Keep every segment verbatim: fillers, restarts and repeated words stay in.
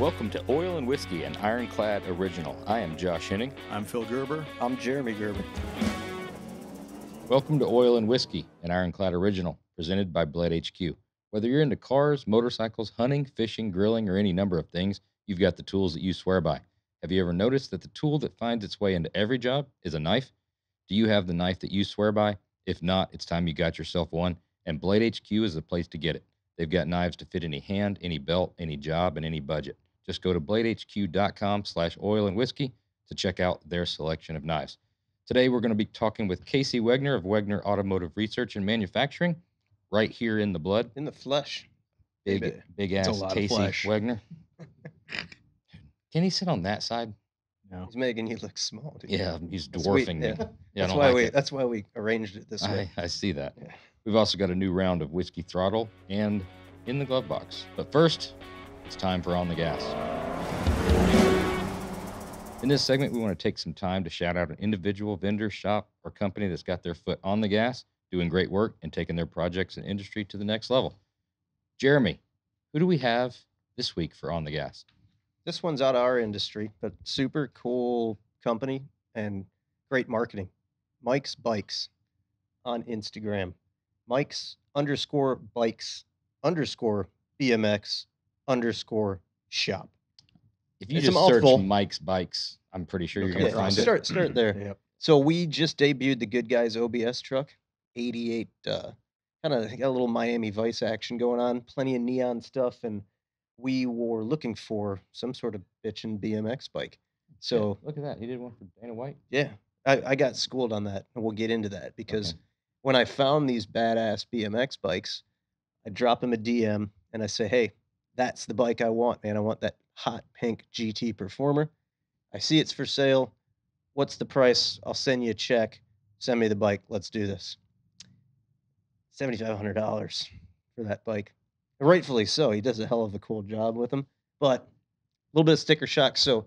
Welcome to Oil and Whiskey, an Ironclad original. I am Josh Henning. I'm Phil Gerber. I'm Jeremy Gerber. Welcome to Oil and Whiskey, an Ironclad original, presented by Blade H Q. Whether you're into cars, motorcycles, hunting, fishing, grilling, or any number of things, you've got the tools that you swear by. Have you ever noticed that the tool that finds its way into every job is a knife? Do you have the knife that you swear by? If not, it's time you got yourself one, and Blade H Q is the place to get it. They've got knives to fit any hand, any belt, any job, and any budget. Just go to bladehq.com slash oil and whiskey to check out their selection of knives. Today, we're going to be talking with Casey Wegner of Wegner Automotive Research and Manufacturing, right here in the blood. In the flesh. Big, big, big ass Casey Wegner. Can he sit on that side? No. He's making you look small, dude. Yeah, he's dwarfing that's we, yeah. me. Yeah, that's, why like we, that's why we arranged it this I, way. I see that. Yeah. We've also got a new round of Whiskey Throttle and In the Glove Box. But first, it's time for On the Gas. In this segment, we want to take some time to shout out an individual vendor, shop, or company that's got their foot on the gas, doing great work, and taking their projects and industry to the next level. Jeremy, who do we have this week for On the Gas? This one's out of our industry, but super cool company and great marketing. Mike's Bikes on Instagram. Mike's underscore bikes underscore BMX underscore shop. If you it's just search Mike's Bikes, I'm pretty sure you're going to yeah, find start, it. Start there. Yep. So we just debuted the Good Guys O B S truck, eighty-eight, uh, kind of got a little Miami Vice action going on, plenty of neon stuff, and we were looking for some sort of bitchin' B M X bike. So yeah, look at that. He did one for Dana White. Yeah. I, I got schooled on that, and we'll get into that because okay. when I found these badass B M X bikes, I drop him a D M and I say, hey, that's the bike I want, man. I want that hot pink G T Performer. I see it's for sale. What's the price? I'll send you a check. Send me the bike. Let's do this. seven thousand five hundred dollars for that bike. Rightfully so. He does a hell of a cool job with them, but a little bit of sticker shock. So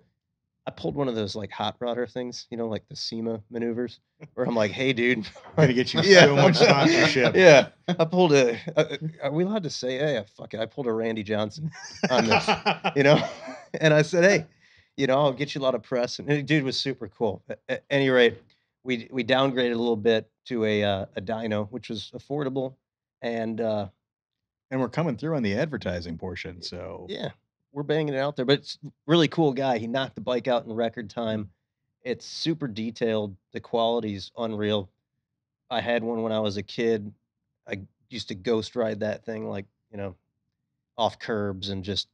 I pulled one of those like hot rodder things, you know, like the SEMA maneuvers, where I'm like, hey, dude. I'm going to get you yeah. so much sponsorship. Yeah. I pulled a, a, are we allowed to say, hey, fuck it, I pulled a Randy Johnson on this, you know? And I said, hey, you know, I'll get you a lot of press. And the dude was super cool. At, at any rate, we we downgraded a little bit to a, uh, a dyno, which was affordable. And, uh, And we're coming through on the advertising portion, so yeah, we're banging it out there. But it's really cool guy. He knocked the bike out in record time. It's super detailed. The quality's unreal. I had one when I was a kid. I used to ghost ride that thing, like, you know, off curbs and just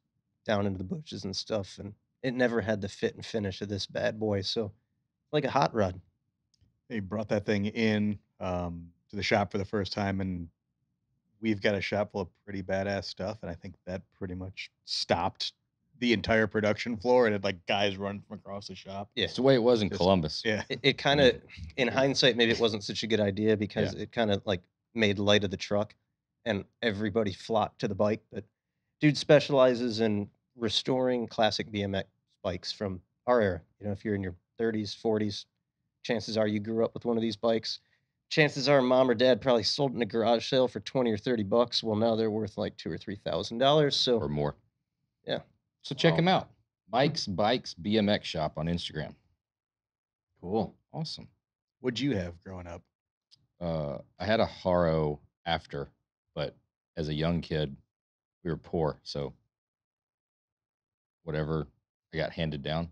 down into the bushes and stuff. And it never had the fit and finish of this bad boy. So like a hot rod. They brought that thing in um, to the shop for the first time, and we've got a shop full of pretty badass stuff, and I think that pretty much stopped the entire production floor. It had like guys run from across the shop. Yeah, it's the way it was in Just, Columbus. Yeah, it, it kind of, in hindsight, maybe it wasn't such a good idea because yeah. it kind of like made light of the truck, and everybody flocked to the bike. But dude specializes in restoring classic B M X bikes from our era. You know, if you're in your thirties, forties, chances are you grew up with one of these bikes. Chances are mom or dad probably sold in a garage sale for twenty or thirty bucks. Well, now they're worth like two or three thousand dollars. So or more. Yeah. So check them wow. out. Mike's Bikes B M X Shop on Instagram. Cool. Awesome. What'd you have growing up? Uh, I had a Haro after, but as a young kid, we were poor. So whatever I got handed down.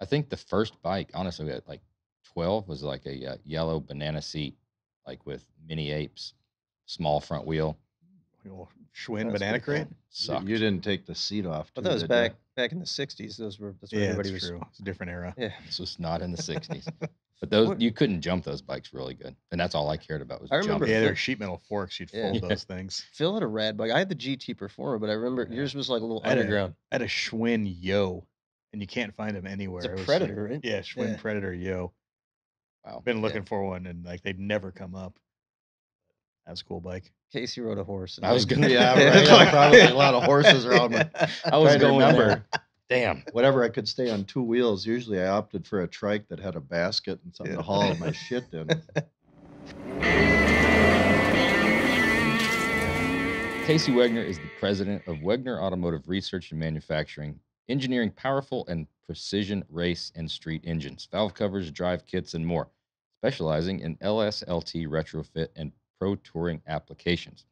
I think the first bike, honestly, at like twelve was like a uh, yellow banana seat, like with mini apes, small front wheel. Schwinn banana crate? Cool. You didn't take the seat off. But those back back in the sixties, those were that's where yeah, everybody was. True. It's a different era. Yeah, this was not in the sixties. But those you couldn't jump those bikes really good, and that's all I cared about was I remember jumping. Yeah, they're sheet metal forks. You'd fold yeah. those things. Phil had a rad bike. I had the G T Performer, but I remember yeah. yours was like a little I underground. A, I had a Schwinn Yo, and you can't find them anywhere. It's a it was Predator, like, right? Yeah, Schwinn yeah. Predator Yo. Wow. Been looking yeah. for one, and like they'd never come up. That was a cool bike. Casey rode a horse. I was gonna, yeah, right, yeah, probably a lot of horses around. Yeah. I was going to remember. Damn, whatever I could stay on two wheels. Usually, I opted for a trike that had a basket and something yeah. to haul my shit in. Casey Wegner is the president of Wegner Automotive Research and Manufacturing, engineering powerful and precision race and street engines, valve covers, drive kits, and more, specializing in L S L T retrofit and pro touring applications.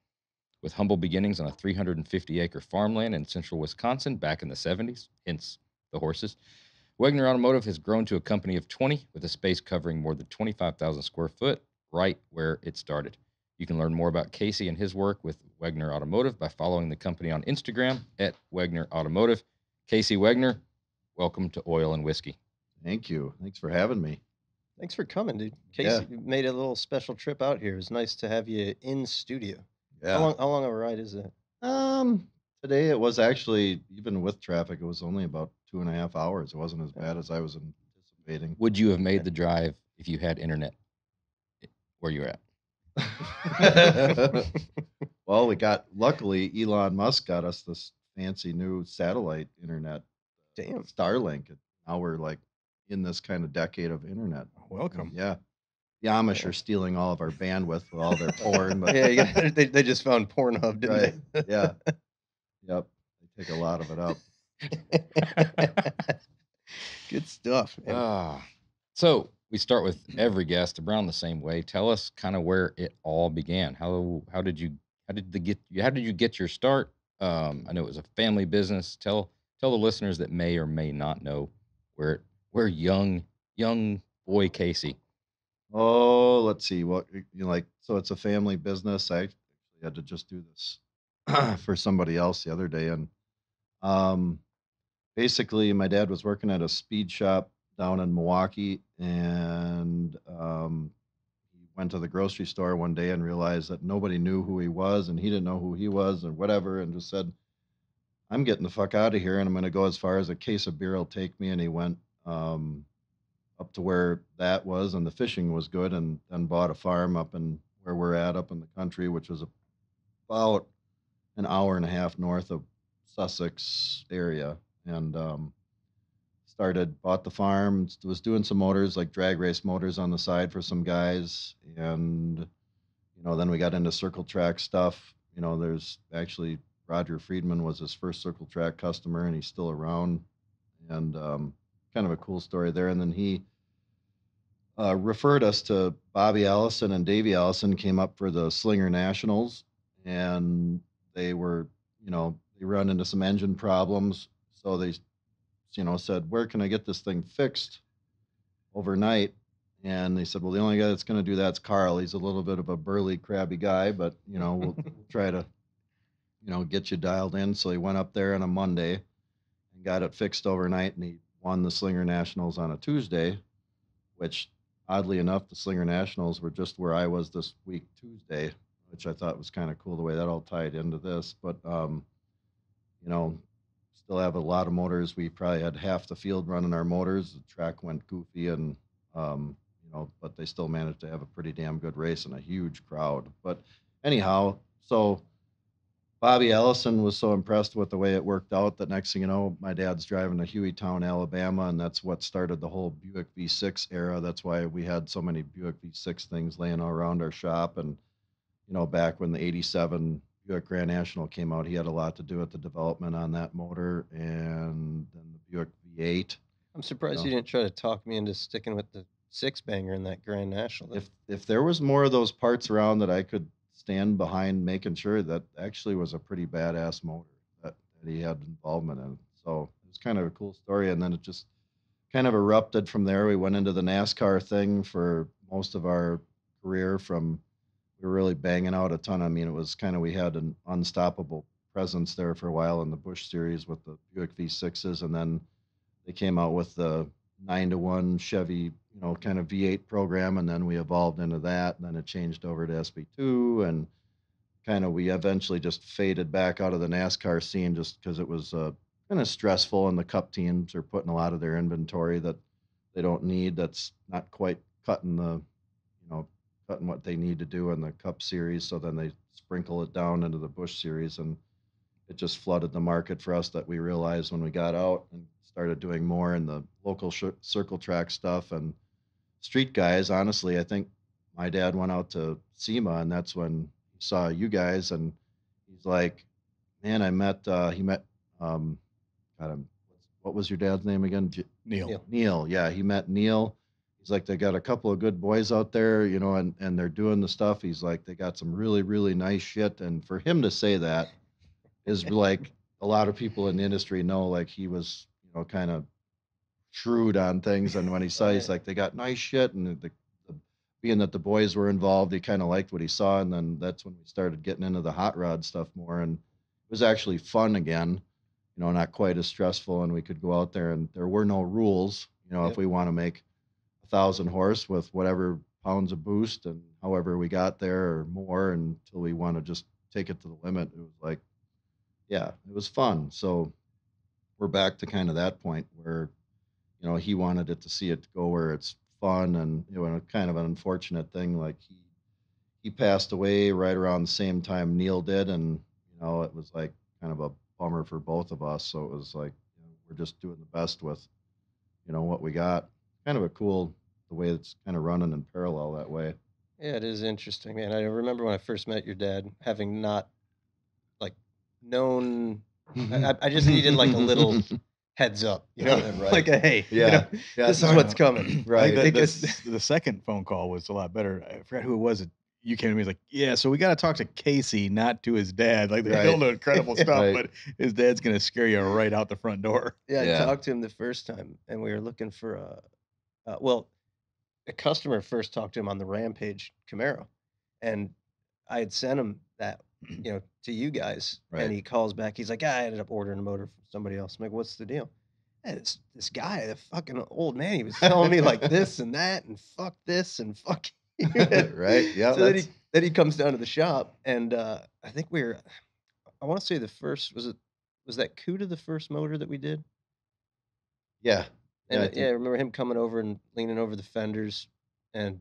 With humble beginnings on a three hundred fifty acre farmland in central Wisconsin back in the seventies, hence the horses, Wegner Automotive has grown to a company of twenty with a space covering more than twenty-five thousand square foot, right where it started. You can learn more about Casey and his work with Wegner Automotive by following the company on Instagram at Wegner Automotive. Casey Wegner, welcome to Oil and Whiskey. Thank you. Thanks for having me. Thanks for coming, dude. Casey yeah. made a little special trip out here. It's nice to have you in studio. Yeah. How long, how long of a ride is that? Um, today it was actually, even with traffic, it was only about two and a half hours. It wasn't as bad as I was anticipating. Would you have made the drive if you had internet where you were at? Well, we got, luckily, Elon Musk got us this fancy new satellite internet. Damn. Starlink. Now we're like in this kind of decade of internet. Welcome. Yeah. The Amish yeah. are stealing all of our bandwidth with all their porn. But yeah, yeah. They, they just found Pornhub, didn't right. they? Yeah. Yep. They take a lot of it up. Good stuff. Ah. So we start with every guest around the same way. Tell us kind of where it all began. How how did you how did the get how did you get your start? Um, I know it was a family business. Tell tell the listeners that may or may not know where where young young boy Casey. Oh, let's see. Well, you know, like, so it's a family business. I actually had to just do this for somebody else the other day. And um, basically, my dad was working at a speed shop down in Milwaukee. And um, he went to the grocery store one day and realized that nobody knew who he was. And he didn't know who he was and whatever. And just said, I'm getting the fuck out of here. And I'm going to go as far as a case of beer will take me. And he went um, up to where that was, and the fishing was good, and then bought a farm up in where we're at, up in the country, which was about an hour and a half north of Sussex area, and um, started, bought the farm, was doing some motors, like drag race motors on the side for some guys, and, you know, then we got into circle track stuff. You know, there's actually, Roger Friedman was his first circle track customer, and he's still around, and um, kind of a cool story there. And then he uh, referred us to Bobby Allison, and Davey Allison came up for the Slinger Nationals, and they were, you know, they run into some engine problems. So they, you know, said, where can I get this thing fixed overnight? And they said, well, the only guy that's going to do that's Carl. He's a little bit of a burly, crabby guy, but, you know, we'll try to, you know, get you dialed in. So he went up there on a Monday and got it fixed overnight, and he won the Slinger Nationals on a Tuesday, which, oddly enough, the Slinger Nationals were just where I was this week Tuesday, which I thought was kind of cool the way that all tied into this. But, um, you know, still have a lot of motors. We probably had half the field running our motors. The track went goofy, and, um, you know, but they still managed to have a pretty damn good race and a huge crowd. But anyhow, so Bobby Allison was so impressed with the way it worked out that next thing you know, my dad's driving to Hueytown, Alabama, and that's what started the whole Buick V six era. That's why we had so many Buick V six things laying all around our shop. And, you know, back when the eighty-seven Buick Grand National came out, he had a lot to do with the development on that motor, and then the Buick V eight. I'm surprised you, know. you didn't try to talk me into sticking with the six banger in that Grand National. If if there was more of those parts around that I could stand behind, making sure that actually was a pretty badass motor that, that he had involvement in. So it was kind of a cool story. And then it just kind of erupted from there. We went into the NASCAR thing for most of our career. From, we were really banging out a ton. I mean, it was kind of, we had an unstoppable presence there for a while in the Bush series with the Buick V sixes. And then they came out with the nine to one Chevy, you know, kind of V eight program, and then we evolved into that, and then it changed over to S B two, and kind of we eventually just faded back out of the NASCAR scene just because it was uh, kind of stressful, and the Cup teams are putting a lot of their inventory that they don't need, that's not quite cutting the, you know, cutting what they need to do in the Cup series, so then they sprinkle it down into the Busch series, and it just flooded the market for us that we realized when we got out and started doing more in the local sh circle track stuff and street guys. Honestly, I think my dad went out to SEMA, and that's when he saw you guys, and he's like, man, I met, uh, he met, um, God, I'm, what was your dad's name again? J Neil. Neil. Yeah. He met Neil. He's like, they got a couple of good boys out there, you know, and, and they're doing the stuff. He's like, they got some really, really nice shit. And for him to say that is like a lot of people in the industry know, like he was, you know, kind of shrewd on things. And when he saw, he's like, they got nice shit. And the, the, being that the boys were involved, he kind of liked what he saw. And then that's when we started getting into the hot rod stuff more. And it was actually fun again, you know, not quite as stressful. And we could go out there and there were no rules, you know, yep. if we want to make a thousand horse with whatever pounds of boost and however we got there or more until we want to just take it to the limit. It was like, yeah, it was fun. So we're back to kind of that point where, you know, he wanted it to see it go where it's fun. And, you know, kind of an unfortunate thing. Like he, he passed away right around the same time Neil did. And, you know, it was like kind of a bummer for both of us. So it was like, you know, we're just doing the best with, you know, what we got. Kind of a cool, the way it's kind of running in parallel that way. Yeah, it is interesting, man. I remember when I first met your dad, having not like known, I, I just needed like a little heads up, you know, yeah, right. like a hey, yeah, you know, yeah this is what's coming. Right. The, the, the second phone call was a lot better. I forgot who it was. It, you came to me, like, yeah, so we got to talk to Casey, not to his dad. Like, they're right. building incredible stuff, right. but his dad's going to scare you right out the front door. Yeah, yeah, I talked to him the first time, and we were looking for a, uh, well, a customer first talked to him on the Rampage Camaro, and I had sent him that, you know, to you guys, right. and he calls back. He's like, ah, I ended up ordering a motor from somebody else. I'm like, what's the deal? And it's this guy, the fucking old man, he was telling me like this and that and fuck this and fuck right. Yeah. So then he, then he comes down to the shop, and uh, I think we were, I want to say the first, was it, was that Cuda the first motor that we did? Yeah. And yeah I, yeah, I remember him coming over and leaning over the fenders and,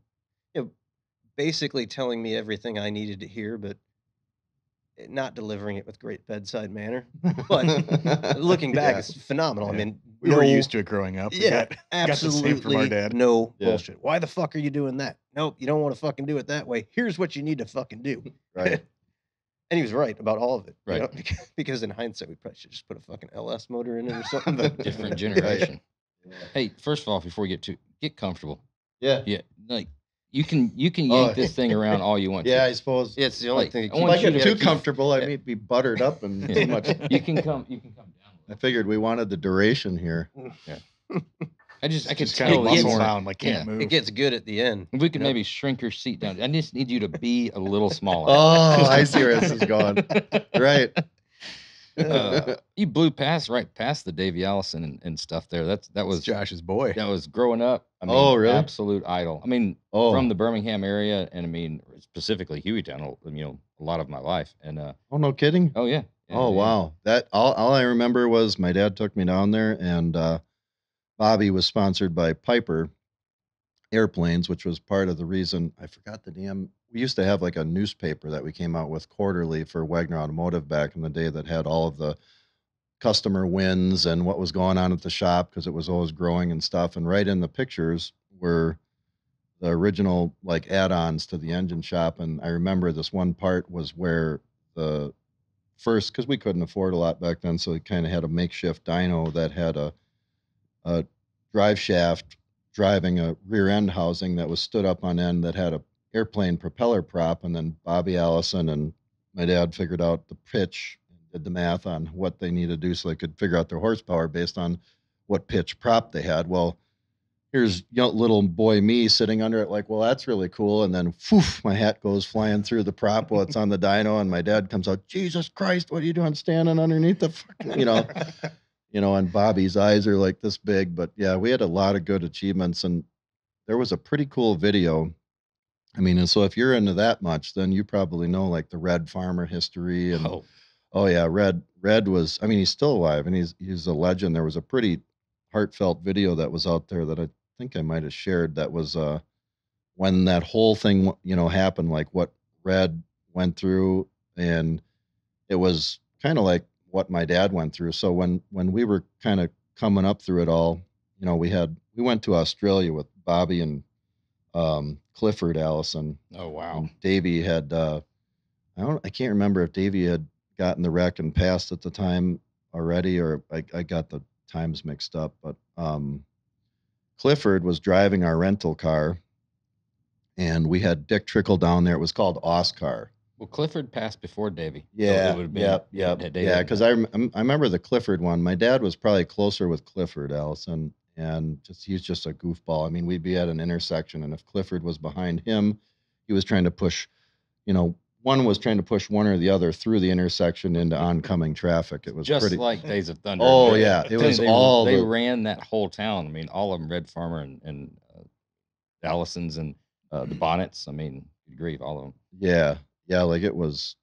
you know, basically telling me everything I needed to hear, but not delivering it with great bedside manner. But looking back, yeah. it's phenomenal. Yeah. I mean, we no, were used to it growing up. We yeah, got, absolutely got the same from our dad. No yeah. bullshit. Why the fuck are you doing that? Nope, you don't want to fucking do it that way. Here's what you need to fucking do. Right. And he was right about all of it. Right. You know? Because, because in hindsight, we probably should just put a fucking L S motor in it or something. But different generation. Yeah. Hey, first of all, before we get to get comfortable. Yeah. Yeah. Like, You can you can yank oh. this thing around all you want. Yeah, to. I suppose it's the only like, thing. If I get too comfortable, I may be buttered up and yeah. too much. You can come. You can come down. I figured we wanted the duration here. Yeah. I just I could kind of muscle around. Like can't yeah, move. It gets good at the end. If we could you know? maybe shrink your seat down. I just need you to be a little smaller. Oh, I see where this is going. Right. Uh, you blew past right past the Davy Allison and, and stuff there. That's that was it's Josh's boy. That was growing up. I mean, oh, really? Absolute idol. I mean, oh. from the Birmingham area, and I mean specifically Hueytown. You know, a lot of my life. And uh, oh, no kidding. Oh yeah. And, oh wow. Yeah. That all, all I remember was my dad took me down there, and uh, Bobby was sponsored by Piper Airplanes, which was part of the reason I forgot the damn. We used to have like a newspaper that we came out with quarterly for Wegner Automotive back in the day that had all of the customer wins and what was going on at the shop because it was always growing and stuff. And right in the pictures were the original like add-ons to the engine shop. And I remember this one part was where the first, because we couldn't afford a lot back then, so we kind of had a makeshift dyno that had a, a drive shaft driving a rear end housing that was stood up on end that had a airplane propeller prop, and then Bobby Allison and my dad figured out the pitch and did the math on what they needed to do so they could figure out their horsepower based on what pitch prop they had. Well, here's you know, little boy me sitting under it like, well, that's really cool. And then whew, my hat goes flying through the prop while it's on the dyno, and my dad comes out, Jesus Christ, what are you doing standing underneath the fucking, you know, you know, and Bobby's eyes are like this big. But yeah, we had a lot of good achievements, and there was a pretty cool video. I mean, and so if you're into that much, then you probably know like the Red Farmer history. And oh, oh yeah, Red Red was, I mean, he's still alive and he's he's a legend. There was a pretty heartfelt video that was out there that I think I might have shared that was uh when that whole thing, you know, happened, like what Red went through, and it was kind of like what my dad went through. So when when we were kind of coming up through it all, you know, we had we went to Australia with Bobby and Um, Clifford Allison. Oh wow! And Davey had uh, I don't I can't remember if Davey had gotten the wreck and passed at the time already, or I, I got the times mixed up, but um, Clifford was driving our rental car, and we had Dick Trickle down there. It was called Oscar. Well, Clifford passed before Davey. Yeah, so been, yep, yep, Davey yeah, because I, I remember the Clifford one. My dad was probably closer with Clifford Allison, and just he's just a goofball. I mean, we'd be at an intersection, and if Clifford was behind him, he was trying to push, you know, one was trying to push one or the other through the intersection into oncoming traffic. It was just pretty, like Days of Thunder. Oh, they, yeah. It was they, all... They the, ran that whole town. I mean, all of them, Red Farmer and, and uh, Allison's and uh, the Bonnets. I mean, good grief, all of them. Yeah. Yeah, like it was,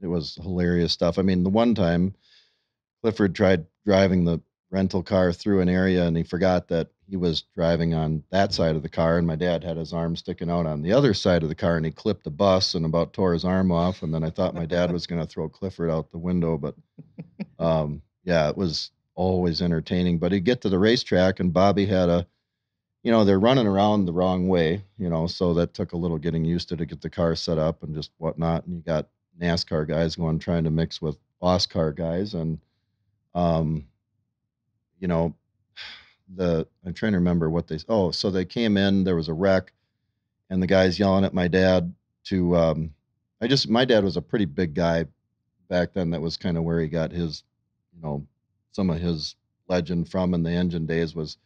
it was hilarious stuff. I mean, the one time Clifford tried driving the rental car through an area, and he forgot that he was driving on that side of the car, and my dad had his arm sticking out on the other side of the car, and he clipped a bus and about tore his arm off. And then I thought my dad was going to throw Clifford out the window, but um, yeah, it was always entertaining. But he'd get to the racetrack, and Bobby had a, you know, they're running around the wrong way, you know, so that took a little getting used to to get the car set up and just whatnot. And you got NASCAR guys going trying to mix with Oscar guys, and um, you know. The I'm trying to remember what they oh so they came in, there was a wreck, and the guy's yelling at my dad to um I just my dad was a pretty big guy back then. That was kind of where he got his, you know, some of his legend from in the engine days. Was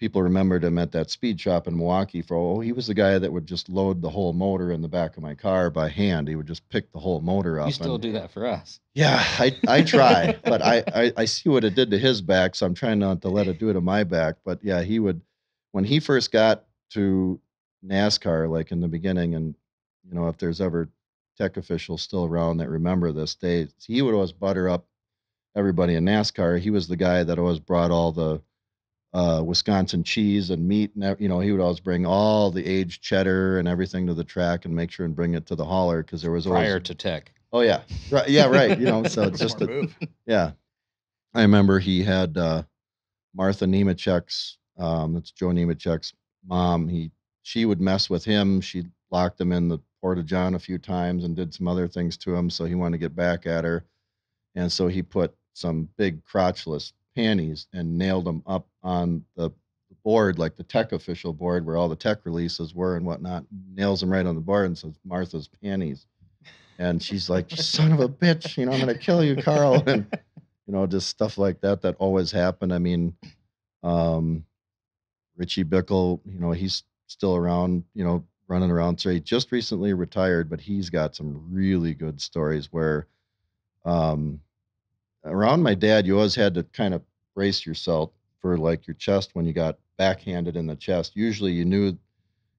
people remembered him at that speed shop in Milwaukee for, oh, he was the guy that would just load the whole motor in the back of my car by hand. He would just pick the whole motor up. You still and, do that for us. Yeah, I, I try, but I, I, I see what it did to his back, so I'm trying not to let it do it to my back. But yeah, he would, when he first got to NASCAR, like in the beginning, and you know, if there's ever tech officials still around that remember this day, he would always butter up everybody in NASCAR. He was the guy that always brought all the uh, Wisconsin cheese and meat, and you know, he would always bring all the aged cheddar and everything to the track and make sure and bring it to the hauler, because there was always prior to tech. Oh yeah. Right. Yeah. Right. You know, so it's just, a, yeah. I remember he had, uh, Martha Nemechek's, um, that's Joe Nemechek's mom. He, she would mess with him. She locked him in the Porta John a few times and did some other things to him. So he wanted to get back at her. And so he put some big crotchless panties and nailed them up on the board, like the tech official board where all the tech releases were and whatnot, nails them right on the board and says Martha's panties. And she's like, son of a bitch, you know, I'm going to kill you, Carl. And, you know, just stuff like that, that always happened. I mean, um, Richie Bickle, you know, he's still around, you know, running around. So he just recently retired, but he's got some really good stories where um, around my dad, you always had to kind of brace yourself for like your chest when you got backhanded in the chest. Usually you knew,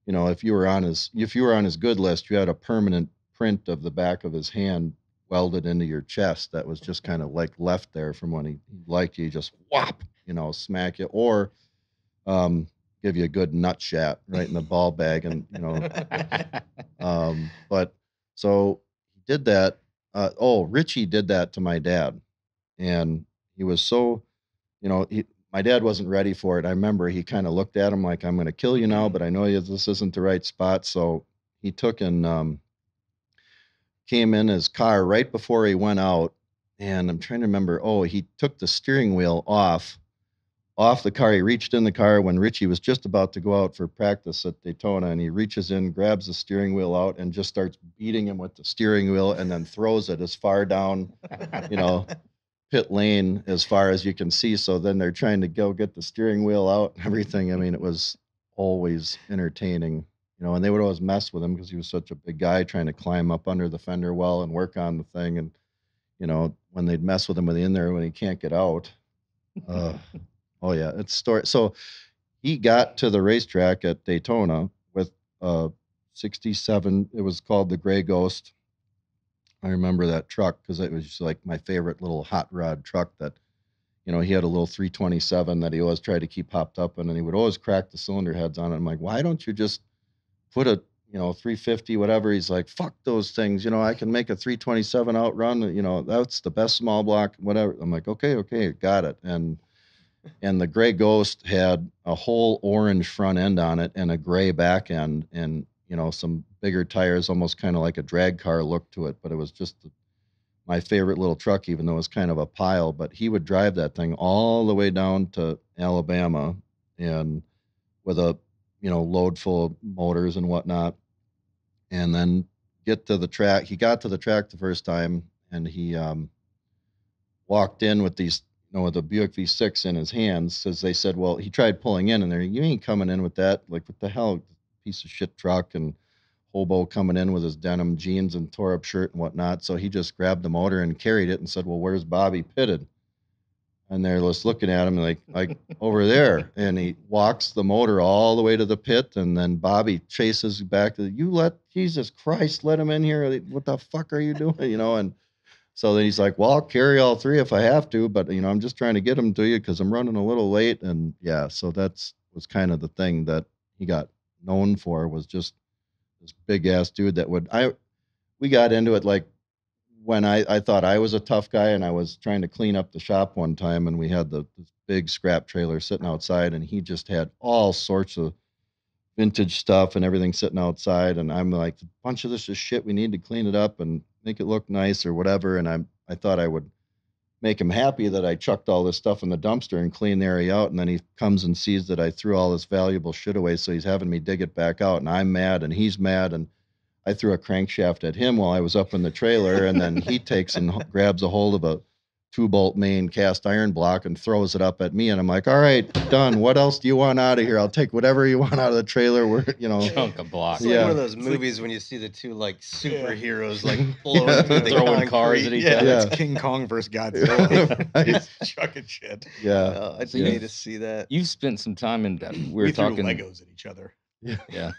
you know, if you were on his, if you were on his good list, you had a permanent print of the back of his hand welded into your chest that was just kind of like left there from when he liked you, just whop, you know, smack you, or um, give you a good nut shot right in the ball bag. And, you know, um, but so he did that. Uh, oh, Richie did that to my dad. And he was so, you know, he, my dad wasn't ready for it. I remember he kind of looked at him like, I'm going to kill you now, but I know this isn't the right spot. So he took and, um, came in his car right before he went out, and I'm trying to remember, oh, he took the steering wheel off, off the car. He reached in the car when Richie was just about to go out for practice at Daytona, and he reaches in, grabs the steering wheel out, and just starts beating him with the steering wheel, and then throws it as far down, you know, pit lane as far as you can see. So then they're trying to go get the steering wheel out and everything. I mean, it was always entertaining. You know, and they would always mess with him because he was such a big guy trying to climb up under the fender well and work on the thing. And, you know, when they'd mess with him with in there when he can't get out. Uh, oh, yeah, it's story. So he got to the racetrack at Daytona with uh, sixty-seven. It was called the Gray Ghost. I remember that truck because it was just like my favorite little hot rod truck that, you know, he had a little three twenty-seven that he always tried to keep hopped up in, and he would always crack the cylinder heads on it. I'm like, why don't you just put a, you know, three fifty, whatever. He's like, fuck those things. You know, I can make a three twenty-seven outrun. You know, that's the best small block, whatever. I'm like, okay, okay, got it. And, and the Gray Ghost had a whole orange front end on it and a gray back end and, you know, some bigger tires, almost kind of like a drag car look to it. But it was just, my favorite little truck, even though it's kind of a pile, but he would drive that thing all the way down to Alabama and with a, you know, load full of motors and whatnot. And then get to the track. He got to the track the first time and he, um, walked in with these, you know, with a Buick V six in his hands, as they said, well, he tried pulling in and they're, you ain't coming in with that. Like, what the hell, piece of shit truck, and hobo coming in with his denim jeans and tore up shirt and whatnot. So he just grabbed the motor and carried it and said, well, where's Bobby pitted? And they're just looking at him like, like over there. And he walks the motor all the way to the pit. And then Bobby chases back to the, you let, Jesus Christ, let him in here. What the fuck are you doing? You know? And so then he's like, well, I'll carry all three if I have to, but you know, I'm just trying to get them to you cause I'm running a little late. And yeah, so that's was kind of the thing that he got known for, was just this big ass dude that would, I, we got into it like when I, I thought I was a tough guy and I was trying to clean up the shop one time and we had the this big scrap trailer sitting outside and he just had all sorts of vintage stuff and everything sitting outside. And I'm like, a bunch of this is shit. We need to clean it up and make it look nice or whatever. And I, I thought I would make him happy that I chucked all this stuff in the dumpster and clean the area out. And then he comes and sees that I threw all this valuable shit away. So he's having me dig it back out and I'm mad and he's mad. And I threw a crankshaft at him while I was up in the trailer. And then he takes and grabs a hold of a two bolt main cast iron block and throws it up at me. And I'm like, all right, done. What else do you want out of here? I'll take whatever you want out of the trailer. We're, you know, chunk of block. It's like yeah. one of those movies like, when you see the two like superheroes, yeah. like blowing yeah. through the throwing cars at each other. Yeah. It's King Kong versus Godzilla. It's chucking shit. Yeah. Uh, I think yeah. need to see that. You've spent some time in that. We were we talking threw Legos at each other. Yeah. Yeah.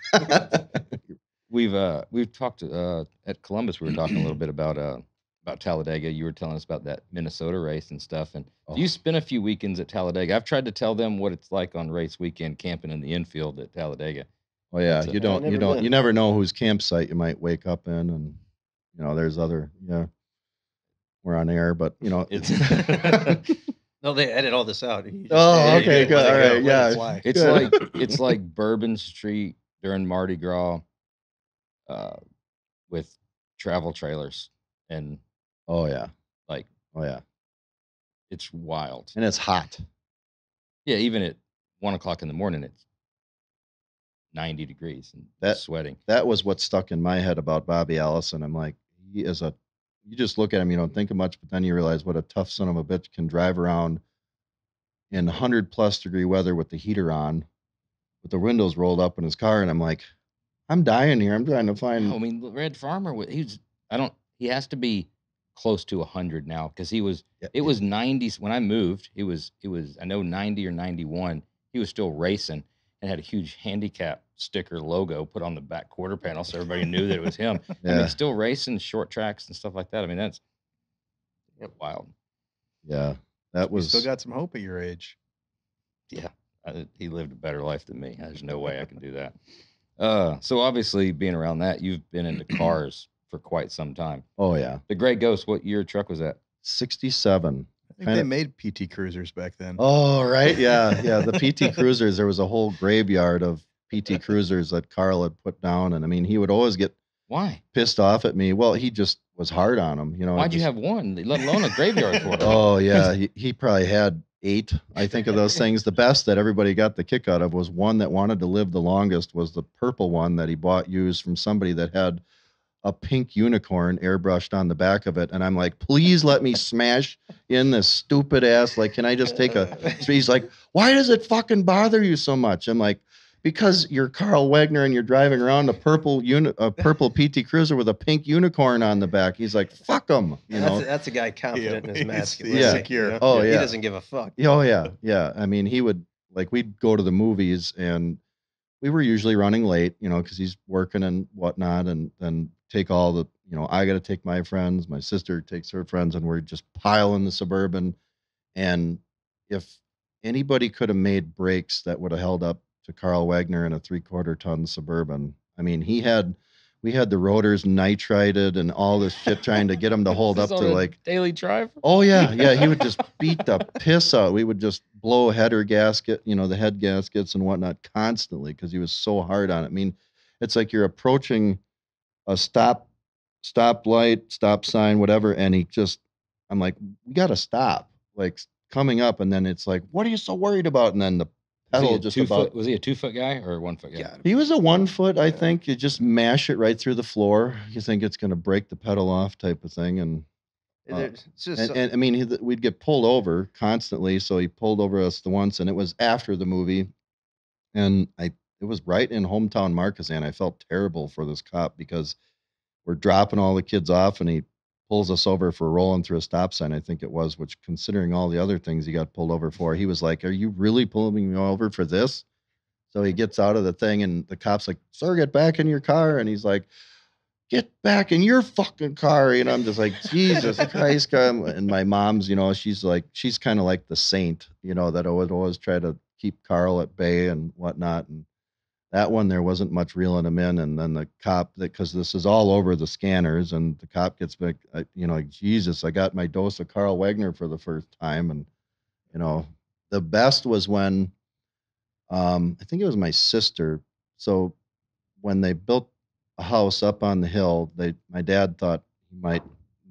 We've uh we've talked uh at Columbus. We were talking a little bit about uh about Talladega. You were telling us about that Minnesota race and stuff. And oh. you spent a few weekends at Talladega. I've tried to tell them what it's like on race weekend camping in the infield at Talladega. Oh yeah, you don't you don't been. you never know whose campsite you might wake up in, and you know there's other yeah. We're on air, but you know it's. No, they edit all this out. Just, oh okay, good. All right, yeah. It's good. like it's like Bourbon Street during Mardi Gras. Uh, with travel trailers and oh yeah like oh yeah it's wild and it's hot. Yeah, even at one o'clock in the morning it's ninety degrees and that sweating. That was what stuck in my head about Bobby Allison. I'm like, he is a you just look at him, you don't think of much, but then you realize what a tough son of a bitch can drive around in one hundred plus degree weather with the heater on, with the windows rolled up in his car. And I'm like, I'm dying here. I'm trying to find. I mean, Red Farmer. He's. I don't. He has to be close to a hundred now because he was. Yeah, it yeah. was ninety when I moved. It was. It was. I know ninety or ninety-one. He was still racing and had a huge handicap sticker logo put on the back quarter panel so everybody knew that it was him. Yeah. I mean, still racing short tracks and stuff like that. I mean, that's wild. Yeah, that was. You still got some hope at your age. Yeah, I, he lived a better life than me. There's no way I can do that. Uh, so obviously being around that, you've been into cars for quite some time. Oh yeah. The Grey Ghost, what year truck was that? sixty-seven. I think Kinda... they made P T Cruisers back then. Oh, right. Yeah. Yeah. The P T Cruisers, there was a whole graveyard of P T Cruisers that Carl had put down. And I mean, he would always get why pissed off at me. Well, he just was hard on them. You know, why'd just... you have one, let alone a graveyard for him? Oh yeah. He, he probably had eight, I think, of those things. The best that everybody got the kick out of was one that wanted to live the longest was the purple one that he bought used from somebody that had a pink unicorn airbrushed on the back of it. And I'm like, please let me smash in this stupid ass. Like, can I just take a, he's like, why does it fucking bother you so much? I'm like, because you're Carl Wegner and you're driving around a purple uni a purple P T Cruiser with a pink unicorn on the back. He's like, fuck him. You know? That's, a, that's a guy confident yeah, in his masculinity. Yeah. Secure. You know? Oh yeah. He doesn't give a fuck. Oh yeah. Yeah. I mean, he would like, we'd go to the movies and we were usually running late, you know, cause he's working and whatnot. And then take all the, you know, I got to take my friends, my sister takes her friends, and we're just piling the Suburban. And if anybody could have made brakes that would have held up to Carl Wegner in a three quarter ton Suburban. I mean, he had, we had the rotors nitrited and all this shit trying to get him to hold up to like daily drive. Oh yeah. Yeah. He would just beat the piss out. We would just blow header gasket, you know, the head gaskets and whatnot constantly. Cause he was so hard on it. I mean, it's like you're approaching a stop stop light, stop sign, whatever. And he just, I'm like, we got to stop, like coming up. And then it's like, what are you so worried about? And then the pedal just two about. Foot, was he a two foot guy or a one foot guy? Yeah, he was a one foot. I think you just mash it right through the floor. You think it's going to break the pedal off type of thing. And, uh, it's just and, and I mean, he, we'd get pulled over constantly. So he pulled over us the once, and it was after the movie. And I, it was right in hometown Marquezan. I felt terrible for this cop because we're dropping all the kids off and he pulls us over for rolling through a stop sign, I think it was, which considering all the other things he got pulled over for, he was like, are you really pulling me over for this? So he gets out of the thing and the cop's like, sir, get back in your car. And he's like, get back in your fucking car. You know, I'm just like, Jesus Christ. And my mom's, you know, she's like, she's kind of like the saint, you know, that I would always try to keep Carl at bay and whatnot. And that one, there wasn't much reeling him in. And then the cop, because this is all over the scanners, and the cop gets back, you know, like, Jesus, I got my dose of Carl Wegner for the first time. And, you know, the best was when, um, I think it was my sister. So when they built a house up on the hill, they, my dad thought he might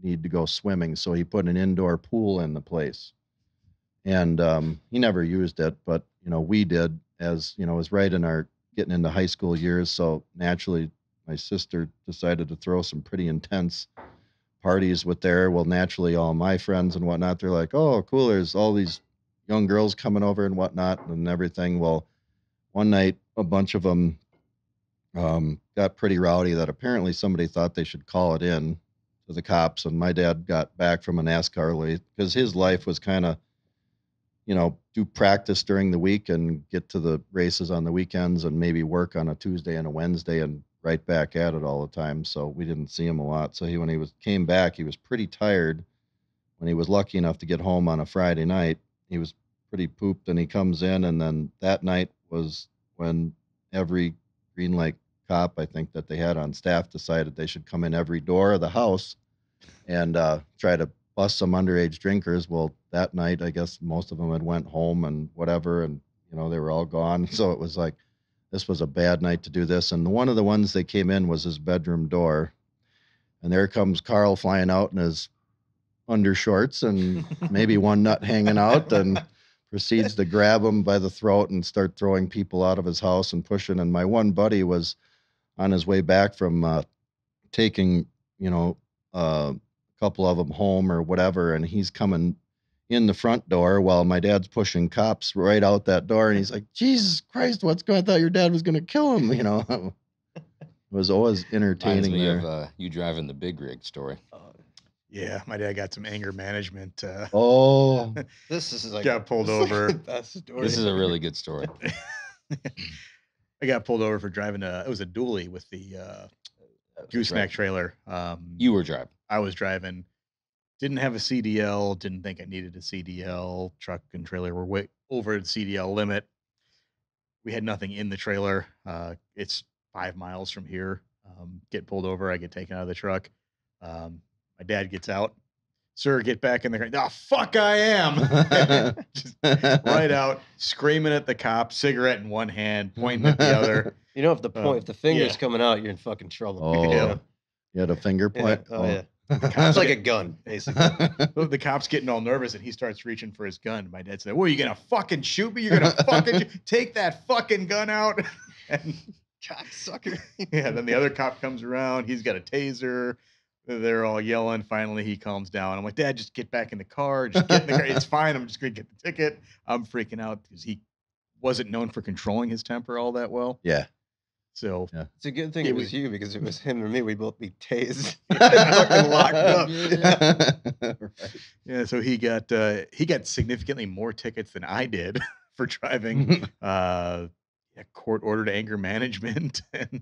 need to go swimming. So he put an indoor pool in the place. And um, he never used it, but, you know, we did, as, you know, it was right in our getting into high school years. So naturally, my sister decided to throw some pretty intense parties with there. Well, naturally, all my friends and whatnot, they're like, oh, cool, there's all these young girls coming over and whatnot and everything. Well, one night, a bunch of them um, got pretty rowdy that apparently somebody thought they should call it in to the cops. And my dad got back from a NASCAR race because his life was kind of, you know, do practice during the week and get to the races on the weekends and maybe work on a Tuesday and a Wednesday and right back at it all the time. So we didn't see him a lot. So he, when he was came back, he was pretty tired. When he was lucky enough to get home on a Friday night, he was pretty pooped, and he comes in. And then that night was when every Green Lake cop, I think, that they had on staff decided they should come in every door of the house and uh, try to bust some underage drinkers. Well, that night, I guess most of them had went home and whatever, and, you know, they were all gone. So it was like, this was a bad night to do this. And one of the ones they came in was his bedroom door. And there comes Carl flying out in his undershorts and maybe one nut hanging out, and proceeds to grab him by the throat and start throwing people out of his house and pushing. And my one buddy was on his way back from uh, taking, you know, uh, a couple of them home or whatever, and he's coming in the front door while my dad's pushing cops right out that door. And he's like, Jesus Christ, what's going on? I thought your dad was going to kill him. You know, it was always entertaining. Reminds me there. Of, uh, you driving the big rig story. Uh, yeah. My dad got some anger management. Uh, oh, this is like, got pulled over. Like story. This is a really good story. I got pulled over for driving a, it was a dually with the, uh, gooseneck trailer. Um, you were driving. I was driving. Didn't have a C D L, didn't think I needed a C D L. Truck and trailer were way over the C D L limit. We had nothing in the trailer. Uh, it's five miles from here. Um, get pulled over. I get taken out of the truck. Um, my dad gets out. Sir, get back in the car. Oh, fuck, I am. Just right out, screaming at the cop, cigarette in one hand, pointing at the other. You know, if the point, uh, if the finger's yeah. coming out, you're in fucking trouble. Oh, yeah. You had a finger point? Yeah. Oh, oh, yeah. It's like a gun, basically. The cop's getting all nervous, and he starts reaching for his gun. My dad said, well, are you going to fucking shoot me? You're going to fucking take that fucking gun out? And cocksucker. Yeah, then the other cop comes around. He's got a taser. They're all yelling. Finally, he calms down. I'm like, Dad, just get back in the car. Just get in the car. It's fine. I'm just going to get the ticket. I'm freaking out because he wasn't known for controlling his temper all that well. Yeah. So yeah. It's a good thing it, it was, was you, because it was him and me. We both be tased and fucking locked up. Yeah. Right. Yeah. So he got uh, he got significantly more tickets than I did for driving. uh, yeah, court ordered anger management. And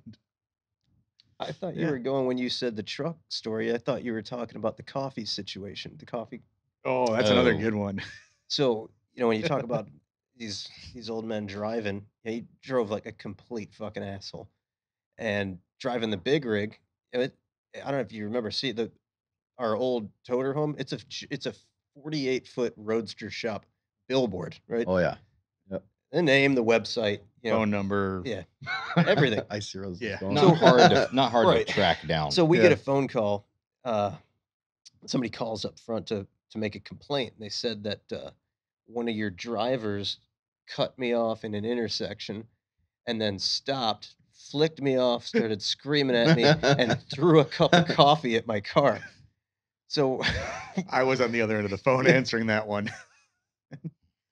I thought yeah. you were going when you said the truck story. I thought you were talking about the coffee situation. The coffee. Oh, that's oh. another good one. So you know when you talk about. These these old men driving, yeah, he drove like a complete fucking asshole, and driving the big rig. It, I don't know if you remember, see the our old toter home. It's a it's a forty-eight foot Roadster Shop billboard, right? Oh yeah, yep. The name, the website, you know, phone number, yeah, everything. I see those. Yeah, phone. Not hard to, not hard right. to track down. So we yeah. get a phone call. Uh, somebody calls up front to to make a complaint. They said that uh, one of your drivers cut me off in an intersection, and then stopped, flicked me off, started screaming at me, and threw a cup of coffee at my car. So I was on the other end of the phone answering that one.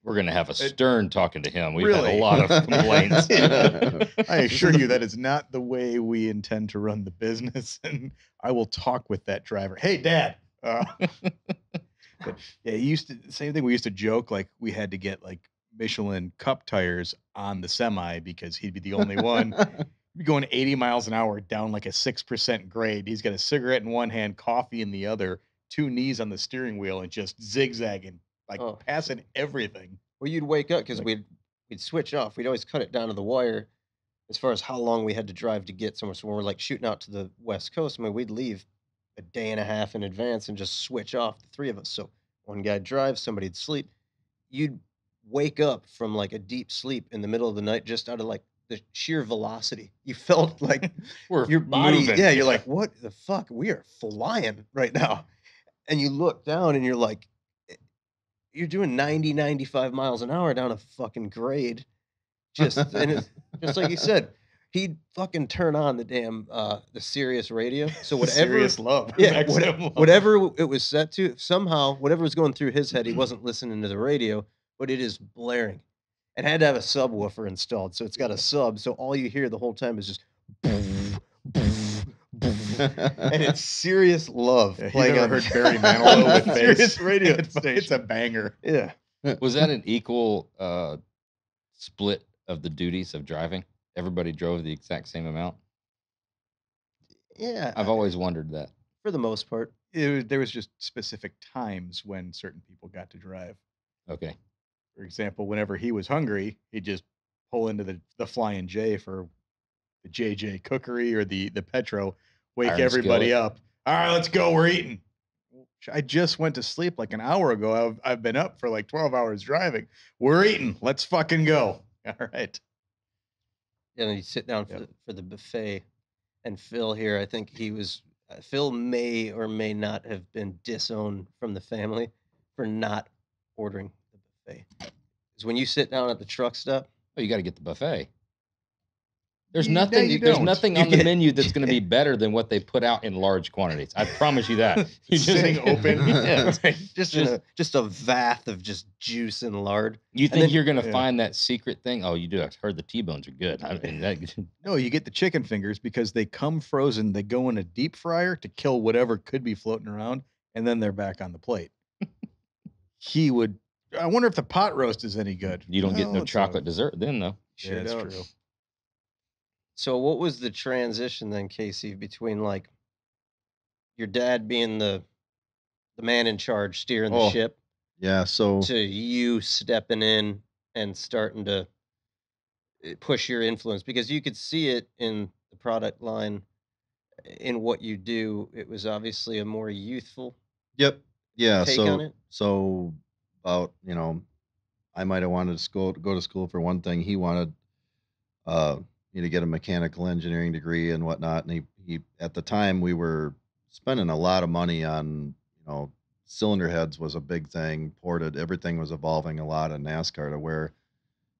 We're going to have a stern it, talking to him. We've really? had a lot of complaints. Yeah. I assure you that is not the way we intend to run the business. And I will talk with that driver. Hey, Dad. Uh, but yeah, you used to, same thing. We used to joke, like we had to get like Michelin cup tires on the semi because he'd be the only one. He'd be going eighty miles an hour down like a six percent grade. He's got a cigarette in one hand, coffee in the other, two knees on the steering wheel, and just zigzagging. Like oh. passing everything. Well, you'd wake up because like, we'd we'd switch off. We'd always cut it down to the wire, as far as how long we had to drive to get somewhere. So when we're like shooting out to the West Coast, I mean, we'd leave a day and a half in advance and just switch off the three of us. So one guy drives, somebody'd sleep. You'd wake up from like a deep sleep in the middle of the night just out of like the sheer velocity. You felt like we're your body. Moving. Yeah, you're like, what the fuck? We are flying right now. And you look down and you're like. You're doing ninety, ninety-five miles an hour down a fucking grade. Just and it's, just like you said, he'd fucking turn on the damn uh, the Sirius radio. So whatever Sirius love. Yeah, whatever, love. Whatever it was set to, somehow, whatever was going through his head, he wasn't listening to the radio, but it is blaring. And had to have a subwoofer installed. So it's got a sub. So all you hear the whole time is just boom, boom, boom. And it's Serious Love. Yeah, playing never heard Barry Manilow with Serious Radio. It's, it's a banger. Yeah. Was that an equal uh, split of the duties of driving? Everybody drove the exact same amount? Yeah. I've always wondered that. For the most part. It was, there was just specific times when certain people got to drive. Okay. For example, whenever he was hungry, he'd just pull into the, the Flying J for the J J Cookery or the, the Petro. Wake Iron everybody skillet. Up. All right, let's go. We're eating. I just went to sleep like an hour ago. I've, I've been up for like twelve hours driving. We're eating. Let's fucking go. All right. Yeah, and you sit down yep. for, for the buffet. And Phil here, I think he was, uh, Phil may or may not have been disowned from the family for not ordering the buffet. Because when you sit down at the truck stop. Oh, you got to get the buffet. There's nothing. No, there's nothing on the menu that's going to be better than what they put out in large quantities. I promise you that. You just sitting open, yeah, right. just just a, just a vat of just juice and lard. You think then, you're going to yeah. find that secret thing? Oh, you do. I heard the T-bones are good. I mean, that, no, you get the chicken fingers because they come frozen. They go in a deep fryer to kill whatever could be floating around, and then they're back on the plate. He would. I wonder if the pot roast is any good. You don't no, get no chocolate a, dessert then, though. Sure, yeah, that's true. So what was the transition then, Casey, between like your dad being the the man in charge, steering the oh, ship, yeah, so to you stepping in and starting to push your influence? Because you could see it in the product line, in what you do. It was obviously a more youthful. Yep. Yeah. Take so on it. So about you know, I might have wanted to school, go to school for one thing. He wanted. Uh, to get a mechanical engineering degree and whatnot. And he, he, at the time we were spending a lot of money on, you know, cylinder heads was a big thing, ported, everything was evolving a lot in NASCAR to where,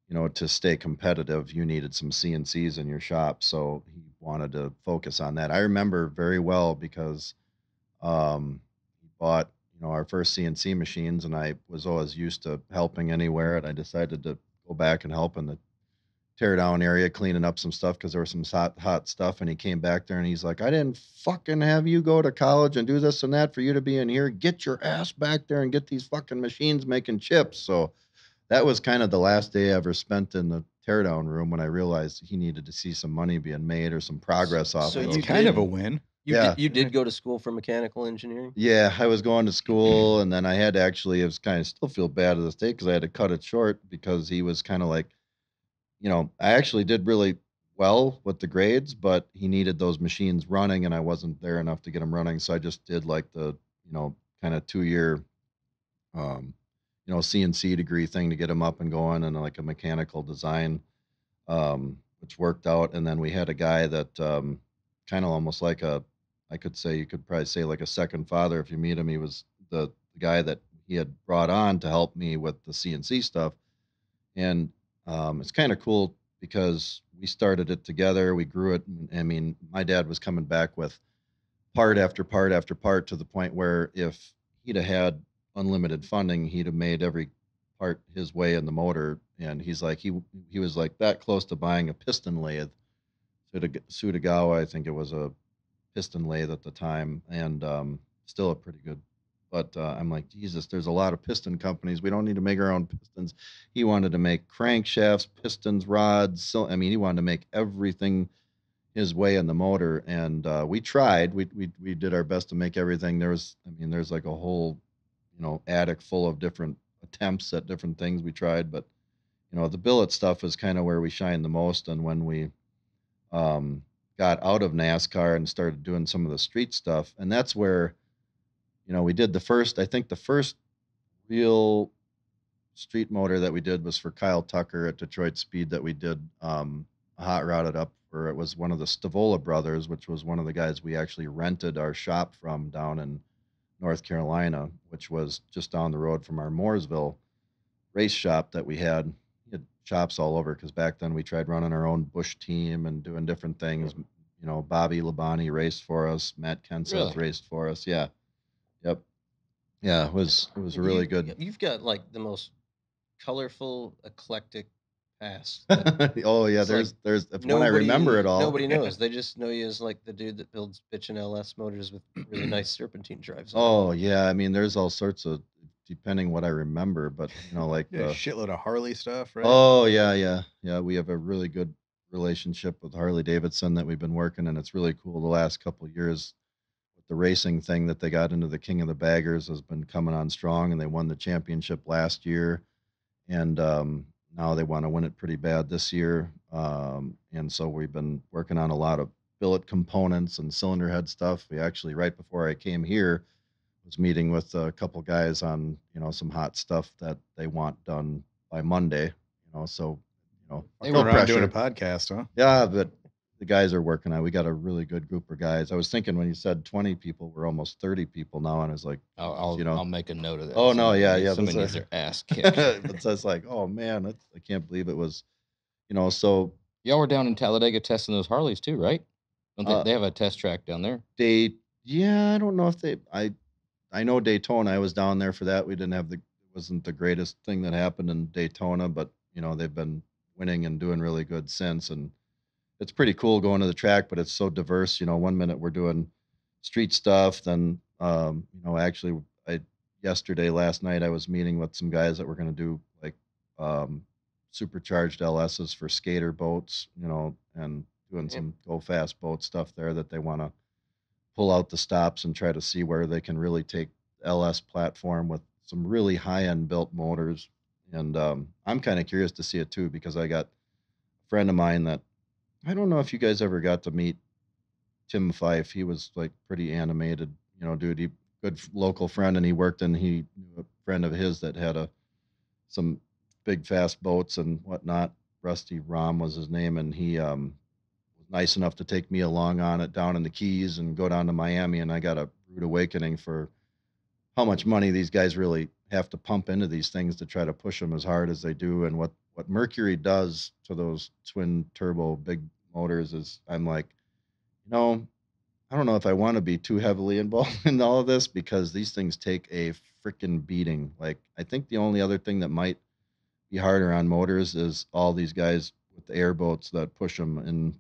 you know, to stay competitive, you needed some C N Cs in your shop. So he wanted to focus on that. I remember very well because, um, he bought, you know, our first C N C machines and I was always used to helping anywhere. And I decided to go back and help in the tear down area, cleaning up some stuff because there was some hot, hot stuff. And he came back there and he's like, I didn't fucking have you go to college and do this and that for you to be in here. Get your ass back there and get these fucking machines making chips. So that was kind of the last day I ever spent in the teardown room when I realized he needed to see some money being made or some progress off. So it's kind of a win. You, yeah. did, you did go to school for mechanical engineering? Yeah, I was going to school and then I had to actually, it was kind of still feel bad to this day because I had to cut it short because he was kind of like, you know, I actually did really well with the grades, but he needed those machines running and I wasn't there enough to get them running. So I just did like the, you know, kind of two year, um, you know, C N C degree thing to get him up and going and like a mechanical design um, which worked out. And then we had a guy that um, kind of almost like a, I could say, you could probably say like a second father. If you meet him, he was the, the guy that he had brought on to help me with the C N C stuff. And um, it's kind of cool because we started it together. We grew it. I mean, my dad was coming back with part after part after part to the point where if he'd have had unlimited funding, he'd have made every part his way in the motor. And he's like, he he was like that close to buying a piston lathe. Sudagawa, I think it was a piston lathe at the time, and um, still a pretty good. But uh, I'm like, Jesus, there's a lot of piston companies. We don't need to make our own pistons. He wanted to make crankshafts, pistons, rods. So, I mean, he wanted to make everything his way in the motor. And uh, we tried. We, we we did our best to make everything. There was, I mean, there's like a whole, you know, attic full of different attempts at different things we tried. But, you know, the billet stuff is kind of where we shine the most. And when we um, got out of NASCAR and started doing some of the street stuff, and that's where, you know, we did the first, I think the first real street motor that we did was for Kyle Tucker at Detroit Speed that we did um, a hot rodded up for. It was one of the Stavola brothers, which was one of the guys we actually rented our shop from down in North Carolina, which was just down the road from our Mooresville race shop that we had. We had shops all over because back then we tried running our own Bush team and doing different things. Mm-hmm. You know, Bobby Labonte raced for us. Matt Kenseth really? raced for us. Yeah. Yep. Yeah, it was it was really you, good. You've got like the most colorful, eclectic past. oh yeah, there's like there's nobody, when I remember it all. Nobody knows. They just know you as like the dude that builds bitchin' L S motors with really nice serpentine drives. Oh yeah, I mean there's all sorts of depending what I remember, but you know like yeah, the, a shitload of Harley stuff, right? Oh yeah, yeah, yeah. We have a really good relationship with Harley Davidson that we've been working, and it's really cool the last couple of years. The racing thing that they got into, the King of the Baggers, has been coming on strong, and they won the championship last year, and um, now they want to win it pretty bad this year. Um, and so we've been working on a lot of billet components and cylinder head stuff. We actually, right before I came here, was meeting with a couple guys on, you know, some hot stuff that they want done by Monday. You know, so you know, they no were around doing a podcast, huh? Yeah, but. The guys are working on. We got a really good group of guys. I was thinking when you said twenty people, we're almost thirty people now, and I was like, I'll, I'll you know, I'll make a note of that. Oh so no, yeah, yeah. Somebody needs their ass kicked. It's like, oh man, that's, I can't believe it was, you know. So y'all were down in Talladega testing those Harleys too, right? Don't they, uh, they have a test track down there? They, yeah, I don't know if they. I, I know Daytona. I was down there for that. We didn't have the. It wasn't the greatest thing that happened in Daytona, but you know they've been winning and doing really good since and. It's pretty cool going to the track, but it's so diverse. You know, one minute we're doing street stuff. Then, um, you know, actually I, yesterday, last night, I was meeting with some guys that were going to do like um, supercharged L S's for skater boats, you know, and doing some go fast boat stuff there that they want to pull out the stops and try to see where they can really take the L S platform with some really high end built motors. And um, I'm kind of curious to see it too, because I got a friend of mine that, I don't know if you guys ever got to meet Tim Fife. He was like pretty animated, you know, dude, he good local friend, and he worked and he knew a friend of his that had a, some big fast boats and whatnot. Rusty Rahm was his name. And he, um, was nice enough to take me along on it down in the Keys and go down to Miami. And I got a rude awakening for how much money these guys really have to pump into these things to try to push them as hard as they do. And what, what Mercury does to those twin turbo big motors is I'm like, you know, I don't know if I want to be too heavily involved in all of this because these things take a freaking beating. Like, I think the only other thing that might be harder on motors is all these guys with the airboats that push them. And,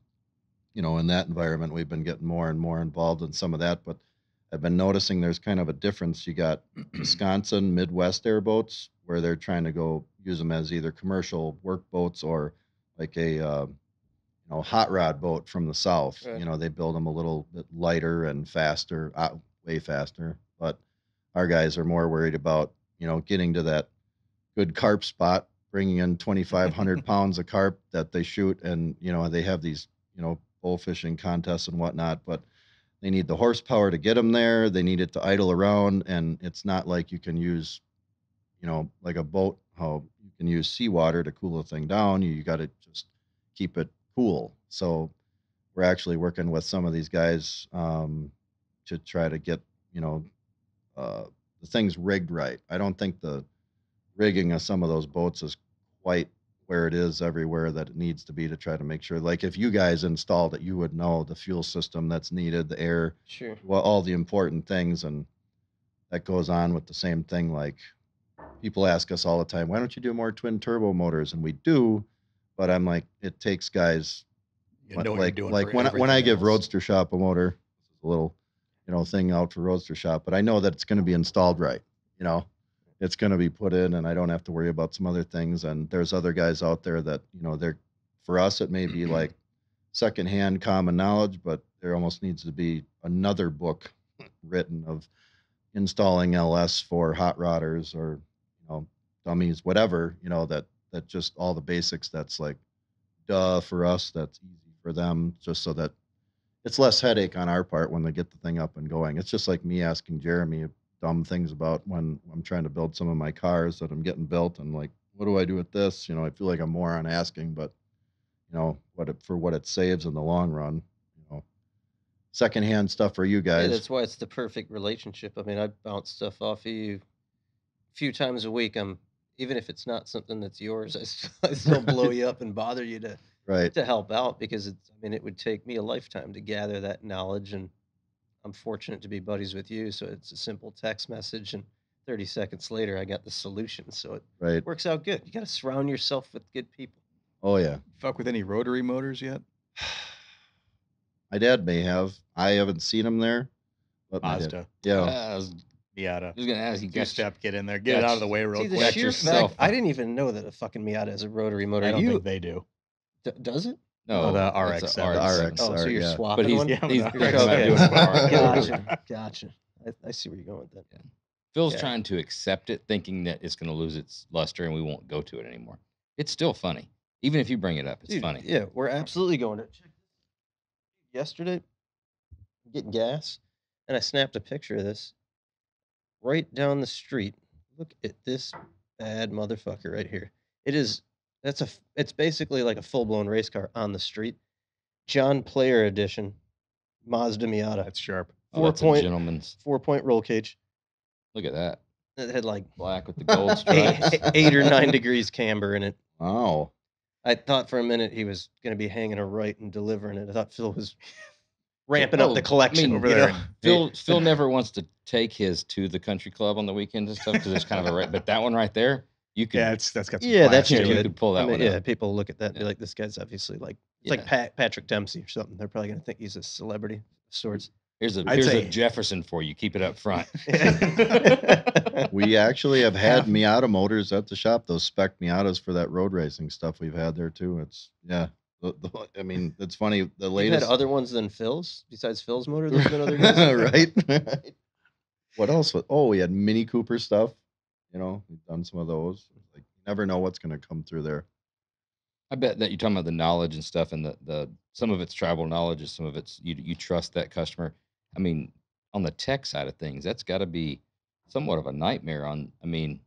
you know, in that environment, we've been getting more and more involved in some of that. But I've been noticing there's kind of a difference. You got Wisconsin, Midwest airboats where they're trying to go use them as either commercial work boats or like a, uh, you know, hot rod boat from the South. Right. You know, they build them a little bit lighter and faster, uh, way faster. But our guys are more worried about, you know, getting to that good carp spot, bringing in twenty-five hundred pounds of carp that they shoot. And, you know, they have these, you know, bull fishing contests and whatnot, but they need the horsepower to get them there. They need it to idle around. And it's not like you can use, you know, like a boat, how you can use seawater to cool a thing down. You, you got to just keep it cool. So we're actually working with some of these guys um, to try to get, you know, uh, the things rigged right. I don't think the rigging of some of those boats is quite where it is everywhere that it needs to be to try to make sure, like if you guys installed it, you would know the fuel system that's needed, the air, sure, well, all the important things. And that goes on with the same thing. Like people ask us all the time, why don't you do more twin turbo motors? And we do, but I'm like, it takes guys, you know, like, like when, when I else. give Roadster Shop a motor, a little, you know, thing out for Roadster Shop, but I know that it's going to be installed right, you know, it's going to be put in and I don't have to worry about some other things. And there's other guys out there that, you know, they're, for us, it may be like secondhand common knowledge, but there almost needs to be another book written of installing L S for hot rodders or, you know, dummies, whatever, you know, that, that just all the basics, that's like, duh, for us, that's easy for them, just so that it's less headache on our part when they get the thing up and going. It's just like me asking Jeremy dumb things about when I'm trying to build some of my cars that I'm getting built and like, what do I do with this? You know, I feel like I'm more on asking, but you know, what it, for what it saves in the long run, you know, secondhand stuff for you guys. Yeah, that's why it's the perfect relationship. I mean, I bounce stuff off of you a few times a week. I'm, even if it's not something that's yours, I still, I still blow you up and bother you to, right, to help out because it's, I mean, it would take me a lifetime to gather that knowledge, and I'm fortunate to be buddies with you, so it's a simple text message, and thirty seconds later, I got the solution, so it right. works out good. You got to surround yourself with good people. Oh, yeah. Fuck with any rotary motors yet? My dad may have. I haven't seen him there. But Mazda. Yeah. Uh, I was, Miata. I was going to ask you. Two step, get in there. Get it out of the way real see, quick. Yourself. Fact, I didn't even know that a fucking Miata is a rotary motor. I don't you, think they do. D does it? No, oh, the R X. The R X. Oh, so you're yeah. swapping but he's, one? Yeah, he's you're gotcha. Gotcha. I, I see where you're going with that. Yeah. Phil's yeah. trying to accept it, thinking that it's going to lose its luster and we won't go to it anymore. It's still funny. Even if you bring it up, it's Dude, funny. Yeah, we're absolutely going to. Yesterday, getting gas, and I snapped a picture of this. Right down the street. Look at this bad motherfucker right here. It is... That's a, it's basically like a full-blown race car on the street. John Player edition, Mazda Miata. That's sharp. Four oh, that's point, a gentleman's. Four-point roll cage. Look at that. It had like... Black with the gold stripes. eight, eight or nine degrees camber in it. Wow. I thought for a minute he was going to be hanging a right and delivering it. I thought Phil was ramping oh, up the collection I mean, over there. Know, Phil, Phil never wants to take his to the country club on the weekends and stuff because it's kind of a... Right, but that one right there... You could, yeah, it's, that's got some yeah, that's you could pull that I mean, one. Yeah, out. People look at that and be yeah. like, "This guy's obviously like it's yeah. like Pat, Patrick Dempsey or something." They're probably gonna think he's a celebrity of sorts. Here's a I'd here's say, a Jefferson for you. Keep it up front. We actually have had Miata motors at the shop. Those spec Miatas for that road racing stuff we've had there too. It's yeah. The, the, I mean, it's funny. The latest You've had other ones than Phil's besides Phil's motor. There's been other guys right. What else? Was, oh, we had Mini Cooper stuff. You know, we've done some of those. Like, you never know what's going to come through there. I bet that you're talking about the knowledge and stuff, and the the some of it's tribal knowledge, and some of it's you you trust that customer. I mean, on the tech side of things, that's got to be somewhat of a nightmare. On I mean,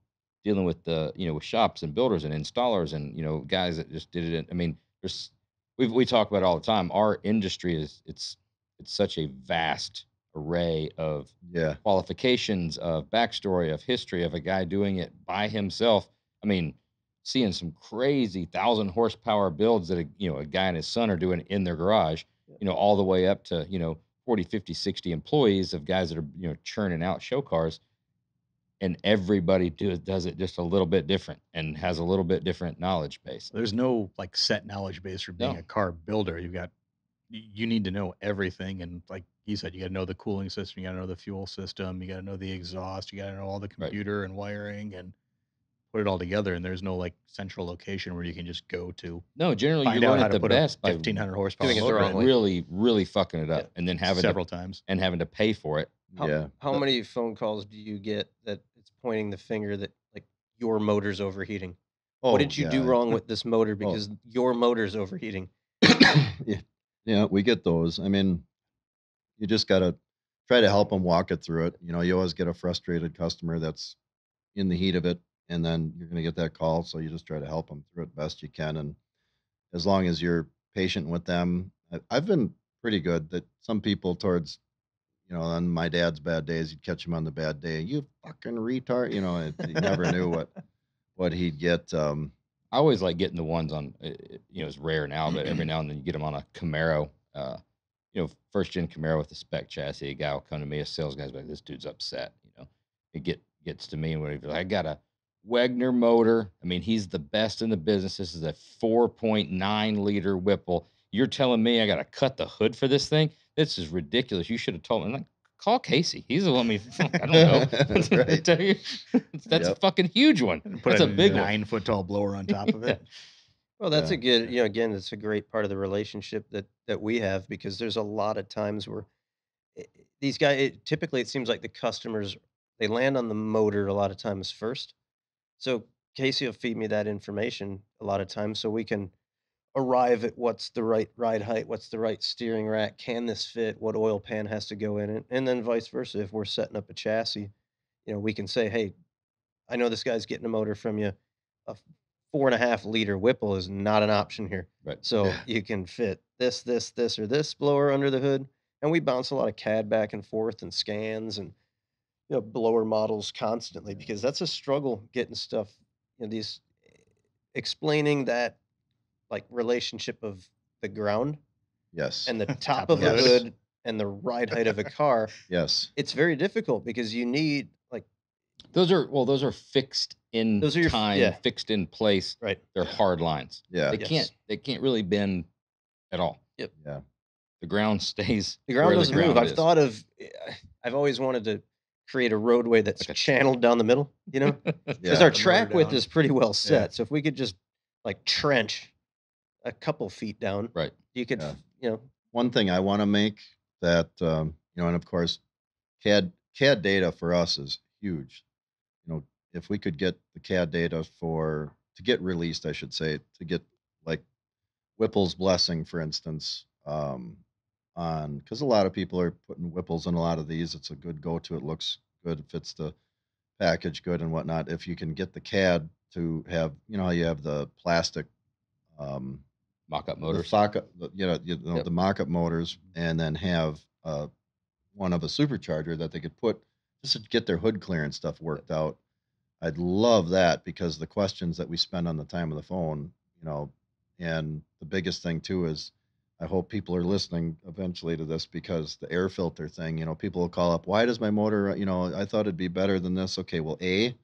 dealing with the you know with shops and builders and installers and you know guys that just did it. I mean, there's we we talk about it all the time. Our industry is it's it's such a vast array of yeah. qualifications, of backstory, of history, of a guy doing it by himself. I mean, seeing some crazy thousand horsepower builds that a, you know a guy and his son are doing in their garage, you know, all the way up to you know forty, fifty, sixty employees of guys that are you know churning out show cars, and everybody do, does it just a little bit different and has a little bit different knowledge base. There's no like set knowledge base for being no. a car builder. You've got you need to know everything, and like he said, you got to know the cooling system, you got to know the fuel system, you got to know the exhaust, you got to know all the computer right. and wiring, and put it all together. And there's no like central location where you can just go to. No, generally you learn at the best by fifteen hundred horsepower, doing it the wrong way. Really, really fucking it up, yeah. and then having several to, times and having to pay for it. How, yeah. How but, many phone calls do you get that it's pointing the finger that like your motor's overheating? Oh, what did you yeah. do wrong with this motor because oh. your motor's overheating? yeah. Yeah, we get those. I mean, you just got to try to help them walk it through it. You know, you always get a frustrated customer that's in the heat of it, and then you're going to get that call. So you just try to help them through it best you can. And as long as you're patient with them. I've been pretty good. That some people towards, you know, on my dad's bad days, you'd catch him on the bad day. You fucking retard, you know. He never knew what what he'd get. Um, I always like getting the ones on. You know, it's rare now, but every now and then you get them on a Camaro. Uh, you know, first gen Camaro with the spec chassis. A guy will come to me, a sales guy's like, "This dude's upset." You know, it get gets to me and whatever. I got a Wegner motor. I mean, he's the best in the business. This is a four point nine liter Whipple. You're telling me I got to cut the hood for this thing? This is ridiculous. You should have told me. I'm like, call Casey. He's the one. Me, I don't know. Right. Tell you, that's yep. a fucking huge one. Put that's a, a big nine one. Foot tall blower on top yeah. of it. Well, that's yeah. a good. You know, again, it's a great part of the relationship that that we have, because there's a lot of times where these guys. It, typically, it seems like the customers, they land on the motor a lot of times first. So Casey will feed me that information a lot of times, so we can arrive at what's the right ride height, what's the right steering rack, can this fit, what oil pan has to go in it, and then vice versa. If we're setting up a chassis, you know, we can say, hey, I know this guy's getting a motor from you. A four and a half liter Whipple is not an option here. Right. So yeah. you can fit this, this, this, or this blower under the hood. And we bounce a lot of C A D back and forth and scans and, you know, blower models constantly, because that's a struggle getting stuff, you know, these explaining that like relationship of the ground. Yes. And the top of the yes. hood and the ride height of a car. Yes. It's very difficult because you need like those are well, those are fixed in those are your, time, yeah. fixed in place. Right. They're hard lines. Yeah. They yes. can't they can't really bend at all. Yep. Yeah. The ground stays. The ground doesn't move. I've thought of I've always wanted to create a roadway that's like a channeled down the middle, you know, because yeah, our track width is pretty well set. Yeah. So if we could just like trench a couple feet down, right. You could, yeah. you know, one thing I want to make that, um, you know, and of course, C A D, C A D data for us is huge. You know, if we could get the C A D data for, to get released, I should say, to get like Whipple's blessing, for instance, um, on, because a lot of people are putting Whipples in a lot of these. It's a good go-to. It looks good, fits the package good and whatnot. If you can get the C A D to have, you know, you have the plastic um, mock-up motors, the, you know, you know yep. the mock-up motors, and then have uh, one of a supercharger that they could put just to get their hood clearance stuff worked out. I'd love that, because the questions that we spend on the time of the phone, you know, and the biggest thing too is, I hope people are listening eventually to this, because the air filter thing, you know, people will call up, why does my motor, you know, I thought it'd be better than this. Okay, well, A,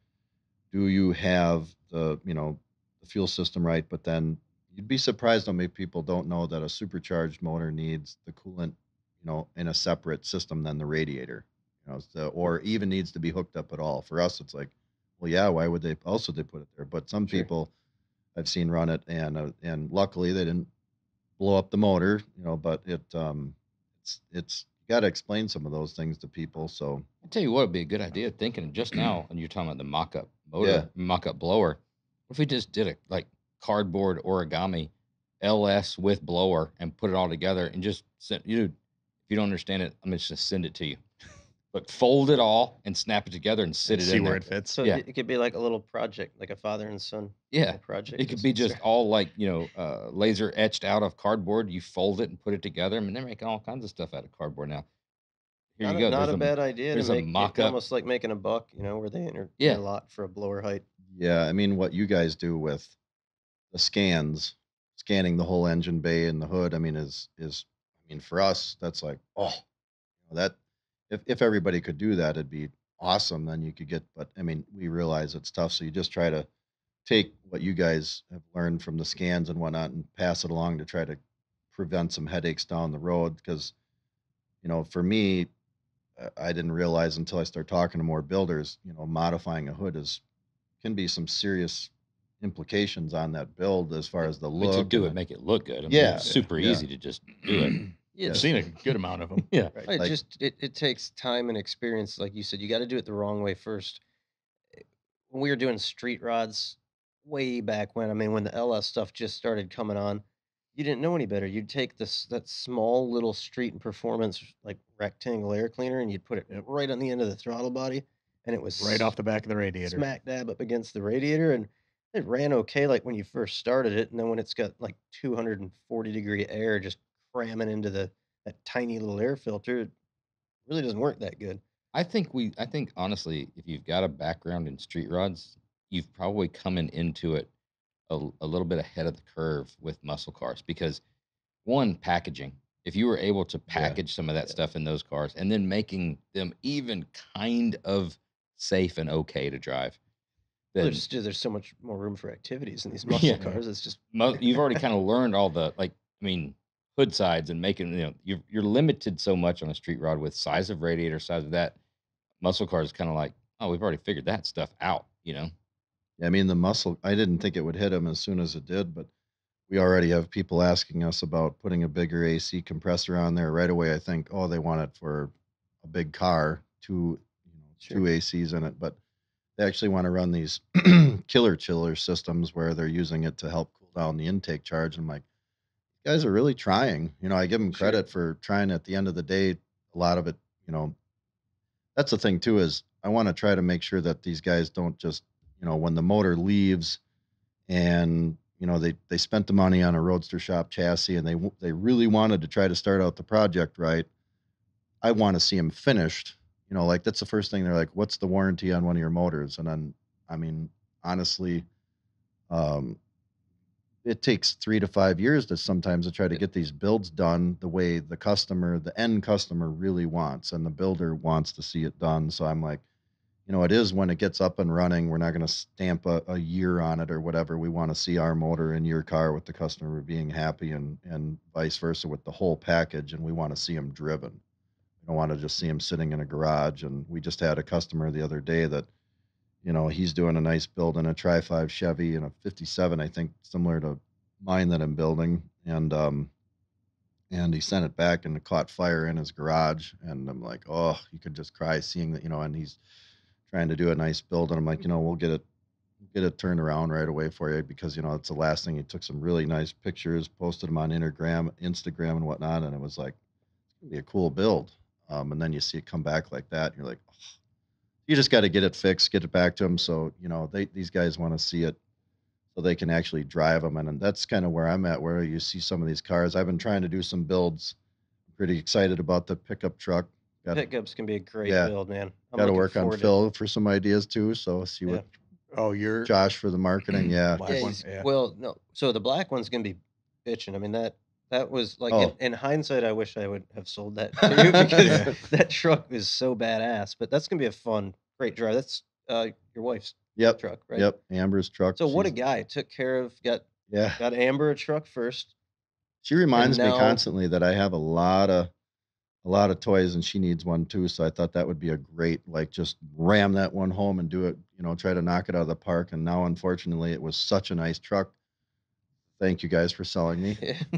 do you have the, you know, the fuel system right? But then you'd be surprised how many people don't know that a supercharged motor needs the coolant, you know, in a separate system than the radiator, you know, so, or even needs to be hooked up at all. For us, it's like, well, yeah, why would they also they put it there? But some sure. people I've seen run it, and uh, and luckily they didn't blow up the motor, you know, but it, um, it's, it's got to explain some of those things to people. So I'll tell you what, it'd be a good idea thinking just now, and you're talking about the mock-up motor, yeah. mock-up blower. What if we just did a like cardboard origami L S with blower and put it all together and just send you, if you don't understand it, I'm just going to send it to you, but fold it all and snap it together and sit and it see in where there. It fits. So yeah. it could be like a little project, like a father and son. Yeah. Project. It could be just all like, you know, uh, laser etched out of cardboard. You fold it and put it together. I mean, they're making all kinds of stuff out of cardboard now. Here not you go. A, not a, a bad idea. There's to make, a mock up. Almost like making a buck, you know, where they enter yeah. a lot for a blower height. Yeah. I mean, what you guys do with the scans, scanning the whole engine bay and the hood, I mean, is, is, I mean, for us, that's like, oh, that, If, if everybody could do that, it'd be awesome. Then you could get, but I mean, we realize it's tough. So you just try to take what you guys have learned from the scans and whatnot and pass it along to try to prevent some headaches down the road. Because, you know, for me, I didn't realize until I started talking to more builders, you know, modifying a hood is, can be some serious implications on that build as far as the look. But to do it, make it look good. I mean, yeah. It's super yeah. easy to just do it. Yeah, I've seen a good amount of them. Yeah, right. It like, just it, it takes time and experience, like you said. You got to do it the wrong way first. When we were doing street rods way back when, I mean, when the L S stuff just started coming on, you didn't know any better. You'd take this that small little street and performance like rectangle air cleaner, and you'd put it right on the end of the throttle body, and it was right off the back of the radiator, smack dab up against the radiator, and it ran okay like when you first started it, and then when it's got like two hundred forty degree air just cramming into the that tiny little air filter, it really doesn't work that good. I think we, I think honestly, if you've got a background in street rods, you've probably coming into it a, a little bit ahead of the curve with muscle cars, because one, packaging, if you were able to package yeah. some of that yeah. stuff in those cars and then making them even kind of safe and okay to drive. Then, well, there's, just, there's so much more room for activities in these muscle yeah. cars. It's just, you've already kind of learned all the, like, I mean, hood sides and making, you know, you're, you're limited so much on a street rod with size of radiator, size of that. Muscle car is kind of like, oh, we've already figured that stuff out, you know? Yeah, I mean, the muscle, I didn't think it would hit them as soon as it did, but we already have people asking us about putting a bigger A C compressor on there right away. I think, oh, they want it for a big car, two, you know, sure. two A Cs in it, but they actually want to run these killer chiller systems where they're using it to help cool down the intake charge. And I'm like, you guys are really trying. You know, I give them credit sure. for trying. At the end of the day, a lot of it, you know, that's the thing too, is I want to try to make sure that these guys don't just, you know, when the motor leaves and, you know, they, they spent the money on a Roadster Shop chassis and they, they really wanted to try to start out the project right. I want to see them finished, you know, like that's the first thing they're like, what's the warranty on one of your motors? And then, I mean, honestly, um, it takes three to five years to sometimes to try to get these builds done the way the customer, the end customer really wants, and the builder wants to see it done. So I'm like, you know, it is when it gets up and running, we're not going to stamp a, a year on it or whatever. We want to see our motor in your car with the customer being happy, and, and vice versa with the whole package. And we want to see them driven. We don't want to just see them sitting in a garage. And we just had a customer the other day that, you know, he's doing a nice build in a Tri five Chevy and a fifty-seven, I think, similar to mine that I'm building. And um, and he sent it back and it caught fire in his garage. And I'm like, oh, you could just cry seeing that, you know, and he's trying to do a nice build. And I'm like, you know, we'll get it, get it turned around right away for you, because, you know, it's the last thing. He took some really nice pictures, posted them on Instagram, Instagram and whatnot. And it was like, it's going to be a cool build. Um, and then you see it come back like that. And you're like, oh. You just got to get it fixed, get it back to them. So, you know, they, these guys want to see it so they can actually drive them. And, and that's kind of where I'm at, where you see some of these cars. I've been trying to do some builds. I'm pretty excited about the pickup truck. Got Pickups to, can be a great yeah, build, man. Got to work on Phil to... for some ideas, too. So see what yeah. oh, you're Josh for the marketing. yeah. yeah, yeah. Well, no. So the black one's going to be bitching. I mean, that. That was like, oh. in, in hindsight, I wish I would have sold that to you, because yeah. that truck is so badass. But that's going to be a fun, great drive. That's uh, your wife's yep. truck, right? Yep, Amber's truck. So she's... what a guy. Took care of, got yeah. got Amber a truck first. She reminds now... me constantly that I have a lot of a lot of toys and she needs one too. So I thought that would be a great, like, just ram that one home and do it, you know, try to knock it out of the park. And now, unfortunately, it was such a nice truck. Thank you guys for selling me.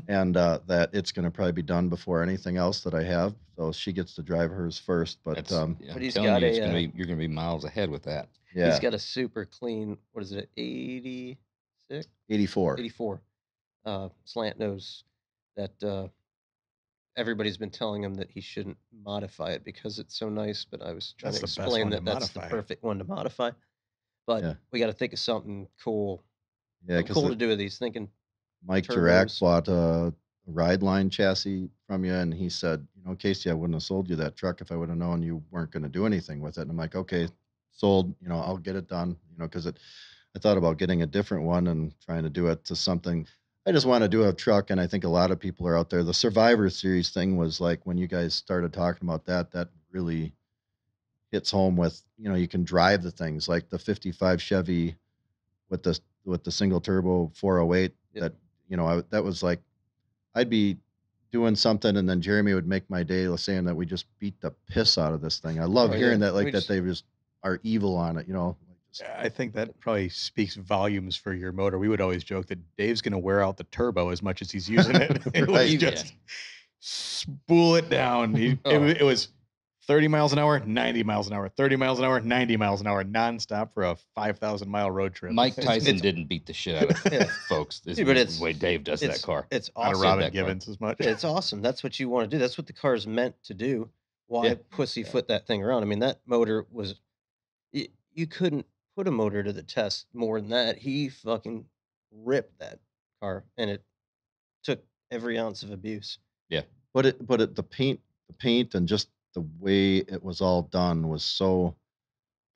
And uh, that it's going to probably be done before anything else that I have. So she gets to drive hers first. But, um, yeah, but he's got you, a, gonna be, you're going to be miles ahead with that. Yeah. He's got a super clean, what is it, eighty-six? eighty-four. eighty-four. Uh, slant nose that uh, everybody's been telling him that he shouldn't modify it because it's so nice. But I was trying that's to explain that to that's modify. The perfect one to modify. But yeah. we got to think of something cool. Yeah, cool the, to do with these thinking. Mike Dirac bought a Rideline chassis from you, and he said, you know, Casey, I wouldn't have sold you that truck if I would have known you weren't going to do anything with it. And I'm like, okay, sold, you know, I'll get it done, you know, because it, I thought about getting a different one and trying to do it to something. I just want to do a truck, and I think a lot of people are out there. The Survivor Series thing was like, when you guys started talking about that, that really hits home with, you know, you can drive the things, like the fifty-five Chevy with the, with the single turbo four oh eight yep. that, you know, I, that was like, I'd be doing something and then Jeremy would make my day saying that we just beat the piss out of this thing. I love oh, hearing yeah. that, like we that just, they just are evil on it, you know. Yeah, I think that probably speaks volumes for your motor. We would always joke that Dave's going to wear out the turbo as much as he's using it. It was right. just yeah. spool it down. He, oh. it, it was thirty miles an hour, ninety miles an hour, thirty miles an hour, ninety miles an hour, nonstop for a five thousand mile road trip. Mike Tyson it's, didn't beat the shit out of yeah. folks. This yeah, but is the way Dave does that car. It's awesome. Not Robin Givens car. As much. It's awesome. That's what you want to do. That's what the car is meant to do. Why yeah. pussyfoot yeah. that thing around? I mean, that motor was, you, you couldn't put a motor to the test more than that. He fucking ripped that car, and it took every ounce of abuse. Yeah. But it, but it, the paint, the paint and just the way it was all done was so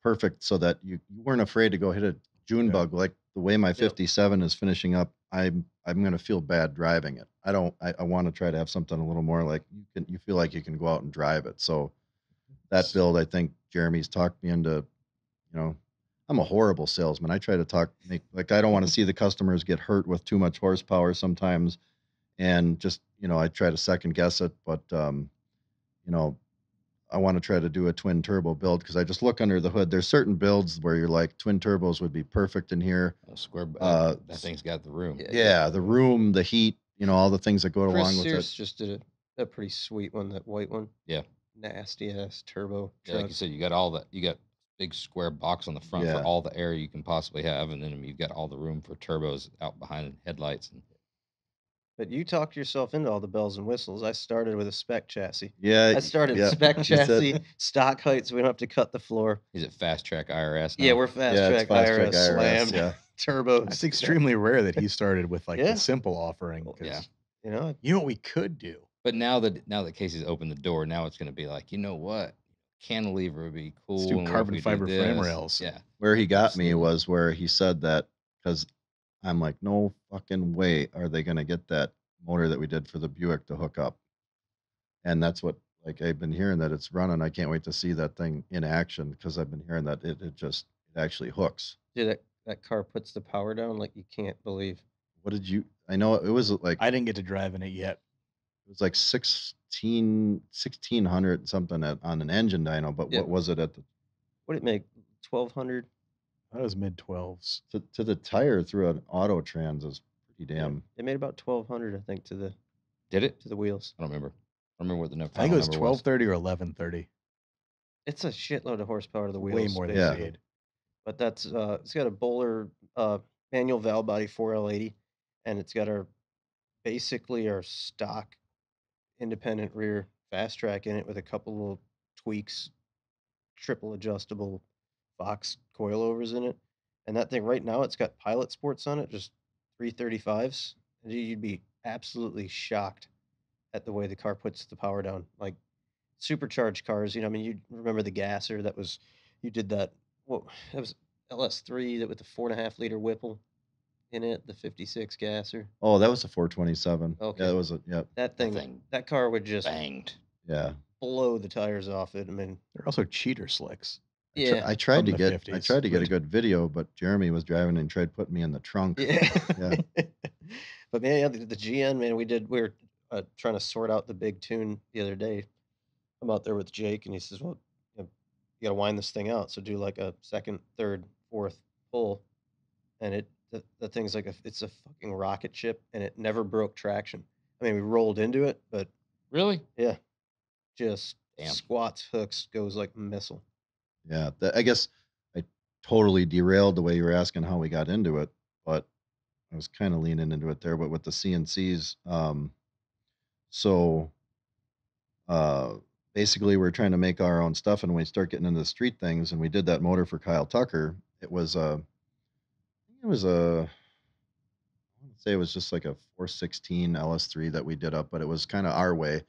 perfect so that you, you weren't afraid to go hit a June yeah. bug. Like the way my fifty-seven yeah. is finishing up, I'm, I'm going to feel bad driving it. I don't, I, I want to try to have something a little more like you can, you feel like you can go out and drive it. So that build, I think Jeremy's talked me into, you know, I'm a horrible salesman. I try to talk, make, like, I don't want to see the customers get hurt with too much horsepower sometimes. And just, you know, I try to second guess it, but, um, you know, I want to try to do a twin turbo build because I just look under the hood. There's certain builds where you're like, twin turbos would be perfect in here. A square, uh, that thing's got the room. Yeah, yeah, the room, the heat, you know, all the things that go Chris along with Sears it. Just did a, a pretty sweet one, that white one. Yeah. Nasty ass turbo. Yeah, like you said, you got all that. You got big square box on the front yeah. for all the air you can possibly have, and then you've got all the room for turbos out behind headlights. And... But you talked yourself into all the bells and whistles. I started with a spec chassis. Yeah, I started yeah. spec chassis, said, stock height, so we don't have to cut the floor. Is it fast track I R S? Now? Yeah, we're fast yeah, track fast I R S, I R S slammed yeah. turbo. It's extremely rare that he started with like yeah. the simple offering. Yeah, you know, you know what we could do. But now that now that Casey's opened the door, now it's going to be like, you know what, cantilever would be cool. Let's do carbon fiber do frame rails. Yeah. Where he got me was where he said that, because I'm like, no fucking way are they going to get that motor that we did for the Buick to hook up, and that's what, like, I've been hearing that it's running. I can't wait to see that thing in action because I've been hearing that it it just it actually hooks. Did it, that car puts the power down like you can't believe. What did you? I know it was like I didn't get to drive in it yet. It was like sixteen, sixteen hundred something at, on an engine dyno, but yeah. what was it at the... What did it make? twelve hundred? That was mid twelves. To, to the tire through an auto trans is pretty damn... It made about twelve hundred, I think, to the... Did it? To the wheels. I don't remember. I remember what the number was. I think it was twelve thirty or eleven thirty. It's a shitload of horsepower to the wheels. Way more than yeah. it. But that's... Uh, it's got a Bowler uh, manual valve body four L eighty, and it's got our... Basically our stock... independent rear fast track in it with a couple little tweaks, triple adjustable box coilovers in it. And that thing right now, it's got Pilot Sports on it, just three thirty-fives. You'd be absolutely shocked at the way the car puts the power down. Like supercharged cars, you know, I mean, you remember the gasser that was, you did that, what, that was L S three that with the four and a half liter Whipple in it, the fifty-six gasser. Oh, that was a four twenty-seven. Okay, yeah, that was a yep. That thing, that thing, that car would just banged. Yeah, blow the tires off it. I mean, they're also cheater slicks. Yeah, I, tr I tried to get, fifties. I tried to get a good video, but Jeremy was driving and tried putting me in the trunk. Yeah, yeah. But man, yeah, the, the G N man, we did. We were uh, trying to sort out the big tune the other day. I'm out there with Jake, and he says, "Well, you know, you got to wind this thing out. So do like a second, third, fourth pull," and it. The, the thing's like a, it's a fucking rocket ship, and it never broke traction. I mean, we rolled into it, but really, yeah, just Damn. Squats, hooks, goes like a missile. Yeah, the, I guess I totally derailed the way you were asking how we got into it, but I was kind of leaning into it there. But with the C N Cs, um, so uh, basically, we're trying to make our own stuff, and we start getting into the street things, and we did that motor for Kyle Tucker. It was a uh, It was a, I would say it was just like a four sixteen L S three that we did up, but it was kind of our way,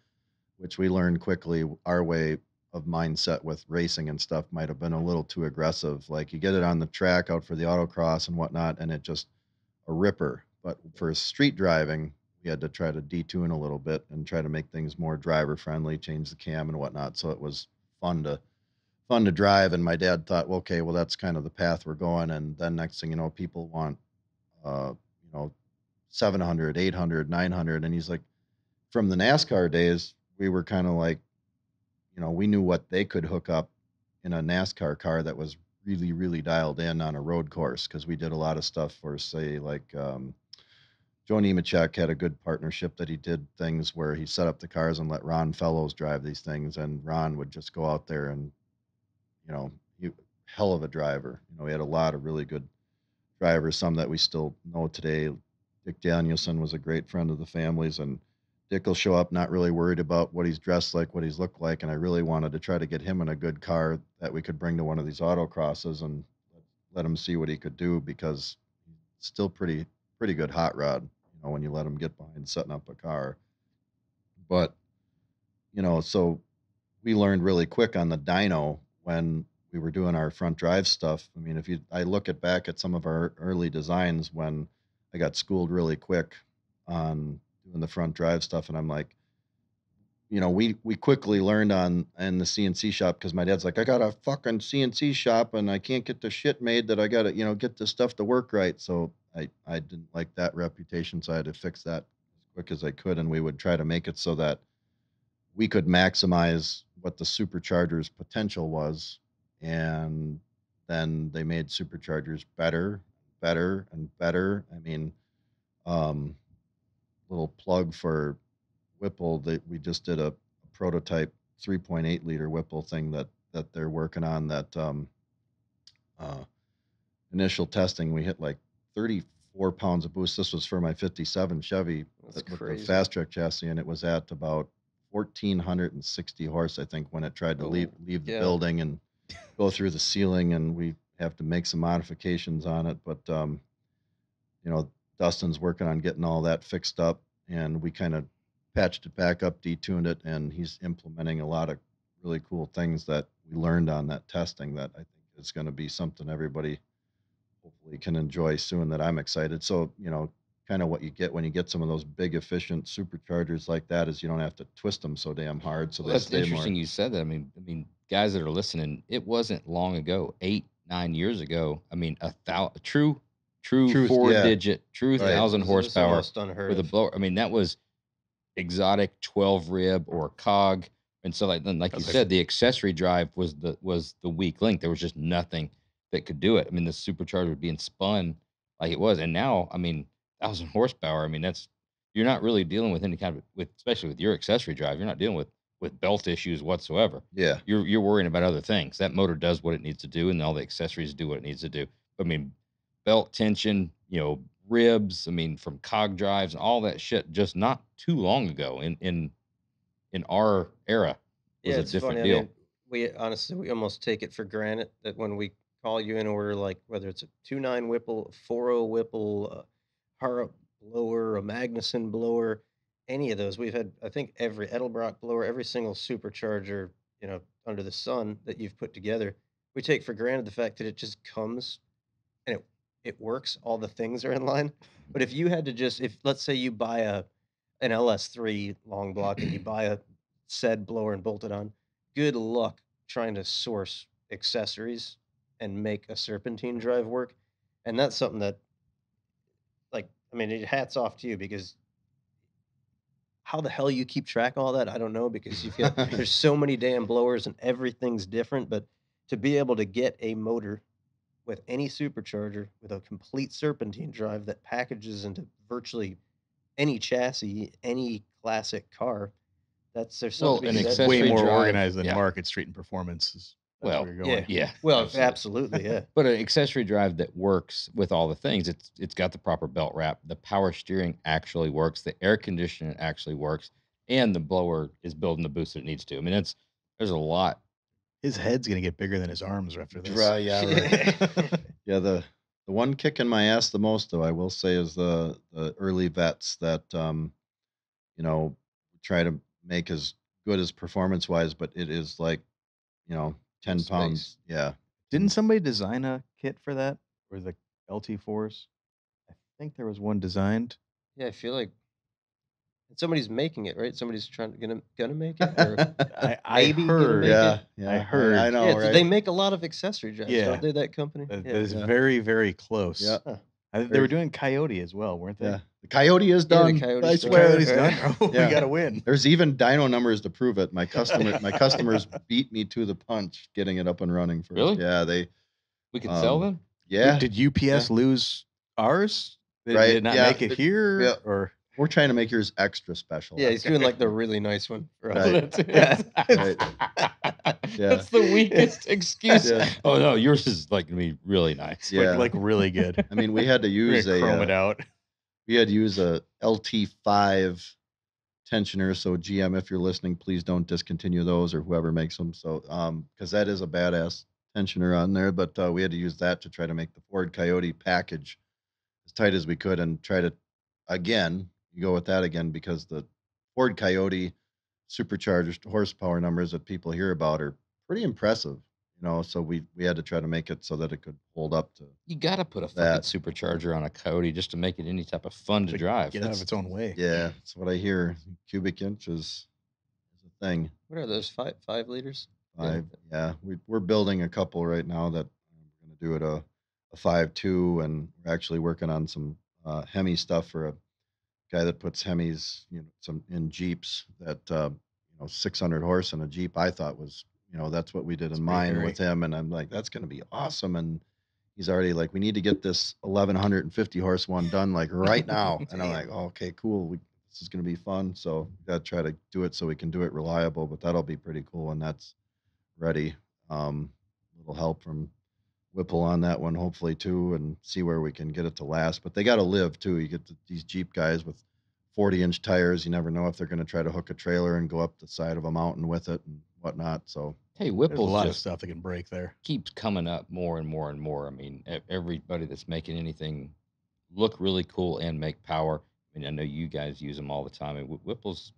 which we learned quickly. Our way of mindset with racing and stuff might have been a little too aggressive. Like you get it on the track out for the autocross and whatnot, and it just a ripper. But for street driving, we had to try to detune a little bit and try to make things more driver friendly, change the cam and whatnot. So it was fun to. Fun to drive, and my dad thought, well, okay, well, that's kind of the path we're going. And then next thing you know, people want, uh, you know, seven hundred, eight hundred, nine hundred. And he's like, from the NASCAR days, we were kind of like, you know, we knew what they could hook up in a NASCAR car that was really, really dialed in on a road course. Cause we did a lot of stuff for, say, like, um, Joe Nemechek had a good partnership that he did things where he set up the cars and let Ron Fellows drive these things. And Ron would just go out there and, you know, he, hell of a driver. You know, we had a lot of really good drivers, some that we still know today. Dick Danielson was a great friend of the family's, and Dick will show up not really worried about what he's dressed like, what he's looked like, and I really wanted to try to get him in a good car that we could bring to one of these autocrosses and let him see what he could do, because he's still pretty pretty good hot rod, you know, when you let him get behind setting up a car. But, you know, so we learned really quick on the dyno when we were doing our front drive stuff. I mean, if you, I look at back at some of our early designs when I got schooled really quick on doing the front drive stuff, and I'm like, you know, we, we quickly learned on in the C N C shop, because my dad's like, I got a fucking C N C shop and I can't get the shit made that I got to, you know, get this stuff to work right. So I, I didn't like that reputation, so I had to fix that as quick as I could. And we would try to make it so that we could maximize what the supercharger's potential was. And then they made superchargers better, better, and better. I mean, um, little plug for Whipple, that we just did a, a prototype three point eight liter Whipple thing that that they're working on, that um uh initial testing we hit like thirty-four pounds of boost. This was for my fifty-seven Chevy that, with the fast track chassis, and it was at about fourteen sixty horse, I think, when it tried to oh, leave leave the yeah. building and go through the ceiling, and we have to make some modifications on it. But um you know, Dustin's working on getting all that fixed up, and we kind of patched it back up, detuned it, and he's implementing a lot of really cool things that we learned on that testing that I think is going to be something everybody hopefully can enjoy soon, that I'm excited. So, you know, kind of what you get when you get some of those big efficient superchargers like that is you don't have to twist them so damn hard. So well, that's interesting more. You said that. I mean, I mean, guys that are listening, it wasn't long ago, eight, nine years ago. I mean, a thou- true, true, true four-digit, yeah. true right. thousand horsepower with a blower. I mean, that was exotic twelve rib or cog, and so like then like That's you like, said the accessory drive was the was the weak link. There was just nothing that could do it. I mean, the supercharger being spun like it was, and now, I mean, thousand horsepower, I mean, that's, you're not really dealing with any kind of, with especially with your accessory drive, you're not dealing with with belt issues whatsoever. Yeah, you're you're worrying about other things. That motor does what it needs to do, and all the accessories do what it needs to do. I mean, belt tension, you know, ribs, I mean, from cog drives and all that shit, just not too long ago in in in our era was yeah, it's a different funny. deal. I mean, we honestly we almost take it for granted that when we call you and order, like, whether it's a two nine Whipple, four oh Whipple, a Hara blower, a Magnuson blower, any of those, we've had, I think, every Edelbrock blower, every single supercharger, you know, under the sun that you've put together, we take for granted the fact that it just comes and it It works. All the things are in line. But if you had to just, if let's say you buy a an L S three long block and you buy a said blower and bolt it on, good luck trying to source accessories and make a serpentine drive work. And that's something that, like, I mean, hats off to you, because how the hell you keep track of all that, I don't know, because you feel there's so many damn blowers and everything's different. But to be able to get a motor with any supercharger, with a complete serpentine drive that packages into virtually any chassis, any classic car, that's there's something well, an accessory way more drive. Organized than yeah. Market Street and Performance. Is, well, where you're going. yeah, yeah, well, absolutely, yeah. But an accessory drive that works with all the things, it's it's got the proper belt wrap, the power steering actually works, the air conditioning actually works, and the blower is building the boost that it needs to. I mean, that's there's a lot. His head's gonna get bigger than his arms after this. Right, yeah, right. yeah. The the one kick in my ass the most, though, I will say, is the the early vets that um, you know, try to make as good as performance wise, but it is like, you know, ten Space. pounds. Yeah. Didn't somebody design a kit for that, or the L T fours? I think there was one designed. Yeah, I feel like. Somebody's making it, right? Somebody's trying to gonna gonna make it. Or I, I heard, yeah, it. yeah, I heard. I know, yeah, right? They make a lot of accessory drives, yeah. don't they? That company. That yeah. is yeah. very, very close. Yeah, huh. I think they were doing Coyote as well, weren't they? Yeah. The Coyote is done. Yeah, I swear, Coyote's done. Bro. Yeah. We gotta win. There's even dyno numbers to prove it. My customer, my customers beat me to the punch getting it up and running. First. Really? Yeah, they. We could um, sell them. Yeah. Did U P S yeah. lose ours? Did, right. Did not yeah. make it, it here, yeah. or. We're trying to make yours extra special. Yeah, he's doing like the really nice one. Right. yeah. right. yeah. That's the weakest excuse. Yeah. Oh, no, yours is like going to be really nice. Yeah. Like, like really good. I mean, we had to use a... Chrome uh, it out. We had to use a L T five tensioner. So G M, if you're listening, please don't discontinue those, or whoever makes them. So, um, because that is a badass tensioner on there, but uh, we had to use that to try to make the Ford Coyote package as tight as we could and try to, again, you go with that again, because the Ford Coyote supercharged horsepower numbers that people hear about are pretty impressive, you know, so we, we had to try to make it so that it could hold up to. You got to put a fucking supercharger on a Coyote just to make it any type of fun to drive. Get out of its own way. Yeah, that's what I hear. Cubic inches is a thing. What are those, five, five liters? Five, yeah. We, we're building a couple right now that we're going to do at a five point two, and we're actually working on some uh, Hemi stuff for a guy that puts Hemis, you know, some in Jeeps that, uh, you know, six hundred horse in a Jeep, I thought was, you know, that's what we did in mine with him. And I'm like, that's going to be awesome. And he's already like, we need to get this eleven fifty horse one done like right now. And I'm like, oh, okay, cool. We, this is going to be fun. So we got to try to do it so we can do it reliable, but that'll be pretty cool. And that's ready. Um, a little help from Whipple on that one, hopefully, too, and see where we can get it to last. But they got to live, too. You get the, these Jeep guys with forty inch tires. You never know if they're going to try to hook a trailer and go up the side of a mountain with it and whatnot. So, hey, Whipple's a lot of stuff that can break there. Keeps coming up more and more and more. I mean, everybody that's making anything look really cool and make power. I mean, I know you guys use them all the time. And Whipple's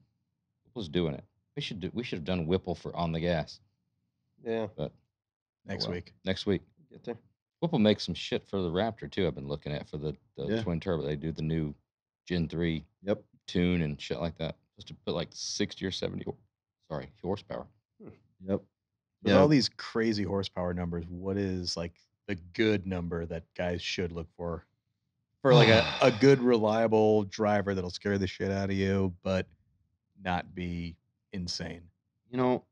Whipple's doing it. We should do, we should have done Whipple for On the Gas. Yeah, but next oh well. week. Next week. Get there. Whipple makes some shit for the Raptor too. I've been looking at for the, the yeah. twin turbo. They do the new Gen three yep. tune and shit like that. Just to put like sixty or seventy, sorry, horsepower. Hmm. Yep. With yeah. all these crazy horsepower numbers, what is like the good number that guys should look for for like a, a good reliable driver that'll scare the shit out of you, but not be insane? You know.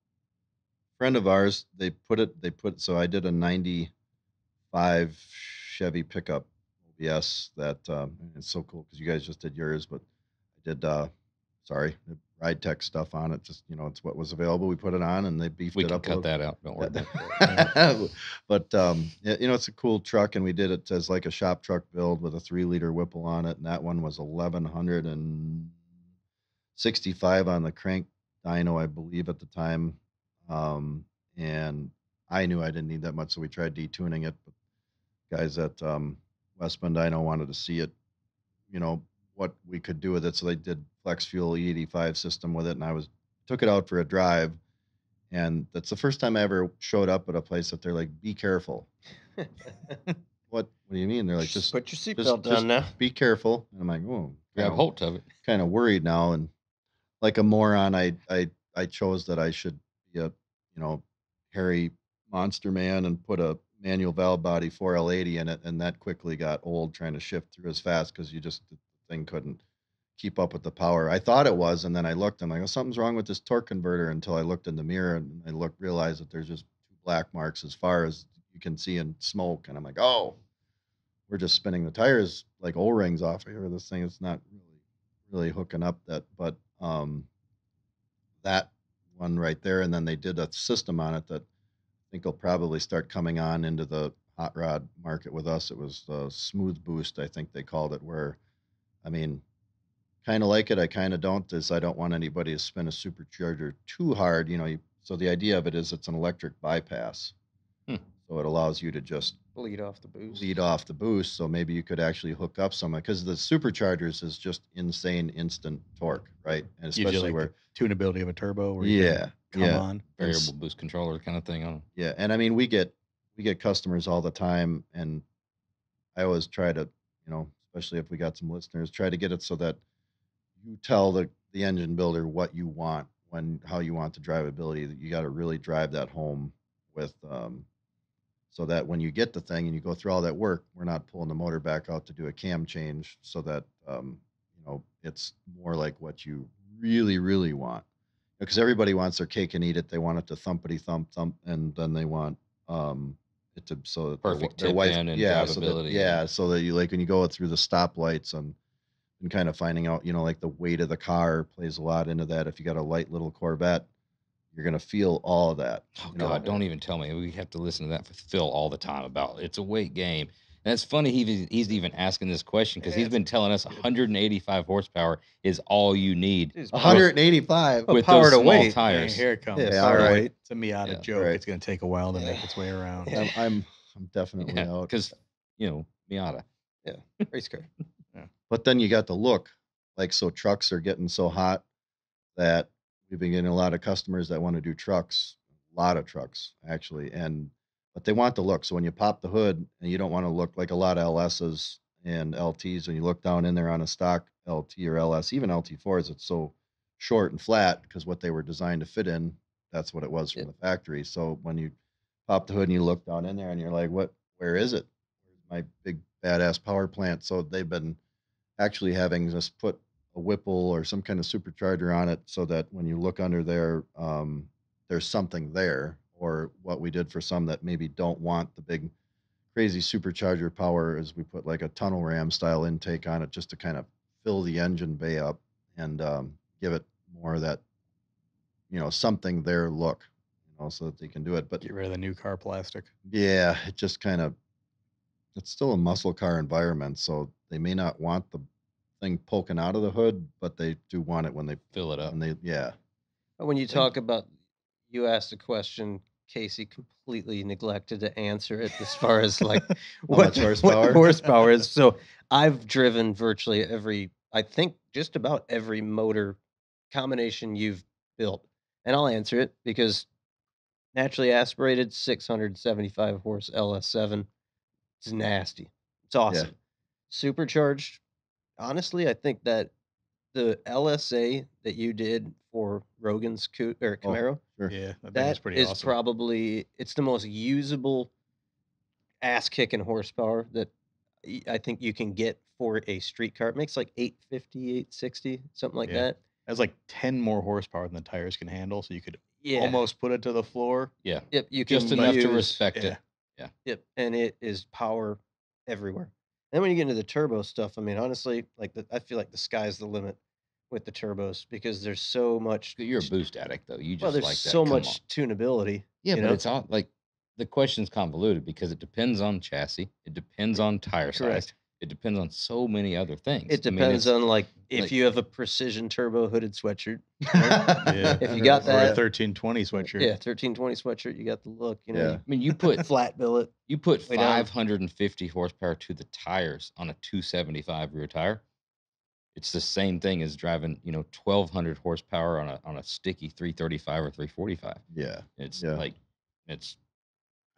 Friend of ours, they put it, they put, so I did a ninety-five Chevy pickup O B S that, um, it's so cool because you guys just did yours, but I did, uh, sorry, ride tech stuff on it. Just, you know, it's what was available. We put it on and they beefed we it up. We can cut that out. Don't worry about that. But, um, you know, it's a cool truck and we did it as like a shop truck build with a three liter Whipple on it. And that one was eleven sixty-five on the crank dyno, I believe at the time. Um, and I knew I didn't need that much, so we tried detuning it. But guys at um, West Bend, I know, wanted to see it, you know, what we could do with it. So they did Flex Fuel E eighty-five system with it, and I was took it out for a drive. And that's the first time I ever showed up at a place that they're like, be careful. what What do you mean? They're like, just put your seatbelt down now. Be careful. And I'm like, oh, grab hold of it. Kind of worried now. And like a moron, I, I, I chose that I should be a, you know, hairy monster man and put a manual valve body four L eighty in it. And that quickly got old trying to shift through as fast because you just, the thing couldn't keep up with the power. I thought it was. And then I looked, I'm like, oh, something's wrong with this torque converter until I looked in the mirror and I looked, realized that there's just two black marks as far as you can see in smoke. And I'm like, oh, we're just spinning the tires like O-rings off here. This thing is not really, really hooking up that, but um, that one right there. And then they did a system on it that I think will probably start coming on into the hot rod market with us. It was the Smooth Boost, I think they called it, where, I mean, kind of like it. I kind of don't, is I don't want anybody to spin a supercharger too hard. You know, you, so the idea of it is it's an electric bypass. Hmm. So it allows you to just bleed off the boost, bleed off the boost. So maybe you could actually hook up someone because the superchargers is just insane instant torque, right? And especially like where tunability of a turbo, where you yeah, come yeah. on variable it's, boost controller kind of thing. On yeah, and I mean we get we get customers all the time, and I always try to, you know, especially if we got some listeners, try to get it so that you tell the the engine builder what you want when how you want the drivability. That you got to really drive that home with. Um, So that when you get the thing and you go through all that work, we're not pulling the motor back out to do a cam change so that, um, you know, it's more like what you really, really want. Because everybody wants their cake and eat it. They want it to thumpity thump thump, and then they want um, it to, so that perfect their, their wife, and yeah, so that, yeah, so that you like, when you go through the stoplights and, and kind of finding out, you know, like the weight of the car plays a lot into that. If you got a light little Corvette, you're going to feel all of that. Oh, God, know? Don't even tell me. We have to listen to that for Phil all the time about it's a weight game. And it's funny he, he's even asking this question because he's been telling us one hundred eighty-five horsepower is all you need. one hundred eighty-five with power those to small weight. Tires. Here it comes. Yeah, yeah, all right. It's a Miata yeah, joke. Right. It's going to take a while to yeah. make its way around. Yeah. I'm, I'm I'm definitely yeah, out because you know Miata. Yeah, race car. Yeah. But then you got the look. Like, so trucks are getting so hot that we've been getting a lot of customers that want to do trucks, a lot of trucks actually, and but they want the look. So when you pop the hood, and you don't want to look like a lot of L Ss and L Ts, when you look down in there on a stock L T or L S, even L T fours, it's so short and flat because what they were designed to fit in, that's what it was from yeah. the factory. So when you pop the hood and you look down in there and you're like, what, where is it? My big badass power plant. So they've been actually having us put a Whipple or some kind of supercharger on it so that when you look under there, um, there's something there. Or what we did for some that maybe don't want the big crazy supercharger power is we put like a tunnel ram style intake on it just to kind of fill the engine bay up and um, give it more of that, you know, something there look, you know, so that they can do it. But get rid of the new car plastic. Yeah, it just kind of, it's still a muscle car environment, so they may not want the thing poking out of the hood, but they do want it when they fill it up. And they, yeah. When you talk about, you asked a question, Casey completely neglected to answer it as far as like what, horsepower? what horsepower is. So I've driven virtually every, I think just about every motor combination you've built. And I'll answer it because naturally aspirated six hundred seventy-five horse L S seven. It's nasty. It's awesome. Yeah. Supercharged. Honestly, I think that the L S A that you did for Rogan's Coo- or Camaro, oh, sure. yeah, I think that it's pretty is awesome. Probably it's the most usable ass-kicking horsepower that I think you can get for a street car. It makes like eight fifty, eight sixty, something like yeah. that. That's like ten more horsepower than the tires can handle, so you could yeah. almost put it to the floor. Yeah, yep, you can just enough use, to respect yeah. it. Yeah, yep, and it is power everywhere. Then when you get into the turbo stuff, I mean, honestly, like the, I feel like the sky's the limit with the turbos because there's so much. You're a boost addict, though. You just well, there's like that. so Come much on. tunability. Yeah, but know? it's all like the question's convoluted because it depends on chassis, it depends on tire Correct. size, it depends on so many other things. It depends I mean, on like if like, you have a precision turbo hooded sweatshirt. Right? yeah, if you got that or a thirteen twenty sweatshirt. Yeah, thirteen twenty sweatshirt. You got the look. You know, yeah. you, I mean, you put flat billet. You put five hundred fifty horsepower to the tires on a two seventy-five rear tire. It's the same thing as driving, you know, twelve hundred horsepower on a on a sticky three thirty-five or three forty-five. Yeah, it's yeah. like it's.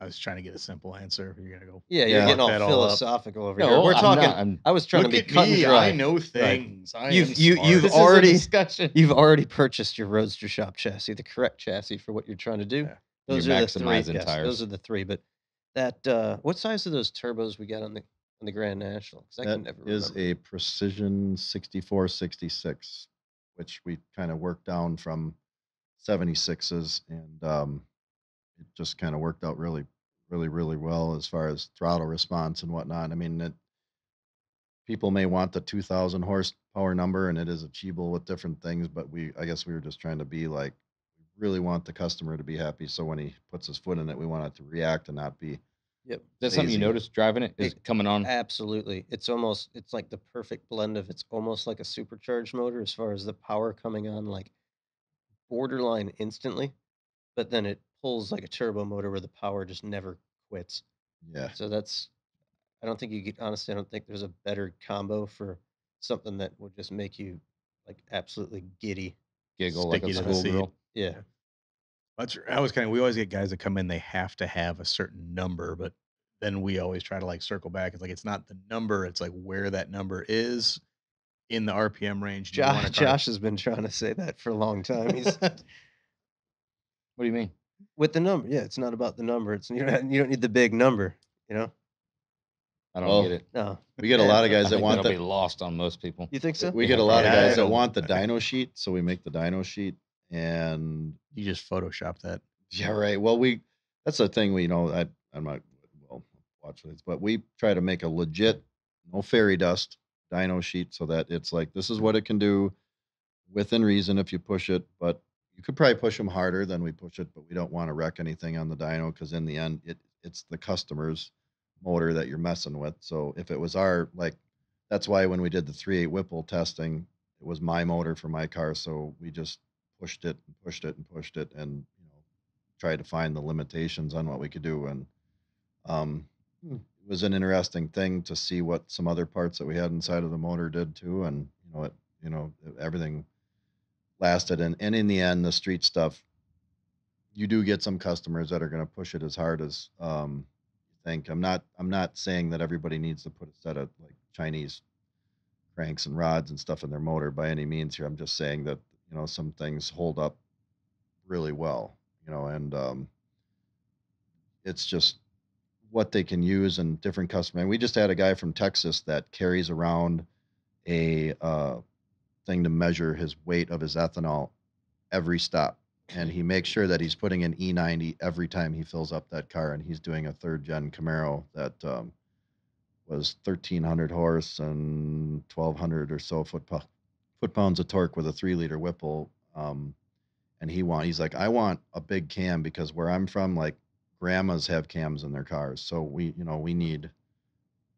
I was trying to get a simple answer. You're gonna go. Yeah, you're getting all philosophical over no, here. We're I'm talking. Not, I'm, I was trying to be cut and dry. I know things. Right. I you've you, you've already you've already purchased your Roadster Shop chassis, the correct chassis for what you're trying to do. Yeah. Those you're are the three. Yes, those are the three. But that uh, what size are those turbos we got on the on the Grand National? I that can never is remember. A precision sixty-four sixty-six, which we kind of worked down from seventy-sixes and. Um, It just kind of worked out really, really, really well as far as throttle response and whatnot. I mean, it, people may want the two thousand horsepower number, and it is achievable with different things, but we, I guess we were just trying to be like, really want the customer to be happy. So when he puts his foot in it, we want it to react and not be. Yep. That's something you notice driving it is it, coming on. Absolutely. It's almost, it's like the perfect blend of, it's almost like a supercharged motor as far as the power coming on, like borderline instantly, but then it pulls like a turbo motor where the power just never quits. Yeah. So that's, I don't think you get, honestly, I don't think there's a better combo for something that would just make you like absolutely giddy. Giggle like a schoolgirl. Yeah. That's, I was kind of, we always get guys that come in, they have to have a certain number, but then we always try to like circle back. It's like, it's not the number, it's like where that number is in the R P M range. Josh, Josh has been trying to say that for a long time. He's, what do you mean? With the number, yeah, it's not about the number. It's you don't you don't need the big number, you know. I don't well, get it. No, we get a lot of guys that want that. Be lost on most people. You think so? We get a lot yeah, of guys that want the dyno sheet, so we make the dyno sheet, and you just Photoshop that. Yeah, right. Well, we that's the thing. We you know I I'm not well watch this, but we try to make a legit, no fairy dust dyno sheet, so that it's like this is what it can do, within reason if you push it, but. You could probably push them harder than we push it, but we don't want to wreck anything on the dyno because in the end, it it's the customer's motor that you're messing with. So if it was our, like, that's why when we did the three eight Whipple testing, it was my motor for my car. So we just pushed it and pushed it and pushed it and, you know, tried to find the limitations on what we could do. And um, hmm. it was an interesting thing to see what some other parts that we had inside of the motor did too. And, you know, it, you know, everything lasted. And, and in the end, the street stuff, you do get some customers that are going to push it as hard as um, you think. I'm not, I'm not saying that everybody needs to put a set of like Chinese cranks and rods and stuff in their motor by any means here. I'm just saying that, you know, some things hold up really well, you know, and um, it's just what they can use and different customers. And we just had a guy from Texas that carries around a uh, thing to measure his weight of his ethanol every stop. And he makes sure that he's putting an E ninety every time he fills up that car. And he's doing a third gen Camaro that um, was thirteen hundred horse and twelve hundred or so foot, po foot pounds of torque with a three liter Whipple. Um, and he want, he's like, I want a big cam because where I'm from, like grandmas have cams in their cars. So we, you know, we need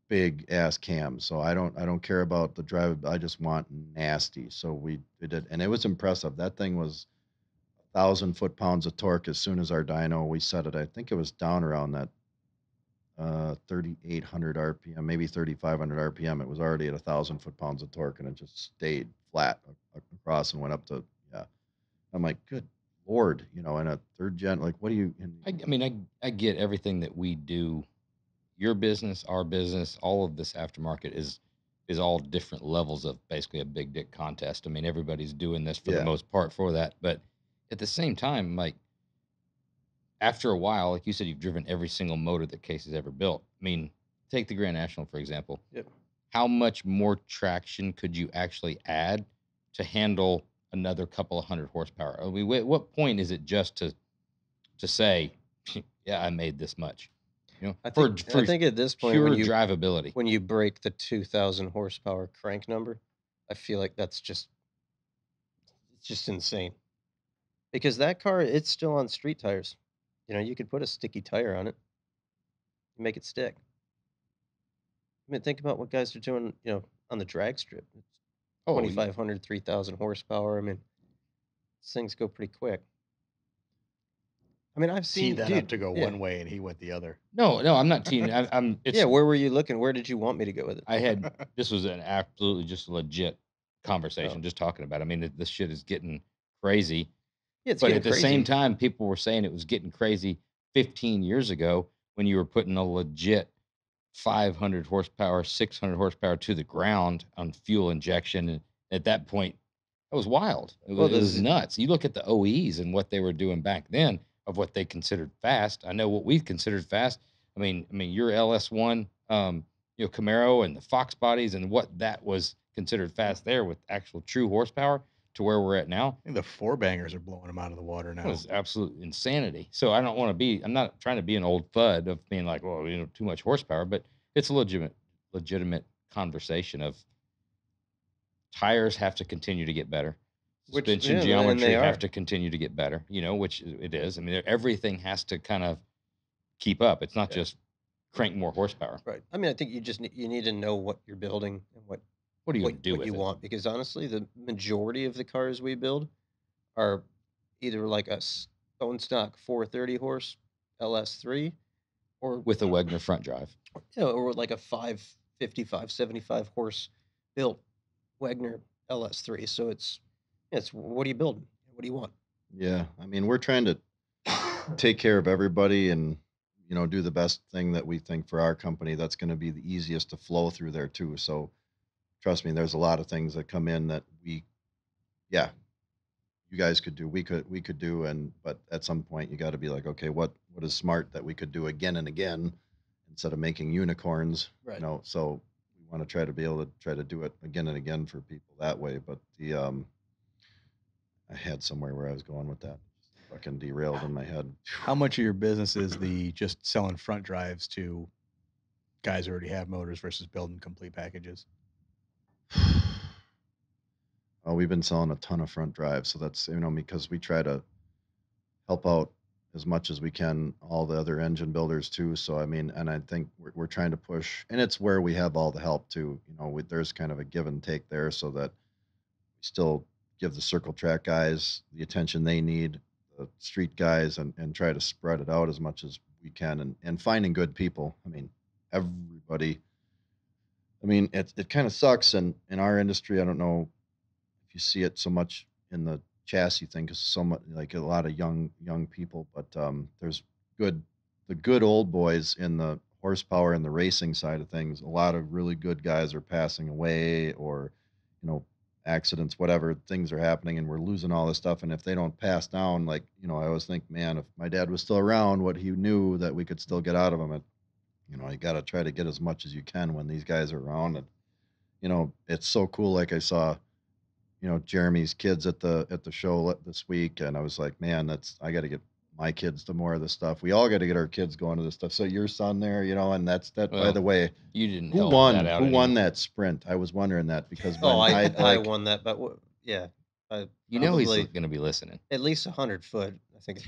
big ass cams. So I don't, I don't care about the drive. I just want nasty. So we, we did. And it was impressive. That thing was thousand foot pounds of torque as soon as our dyno, we set it, I think it was down around that uh thirty-eight hundred R P M, maybe thirty-five hundred R P M. It was already at a thousand foot pounds of torque, and it just stayed flat across and went up to, yeah, I'm like, good Lord, you know, in a third gen, like, what do you, in I, I mean, I, I get everything that we do, your business, our business, all of this aftermarket is is all different levels of basically a big dick contest. I mean, everybody's doing this for yeah. the most part for that, but at the same time, like, after a while, like you said, you've driven every single motor that Casey's ever built. I mean, take the Grand National, for example. Yep. How much more traction could you actually add to handle another couple of hundred horsepower? I mean, at what point is it just to to say, yeah, I made this much? You know, I think, for, for I think at this point, pure when you, drivability. When you break the two thousand horsepower crank number, I feel like that's just, it's just insane. Because that car, it's still on street tires. You know, you could put a sticky tire on it and make it stick. I mean, think about what guys are doing, you know, on the drag strip. It's oh, twenty-five hundred, three thousand horsepower. I mean, things go pretty quick. I mean, I've seen that dude, up to go yeah. one way and he went the other. No, no, I'm not teeing. I, I'm, it's, yeah, where were you looking? Where did you want me to go with it? I had, this was an absolutely just legit conversation, oh. just talking about it. I mean, this shit is getting crazy. Yeah, but at the crazy. same time, people were saying it was getting crazy fifteen years ago when you were putting a legit five hundred horsepower, six hundred horsepower to the ground on fuel injection. And at that point, that was wild. It was, well, it was nuts. You look at the O Es and what they were doing back then of what they considered fast. I know what we considered fast. I mean, I mean your L S one, um, you know, Camaro and the Fox bodies and what that was considered fast there with actual true horsepower. To where we're at now, I think the four bangers are blowing them out of the water now. It's absolute insanity. So I don't want to be. I'm not trying to be an old fud of being like, well, you know, too much horsepower. But it's a legitimate, legitimate conversation of tires have to continue to get better, which, suspension yeah, geometry have to continue to get better. You know, which it is. I mean, everything has to kind of keep up. It's not yeah. just crank more horsepower. Right. I mean, I think you just need, you need to know what you're building and what. What do you what, do what with you it? want? Because honestly, the majority of the cars we build are either like a stone stock four thirty horse L S three, or with a Wegner front drive, or, you know, or like a five fifty, five seventy-five horse built Wegner L S three. So it's it's what are you building? What do you want? Yeah, I mean, we're trying to take care of everybody and, you know, do the best thing that we think for our company. That's going to be the easiest to flow through there too. So. Trust me, there's a lot of things that come in that we, yeah, you guys could do, we could, we could do. And, but at some point you got to be like, okay, what, what is smart that we could do again and again instead of making unicorns, right. you know? So we want to try to be able to try to do it again and again for people that way. But the, um, I had somewhere where I was going with that. Just fucking derailed in my head. How much of your business is the just selling front drives to guys who already have motors versus building complete packages? Well, we've been selling a ton of front drives, so that's, you know, because we try to help out as much as we can, all the other engine builders too. So, I mean, and I think we're, we're trying to push, and it's where we have all the help too. You know, we, there's kind of a give and take there so that we still give the circle track guys the attention they need, the street guys, and, and try to spread it out as much as we can, and, and finding good people. I mean, everybody, I mean, it, it kind of sucks. And in our industry, I don't know if you see it so much in the chassis thing, because so much, like a lot of young young people, but um there's good the good old boys in the horsepower and the racing side of things. A lot of really good guys are passing away, or you know, accidents, whatever, things are happening, and we're losing all this stuff. And if they don't pass down, like, you know, I always think, man, if my dad was still around, what he knew that we could still get out of him. And you know, you got to try to get as much as you can when these guys are around. And you know, it's so cool. Like I saw, you know, Jeremy's kids at the at the show this week, and I was like, man, that's, I got to get my kids to more of this stuff. We all got to get our kids going to this stuff. So your son there, you know, and that's that. Well, by the way, you didn't who won that out who won you? that sprint? I was wondering that, because oh, I, I, like, I won that, but w yeah, I, you know, he's going to be listening. At least a hundred foot, I think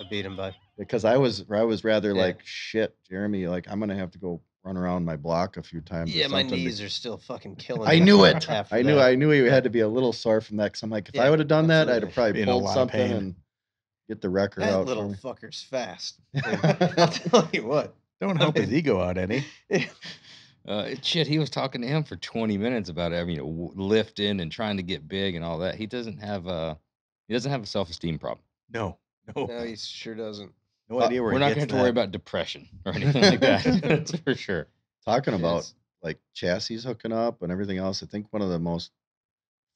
I beat him by. Because I was I was rather yeah. like, shit, Jeremy, like I'm going to have to go run around my block a few times. Yeah, my knees are still fucking killing me. I knew it. I knew I knew he had to be a little sore from that. Because I'm like, if I would have done that, I'd have probably pulled something and get the wrecker out. That little fucker's fast. I'll tell you what. Don't help his ego out any. Uh, shit, he was talking to him for twenty minutes about it. I mean, you know, lifting and trying to get big and all that. He doesn't have a he doesn't have a self-esteem problem. No, no, no, he sure doesn't. No idea where uh, we're not going to worry about depression or anything like that. That's for sure. Talking about yes. like chassis hooking up and everything else, I think one of the most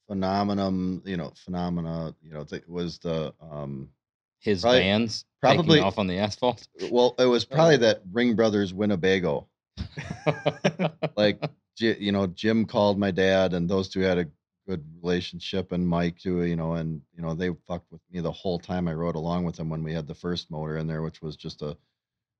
phenomenon, you know, phenomena, you know, th was the um, his probably, vans probably off on the asphalt. Well, it was probably that Ring Brothers Winnebago. Like, you know, Jim called my dad, and those two had a good relationship, and Mike too, you know, and you know, they fucked with me the whole time I rode along with them when we had the first motor in there, which was just a,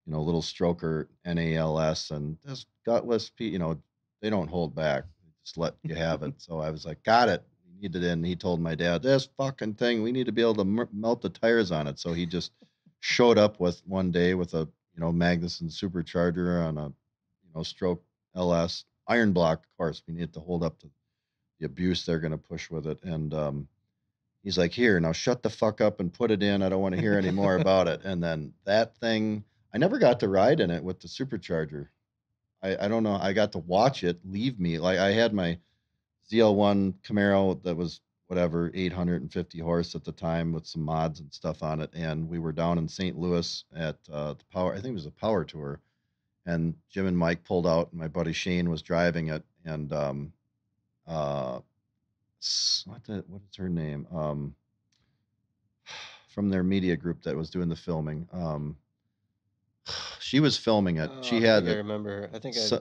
you know, little stroker N A L S, and this gutless P, you know, they don't hold back, they just let you have it. So I was like, got it, we need it in. And he told my dad, this fucking thing, we need to be able to melt the tires on it. So he just showed up with one day with a, you know, Magnuson supercharger on a, you know, stroke L S iron block. Of course, we needed to hold up to the abuse they're going to push with it. And um, he's like, here, now shut the fuck up and put it in. I don't want to hear any more about it. And then that thing, I never got to ride in it with the supercharger. I, I don't know. I got to watch it leave me. Like, I had my Z L one Camaro that was whatever, eight hundred fifty horse at the time, with some mods and stuff on it. And we were down in Saint Louis at uh, the power, I think it was a power tour. And Jim and Mike pulled out, and my buddy Shane was driving it. And, um, uh what the what is her name um from their media group that was doing the filming, um she was filming it. Oh, she had I, think a, I remember I think I,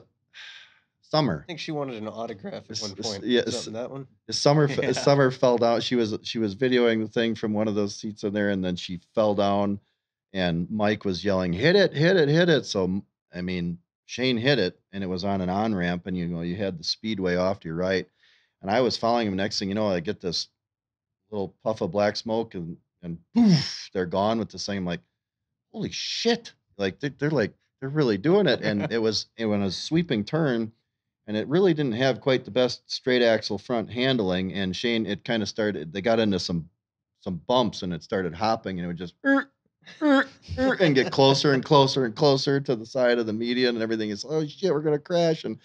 Summer, I think she wanted an autograph at one point. Yes, yeah, that one Summer yeah. Summer fell down. She was she was videoing the thing from one of those seats in there, and then she fell down, and Mike was yelling, hit it, hit it, hit it. So I mean, Shane hit it, and it was on an on-ramp, and you know, you had the speedway off to your right, and I was following him. Next thing you know, I get this little puff of black smoke, and and poof, they're gone with this thing. I'm like, holy shit! Like they're, they're like they're really doing it. And it was it was a sweeping turn, and it really didn't have quite the best straight axle front handling. And Shane, it kind of started. They got into some some bumps, and it started hopping, and it would just. Er, er, er, and get closer and closer and closer to the side of the median, and everything is, oh shit, we're gonna crash. And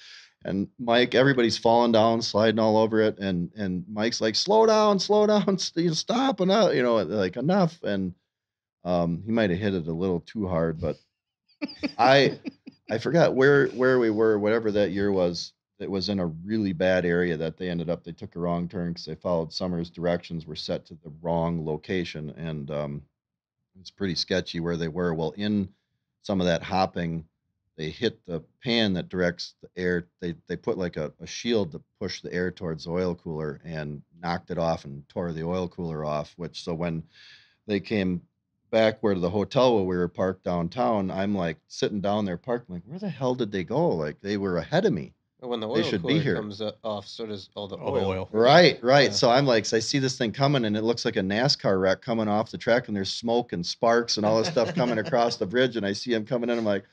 and Mike, everybody's falling down, sliding all over it, and and Mike's like, slow down, slow down, stop, and you know, like enough. And um he might have hit it a little too hard, but I I forgot where where we were, whatever that year was. It was in a really bad area that they ended up. They took a wrong turn because they followed Summer's directions, were set to the wrong location, and um it's pretty sketchy where they were. Well, in some of that hopping, they hit the pan that directs the air. They they put like a, a shield to push the air towards the oil cooler, and knocked it off and tore the oil cooler off, which, so when they came back where to the hotel where we were parked downtown, I'm like sitting down there parked, like, where the hell did they go? Like, they were ahead of me. When the oil they should be here. Comes off, so does all the oil. oil. Right, right. Yeah. So I'm like, so I see this thing coming, and it looks like a NASCAR wreck coming off the track, and there's smoke and sparks and all this stuff coming across the bridge, and I see them coming in. I'm like,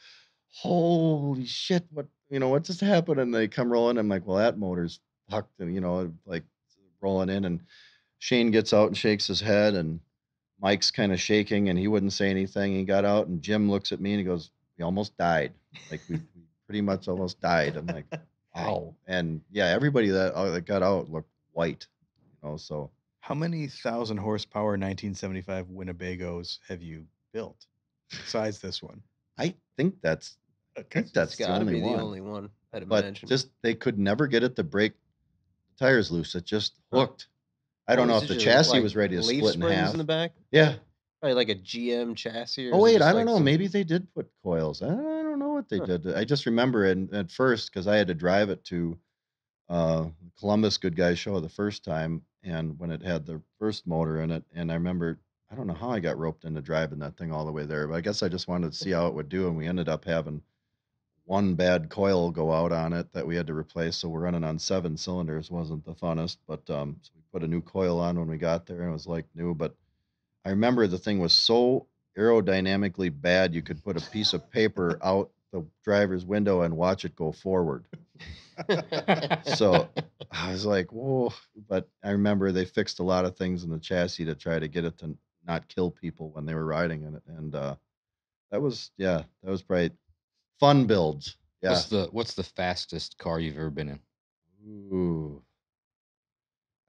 holy shit, what, you know, what just happened? And they come rolling. I'm like, well, that motor's fucked, and, you know, like rolling in. And Shane gets out and shakes his head, and Mike's kind of shaking, and he wouldn't say anything. He got out, and Jim looks at me, and he goes, we almost died. Like, we pretty much almost died. I'm like... Wow. And yeah, everybody that, uh, that got out looked white, you know, so. How many thousand horsepower nineteen seventy-five Winnebagos have you built besides this one? I think that's, I think that's the only, the only one. I'd but imagine. Just, they could never get it to break the tires loose. It just hooked. I don't oh, know if the chassis like was ready to split in half. In the back? Yeah. Probably like a G M chassis. Or oh, wait, I don't like know. Some... Maybe they did put coils. I don't know. They huh. did. I just remember it at first because I had to drive it to uh, Columbus Good Guys Show the first time, and when it had the first motor in it, and I remember I don't know how I got roped into driving that thing all the way there, but I guess I just wanted to see how it would do, and we ended up having one bad coil go out on it that we had to replace. So we're running on seven cylinders, wasn't the funnest, but um, so we put a new coil on when we got there, and it was like new. But I remember the thing was so aerodynamically bad, you could put a piece of paper out the driver's window and watch it go forward. So I was like, whoa. But I remember they fixed a lot of things in the chassis to try to get it to not kill people when they were riding in it. And uh, that was, yeah, that was probably fun builds. Yeah. What's the, what's the fastest car you've ever been in? Ooh.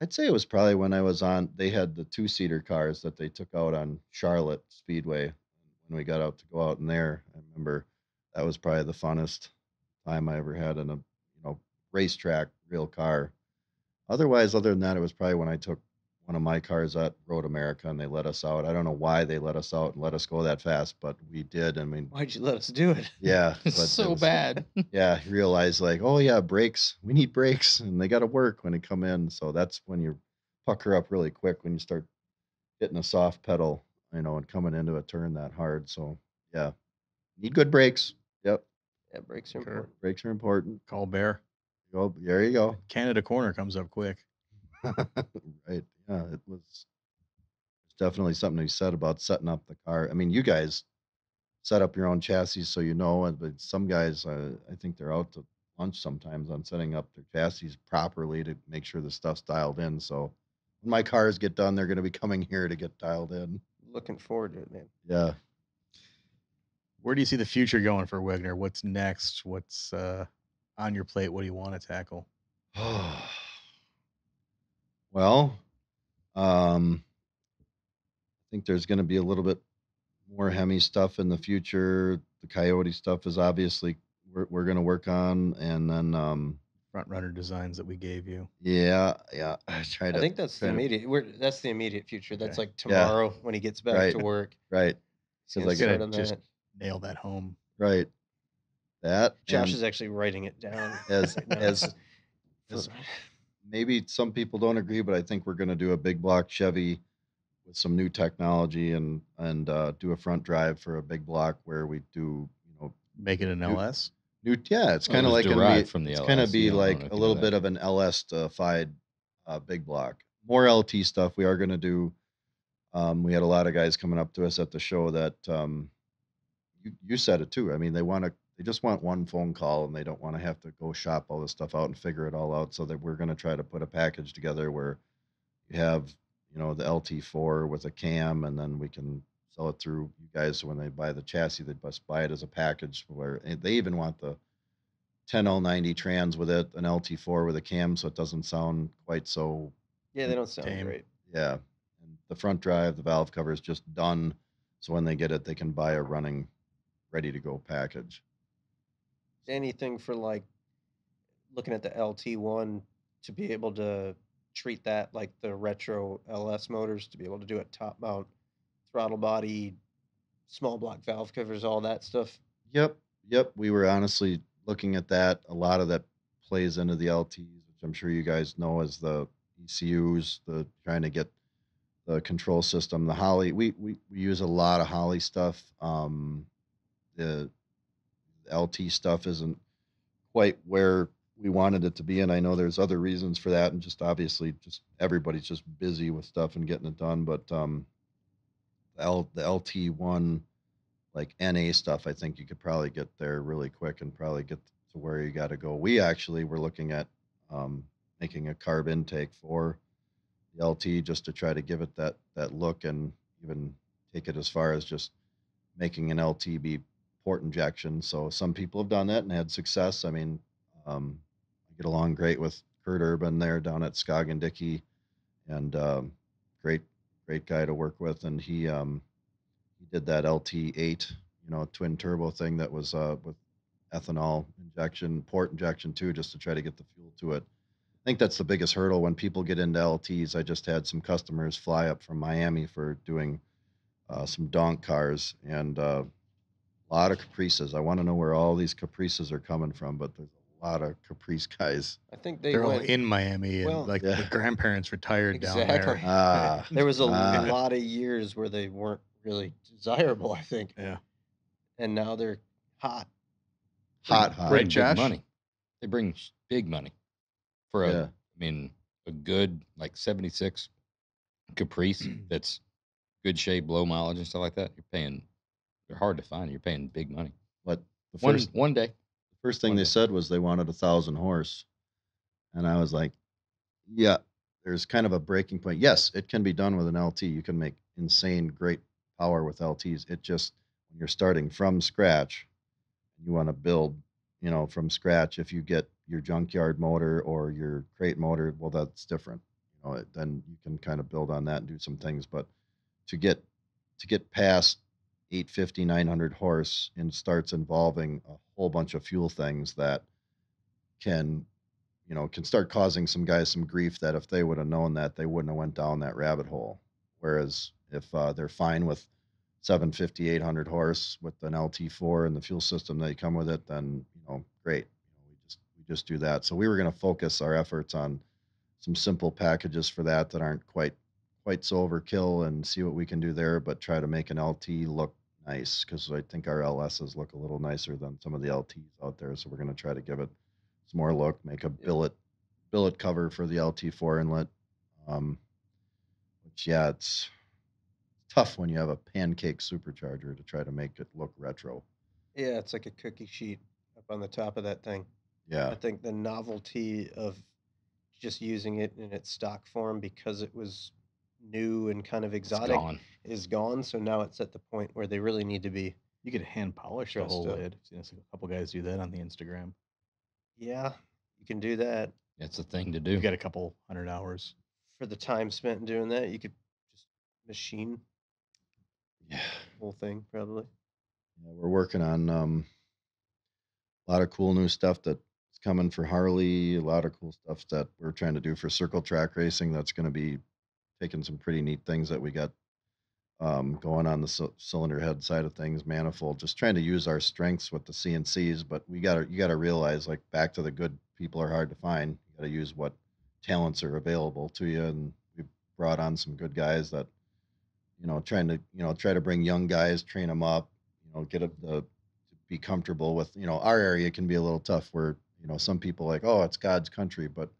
I'd say it was probably when I was on, they had the two seater cars that they took out on Charlotte Speedway. When we got out to go out in there, I remember that was probably the funnest time I ever had in a, you know, racetrack, real car. Otherwise, other than that, it was probably when I took one of my cars at Road America and they let us out. I don't know why they let us out and let us go that fast, but we did. I mean, why'd you let us do it? Yeah. It's so it was, bad. Yeah. You realize like, oh yeah, brakes, we need brakes and they got to work when they come in. So that's when you pucker up really quick when you start hitting a soft pedal, you know, and coming into a turn that hard. So yeah, need good brakes. Yep. Yeah, brakes are sure. important. Brakes are important. Call bear. Go there you go. Canada corner comes up quick. Right. Yeah, it was definitely something you said about setting up the car. I mean, you guys set up your own chassis, so you know. But some guys, uh, I think they're out to lunch sometimes on setting up their chassis properly to make sure the stuff's dialed in. So when my cars get done, they're going to be coming here to get dialed in. Looking forward to it, man. Yeah. Where do you see the future going for Wegner? What's next? What's uh, on your plate? What do you want to tackle? Well, um, I think there's going to be a little bit more Hemi stuff in the future. The Coyote stuff is obviously we're, we're going to work on. And then um, front runner designs that we gave you. Yeah. Yeah. I, try to, I think that's the immediate. To, we're, that's the immediate future. That's okay. Like tomorrow yeah. when he gets back right. to work. Right. So like on just, that. Nail that home. Right. That Josh is actually writing it down. As as, as maybe some people don't agree, but I think we're going to do a big block Chevy with some new technology and and uh, do a front drive for a big block where we do you know make it an new, L S. New yeah, it's kind of like derived from the L S. It's kind of be like a little bit of an L S-fied uh, big block. More L T stuff we are going to do. Um, we had a lot of guys coming up to us at the show that. Um, You, you said it too. I mean, they want to, they just want one phone call and they don't want to have to go shop all this stuff out and figure it all out. So that we're going to try to put a package together where you have, you know, the L T four with a cam, and then we can sell it through you guys. So when they buy the chassis, they must buy it as a package where they even want the ten L ninety trans with it, an L T four with a cam. So it doesn't sound quite so. Yeah. They don't sound tame. Great. Yeah. And the front drive, the valve cover is just done. So when they get it, they can buy a running ready to go package. Anything for like looking at the L T one to be able to treat that like the retro L S motors, to be able to do it top mount, throttle body, small block valve covers, all that stuff. Yep. Yep. We were honestly looking at that. A lot of that plays into the L Ts, which I'm sure you guys know as the E C Us, the trying to get the control system, the Holley. We, we, we use a lot of Holley stuff. Um, The L T stuff isn't quite where we wanted it to be. And I know there's other reasons for that. And just obviously just everybody's just busy with stuff and getting it done. But um, the, L, the L T one, like N A stuff, I think you could probably get there really quick and probably get to where you got to go. We actually were looking at um, making a carb intake for the L T just to try to give it that, that look and even take it as far as just making an L T be port injection. So some people have done that and had success. I mean, um, I get along great with Kurt Urban there down at Skagit-Dickey, and um, great, great guy to work with. And he, um, he did that L T eight, you know, twin turbo thing that was uh, with ethanol injection, port injection too, just to try to get the fuel to it. I think that's the biggest hurdle when people get into L Ts. I just had some customers fly up from Miami for doing uh, some donk cars and uh, a lot of Caprices. I want to know where all these Caprices are coming from, but there's a lot of Caprice guys. I think they They're went, all in Miami, well, and like yeah. the grandparents retired exactly. down there. Ah, there was a ah. lot of years where they weren't really desirable, I think. Yeah. And now they're hot. Hot, hot. Bring big money. They bring big money. For a, yeah. I mean, a good, like, seventy-six Caprice that's good shape, low mileage and stuff like that, you're paying, they're hard to find. You're paying big money. But the first, one, one day. The first thing they day. said was they wanted one thousand horse. And I was like, yeah, there's kind of a breaking point. Yes, it can be done with an L T. You can make insane, great power with L Ts. It just, when you're starting from scratch, you want to build, you know, from scratch, if you get your junkyard motor or your crate motor, well, that's different. You know, it, then you can kind of build on that and do some things. But to get to get past eight fifty, nine hundred horse and starts involving a whole bunch of fuel things that can, you know, can start causing some guys some grief that if they would have known that, they wouldn't have went down that rabbit hole. Whereas if uh, they're fine with seven fifty, eight hundred horse with an L T four and the fuel system that you come with it, then, you know, great. Just do that. So we were going to focus our efforts on some simple packages for that that aren't quite quite so overkill and see what we can do there, but try to make an L T look nice, because I think our L Ss look a little nicer than some of the L Ts out there. So we're going to try to give it some more look, make a billet billet cover for the L T four inlet, um, which, yeah, it's tough when you have a pancake supercharger to try to make it look retro. Yeah, it's like a cookie sheet up on the top of that thing. Yeah, I think the novelty of just using it in its stock form, because it was new and kind of exotic, gone. is gone. So now it's at the point where they really need to be. You could hand polish the whole lid. I've seen a couple guys do that on the Instagram. Yeah, you can do that. That's the thing to do. You've got a couple hundred hours. For the time spent doing that, you could just machine yeah. the whole thing, probably. Yeah, we're working on um, a lot of cool new stuff that coming for Harley, a lot of cool stuff that we're trying to do for circle track racing. That's going to be taking some pretty neat things that we got um, going on the cylinder head side of things, manifold, just trying to use our strengths with the C N Cs. But we got to, you got to realize, like, back to the good people are hard to find. You got to use what talents are available to you. And we brought on some good guys that, you know, trying to, you know, try to bring young guys, train them up, you know, get a, the, be comfortable with, you know, our area can be a little tough where, you know, some people like, oh, it's God's country, but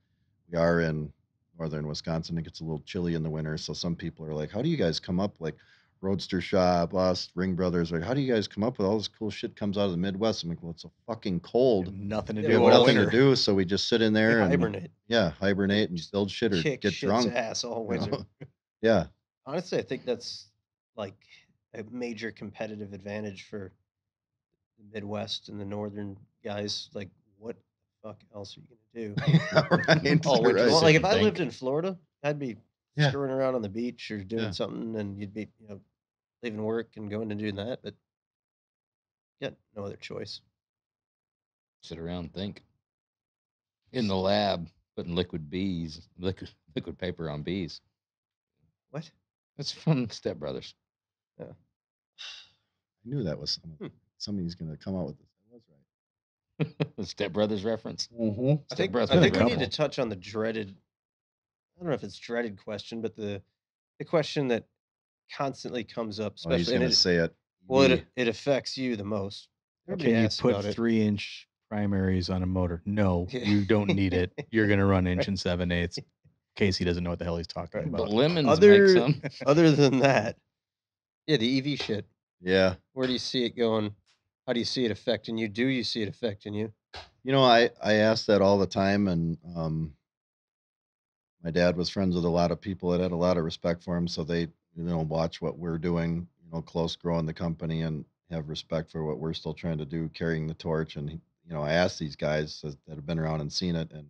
we are in northern Wisconsin. It gets a little chilly in the winter. So some people are like, how do you guys come up, like Roadster Shop, us, Ring Brothers, like, how do you guys come up with all this cool shit comes out of the Midwest? I'm like, well, it's so fucking cold. Nothing to do. We have nothing to do. So we just sit in there and hibernate. Yeah, hibernate and just build shit or Kick get drunk. Ass all winter. You know? Yeah. Honestly, I think that's like a major competitive advantage for the Midwest and the northern guys. Like, what the fuck else are you going to do? right, all winter right. long. Like, if I lived in Florida, I'd be yeah. screwing around on the beach or doing yeah. something, and you'd be, you know, leaving work and going and doing that, but you got no other choice. Sit around and think. In the lab, putting liquid bees, liquid, liquid paper on bees. What? That's from Step Brothers. Yeah. I knew that was something. Hmm. Somebody's going to come out with this. The Step Brothers reference. Mm-hmm. I think, I think we need to touch on the dreaded, I don't know if it's dreaded question, but the the question that constantly comes up, especially oh, he's gonna it, say it. Well, yeah. it it affects you the most. Everybody can you put three inch primaries on a motor. No, you don't need it. You're going to run inch and seven eighths. Casey doesn't know what the hell he's talking right. about. The lemons other, make some. Other than that, yeah, the E V shit. Yeah. Where do you see it going? How do you see it affecting you? Do you see it affecting you? You know, I, I ask that all the time, and um, my dad was friends with a lot of people that had a lot of respect for him, so they, you know, watch what we're doing, you know, close growing the company and have respect for what we're still trying to do, carrying the torch. And, you know, I asked these guys that have been around and seen it, and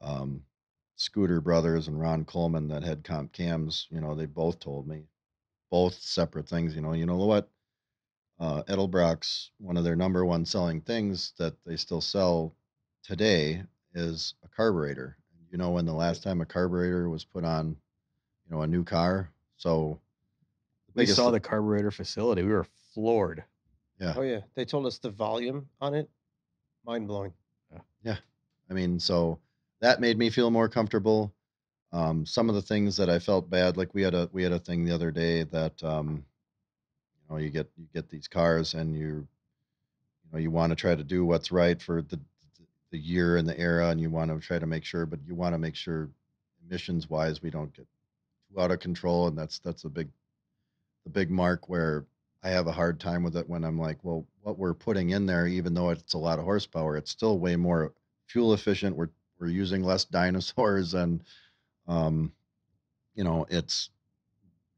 um, Scooter Brothers and Ron Coleman that had comp cams, you know, they both told me, both separate things, you know, you know what? Uh, Edelbrock's, one of their number one selling things that they still sell today is a carburetor. You know, when the last time a carburetor was put on, you know, a new car. So we saw the carburetor facility. We were floored. Yeah. Oh yeah. They told us the volume on it. Mind blowing. Yeah. Yeah. I mean, so that made me feel more comfortable. Um, some of the things that I felt bad, like we had a, we had a thing the other day that, um, you know, you get, you get these cars and you, you know, you want to try to do what's right for the, the year and the era, and you want to try to make sure, but you want to make sure emissions wise, we don't get too out of control. And that's, that's a big, the big mark where I have a hard time with it when I'm like, well, what we're putting in there, even though it's a lot of horsepower, it's still way more fuel efficient. We're, we're using less dinosaurs, and, um, you know, it's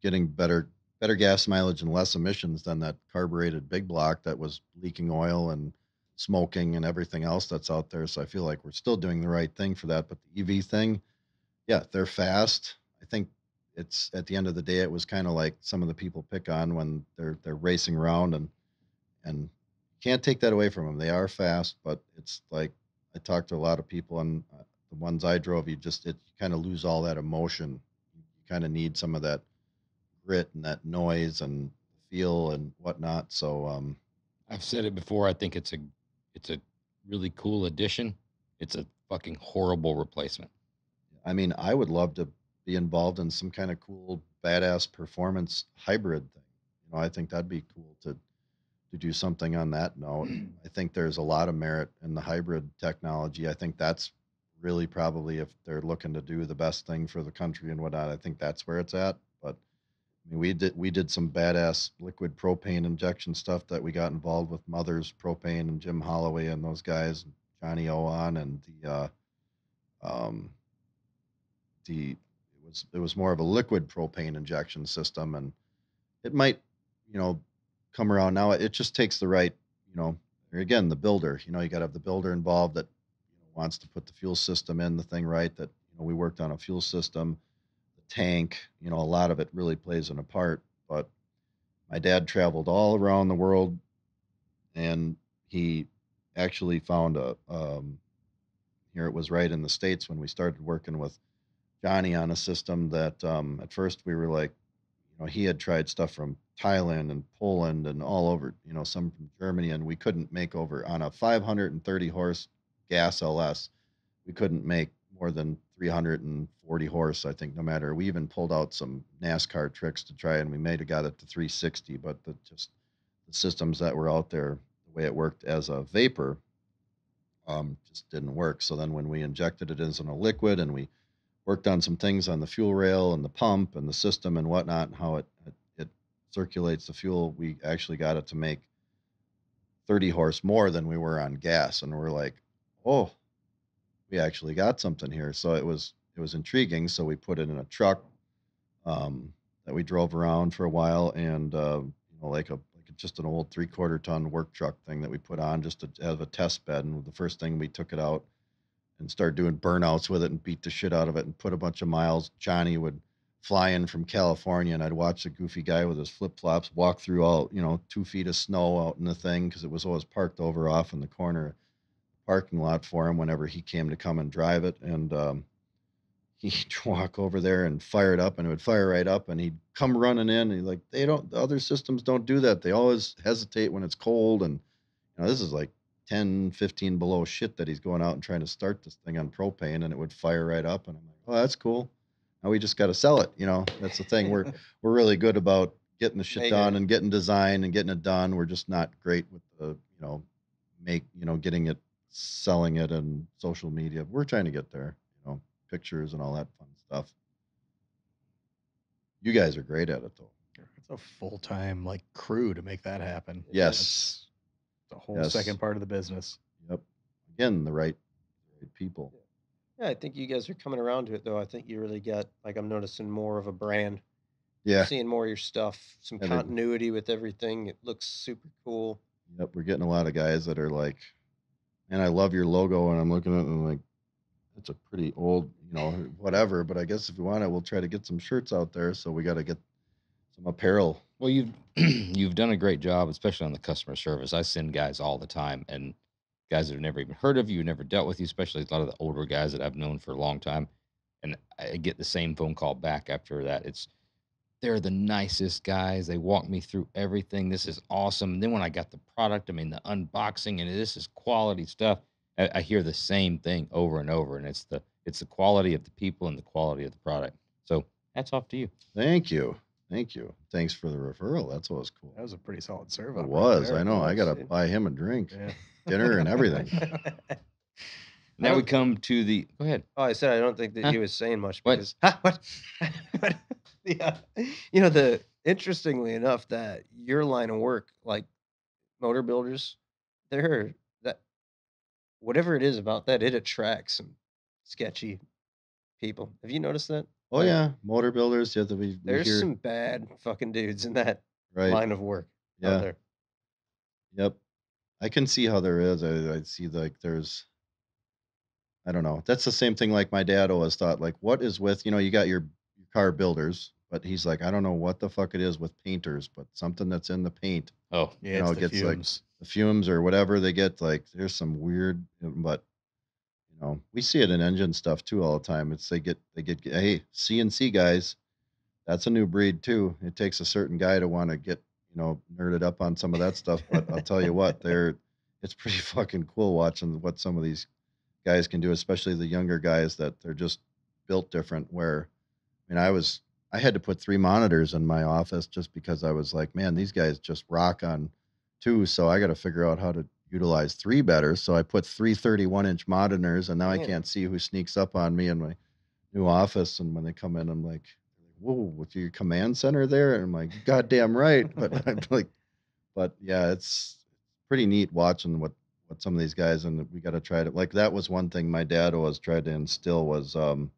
getting better, better gas mileage and less emissions than that carbureted big block that was leaking oil and smoking and everything else that's out there. So I feel like we're still doing the right thing for that. But the E V thing, yeah, they're fast. I think it's at the end of the day, it was kind of like some of the people pick on when they're, they're racing around, and, and can't take that away from them. They are fast, but it's like, I talked to a lot of people, and the ones I drove, you just, it kind of lose all that emotion. You kind of need some of that grit and that noise and feel and whatnot. So, um, I've said it before. I think it's a, it's a really cool addition. It's a fucking horrible replacement. I mean, I would love to be involved in some kind of cool, badass performance hybrid thing. You know, I think that'd be cool to, to do something on that note. I think there's a lot of merit in the hybrid technology. I think that's really probably, if they're looking to do the best thing for the country and whatnot, I think that's where it's at. But I mean, we did, we did some badass liquid propane injection stuff that we got involved with Mother's Propane and Jim Holloway and those guys, Johnny Owen, and the, uh, um, the, it was, it was more of a liquid propane injection system, and it might, you know, come around now. It just takes the right, you know, again, the builder, you know, you gotta have the builder involved that, you know, wants to put the fuel system in the thing, right. That, you know, we worked on a fuel system, tank, you know, a lot of it really plays in a part. But my dad traveled all around the world, and he actually found a, um, here it was right in the States when we started working with Johnny on a system that, um, at first we were like, you know, he had tried stuff from Thailand and Poland and all over, you know, some from Germany, and we couldn't make over on a five hundred thirty horse gas L S. We couldn't make more than three hundred forty horse, I think, no matter. We even pulled out some NASCAR tricks to try, and we may have got it to three sixty, but the, just the systems that were out there, the way it worked as a vapor, um, just didn't work. So then when we injected it as in a liquid, and we worked on some things on the fuel rail and the pump and the system and whatnot, and how it, it, it circulates the fuel, we actually got it to make thirty horse more than we were on gas. And we're like, oh, we actually got something here. So it was, it was intriguing. So we put it in a truck, um, that we drove around for a while, and, uh, you know, like a, like just an old three quarter ton work truck thing that we put on just to have a test bed. And the first thing, we took it out and started doing burnouts with it and beat the shit out of it and put a bunch of miles. Johnny would fly in from California, and I'd watch the goofy guy with his flip flops walk through all, you know, two feet of snow out in the thing, 'cause it was always parked over off in the corner parking lot for him whenever he came to come and drive it. And um, he'd walk over there and fire it up, and it would fire right up, and he'd come running in, and he'd like, they don't, the other systems don't do that. They always hesitate when it's cold. And you know, this is like ten, fifteen below shit that he's going out and trying to start this thing on propane, and it would fire right up. And I'm like, oh, that's cool. Now we just got to sell it. You know, that's the thing. We're, we're really good about getting the shit done and getting design and getting it done. We're just not great with the, you know, make, you know, you know, getting it, selling it and social media. We're trying to get there, you know, pictures and all that fun stuff. You guys are great at it, though. It's a full-time, like, crew to make that happen. Yes. It's the whole yes. second part of the business. Yep. Again, the right, right people. Yeah, I think you guys are coming around to it, though. I think you really got, like, I'm noticing more of a brand. Yeah. I'm seeing more of your stuff, some and continuity it, with everything. It looks super cool. Yep, we're getting a lot of guys that are like, man, I love your logo, and I'm looking at it and I'm like, that's a pretty old, you know, whatever. But I guess if you want it, we'll try to get some shirts out there, so we got to get some apparel. Well, you've, you've done a great job, especially on the customer service. I send guys all the time, and guys that have never even heard of you, never dealt with you, especially a lot of the older guys that I've known for a long time. And I get the same phone call back after that. It's, they're the nicest guys. They walk me through everything. This is awesome. And then when I got the product, I mean, the unboxing, and this is quality stuff. I, I hear the same thing over and over, and it's the, it's the quality of the people and the quality of the product. So hats off to you. Thank you. Thank you. Thanks for the referral. That's what was cool. That was a pretty solid serve. It was. Right, I know. I got to buy him a drink, yeah. dinner, and everything. Now we come to the. Go ahead. Oh, I said I don't think that huh? he was saying much. Because, what? Huh? What? What? Yeah. You know, the interestingly enough, that your line of work, like motor builders, they're that whatever it is about that, it attracts some sketchy people. Have you noticed that? Oh, yeah. Motor builders. You have to be, There's here. some bad fucking dudes in that right. line of work yeah. out there. Yep. I can see how there is. I, I see, like, there's, I don't know. That's the same thing, like, my dad always thought, like, what is with, you know, you got your car builders, but he's like, I don't know what the fuck it is with painters, but something that's in the paint. Oh, yeah. You know, it gets fumes. like the fumes or whatever they get. Like, there's some weird, but. You know, we see it in engine stuff too all the time. It's they get they get hey, C N C guys, that's a new breed too. It takes a certain guy to want to get, you know, nerded up on some of that stuff. But I'll tell you what, they're it's pretty fucking cool watching what some of these guys can do, especially the younger guys that they're just built different. Where I mean, I was I had to put three monitors in my office just because I was like, man, these guys just rock on two, so I got to figure out how to utilize three better. So I put three thirty-one inch monitors, and now Man. I can't see who sneaks up on me in my new office. And when they come in, I'm like, whoa, with your command center there? And I'm like, goddamn right. But I'm like, but yeah, it's pretty neat watching what, what some of these guys, and we got to try to, like, that was one thing my dad always tried to instill was, um,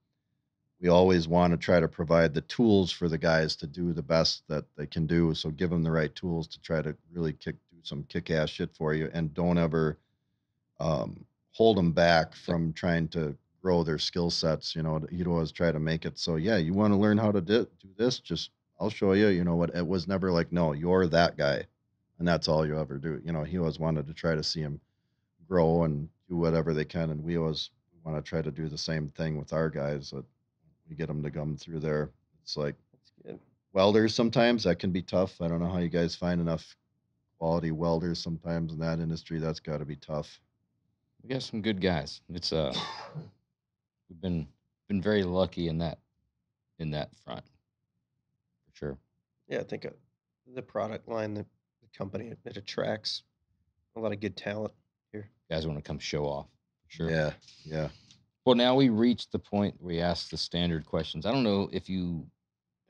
we always want to try to provide the tools for the guys to do the best that they can do. So give them the right tools to try to really kick, some kick-ass shit for you, and don't ever um hold them back from trying to grow their skill sets. You know, he'd always try to make it so, yeah, you want to learn how to do this, just I'll show you. You know what, it was never like, no, you're that guy and that's all you ever do. You know, he always wanted to try to see him grow and do whatever they can, and we always want to try to do the same thing with our guys that we get them to come through there. It's like welders sometimes that can be tough. I don't know how you guys find enough quality welders sometimes in that industry. That's got to be tough. We got some good guys. It's uh, we've been been very lucky in that in that front, for sure. Yeah, I think uh, the product line, the, the company, it, it attracts a lot of good talent here. You guys want to come show off, for sure. Yeah, yeah. Well, now we reached the point where we asked the standard questions. I don't know if you.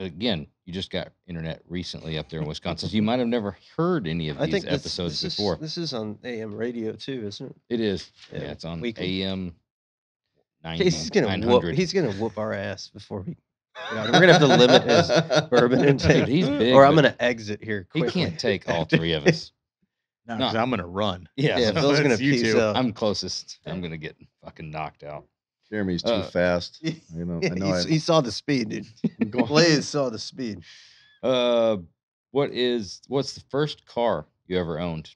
Again, you just got internet recently up there in Wisconsin, so you might have never heard any of I these think this, episodes this is, before. This is on A M radio too, isn't it? It is. Yeah, yeah, it's on weekly. A M nine hundred. He's gonna whoop. He's gonna whoop our ass before we. You know, we're gonna have to limit his bourbon intake. Dude, he's big, or I'm gonna exit here quickly. He can't take all three of us. No, because I'm gonna run. Yeah, yeah, so Bill's gonna piece up. I'm closest. I'm gonna get fucking knocked out. Jeremy's too uh, fast. You know, yeah, I know he, I, he saw the speed, dude. Blaze saw the speed. Uh, what is what's the first car you ever owned?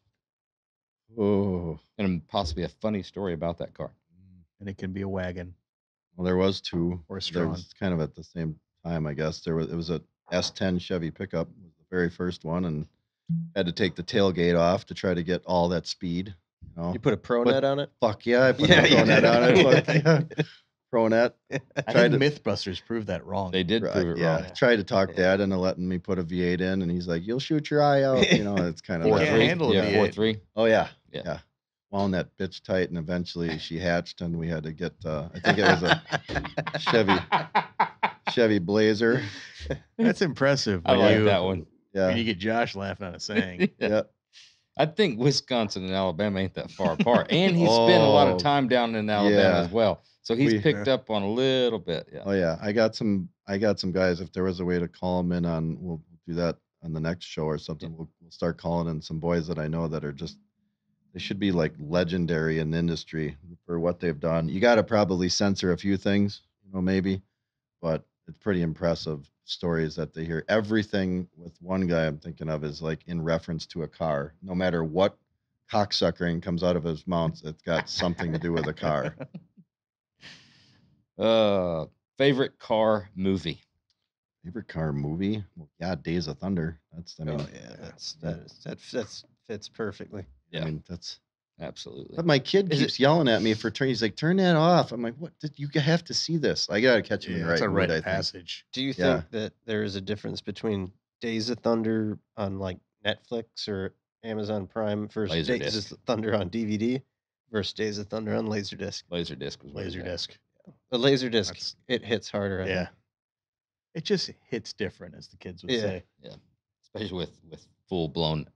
Oh, and possibly a funny story about that car. And it can be a wagon. Well, there was two. Or a strong. Kind of at the same time, I guess. There was it was a S ten Chevy pickup, was the very first one, and had to take the tailgate off to try to get all that speed. You know, you put a pro net on it? Fuck yeah, I put yeah, a pro net on it. Fuck yeah. Pro net. I think to, Mythbusters proved that wrong. They did prove it yeah. wrong. I tried to talk yeah. Dad into letting me put a V eight in, and he's like, you'll shoot your eye out. You know, it's kind of... four three. Yeah, four three. Oh, yeah. Yeah. yeah. wound that bitch tight, and eventually she hatched, and we had to get, uh, I think it was a Chevy Chevy Blazer. That's impressive. I like you, that one. Yeah. And you get Josh laughing at a saying. Yeah. I think Wisconsin and Alabama ain't that far apart. And he oh, spent a lot of time down in Alabama yeah. as well. So he's we, picked uh, up on a little bit. Yeah. Oh yeah. I got some, I got some guys, if there was a way to call them in on, we'll do that on the next show or something. Yeah. We'll, we'll start calling in some boys that I know that are just, they should be like legendary in the industry for what they've done. You got to probably censor a few things, you know, maybe, but it's pretty impressive stories that they hear. Everything with one guy I'm thinking of is like in reference to a car. No matter what cocksuckering comes out of his mouth, it's got something to do with a car. Uh, favorite car movie. Favorite car movie? Well, yeah, Days of Thunder. That's I mean, oh, yeah, that's that that fits fits perfectly. Yeah, I mean, that's absolutely. But my kid is keeps it, yelling at me for turning. He's like, "Turn that off." I'm like, "What? Did you have to see this? I gotta catch him yeah, right." It's a right mood, passage. Do you yeah. think that there is a difference between Days of Thunder on like Netflix or Amazon Prime versus Days of Thunder on D V D versus Days of Thunder on Laserdisc? Laserdisc was Laserdisc. The Laserdisc, That's, it hits harder. I yeah, think. It just hits different, as the kids would yeah. say. Yeah, especially with with full blown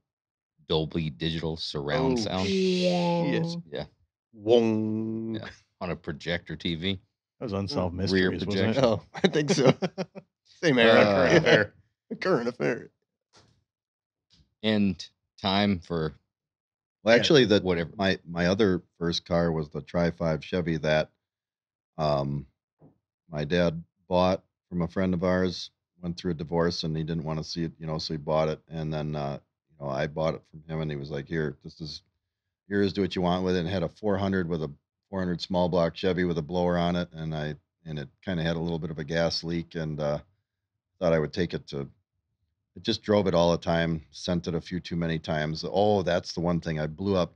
Dolby Digital surround oh, sound. Yeah. Yes. Yeah. Wong. Yeah. On a projector T V. That was Unsolved oh, Mysteries. Rear projection. Wasn't it? Oh, I think so. Same era. Uh, current affair. Current affair. And time for. Well, actually, yeah, the whatever. My my other first car was the Tri five Chevy that. Um, my dad bought from a friend of ours, went through a divorce and he didn't want to see it, you know, so he bought it. And then, uh, you know, I bought it from him and he was like, here, this is yours, do what you want with it. And it had a four hundred with a four hundred small block Chevy with a blower on it. And I, and it kind of had a little bit of a gas leak and, uh, thought I would take it to, it just drove it all the time, sent it a few too many times. Oh, that's the one thing I blew up.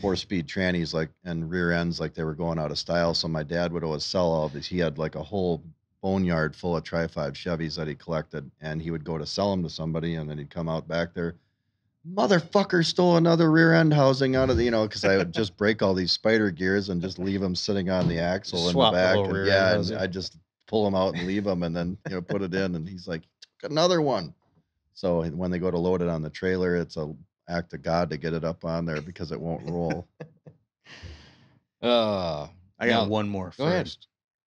Four-speed trannies like and rear ends like they were going out of style, so my dad would always sell all these. He had like a whole boneyard full of Tri five Chevys that he collected, and he would go to sell them to somebody, and then he'd come out back there, motherfucker stole another rear end housing out of the, you know, because I would just break all these spider gears and just leave them sitting on the axle in the back, and, yeah, and I just pull them out and leave them, and then, you know, put it in, and he's like, took another one. So when they go to load it on the trailer, it's a act of God to get it up on there because it won't roll. uh, I got now, one more first. Go ahead.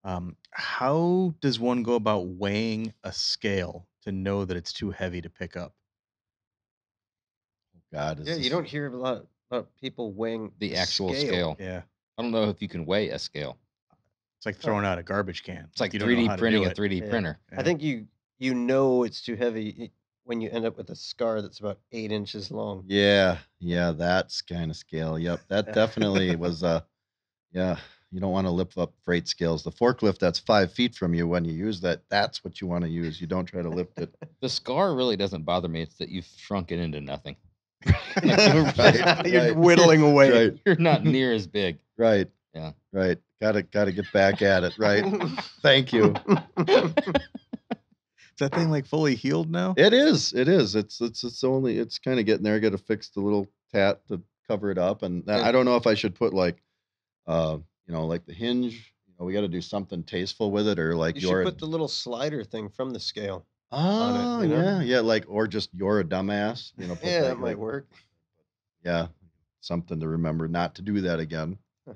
Um, how does one go about weighing a scale to know that it's too heavy to pick up? God, is yeah, this... you don't hear a lot about people weighing the actual scale. scale. Yeah, I don't know if you can weigh a scale. It's like throwing out a garbage can. It's like three D printing a three D yeah. printer. Yeah. I think you you know it's too heavy when you end up with a scar that's about eight inches long. Yeah. Yeah. That's kind of scale. Yep. That definitely was, uh, yeah. You don't want to lift up freight scales. The forklift that's five feet from you when you use that, that's what you want to use. You don't try to lift it. The scar really doesn't bother me. It's that you've shrunk it into nothing. Like, right, you're right. whittling away. Right. You're not near as big. Right. Yeah. Right. Got to, got to get back at it. Right. Thank you. That thing like fully healed now? It is. It is. It's it's it's only it's kind of getting there. I got to fix the little tat to cover it up, and that, yeah. I don't know if I should put like, uh, you know, like the hinge. You know, we got to do something tasteful with it, or like you your, should put the little slider thing from the scale. Oh it, you know? yeah, yeah, like or just you're a dumbass. You know, put yeah, that, that might like, work. Yeah, something to remember not to do that again. Huh.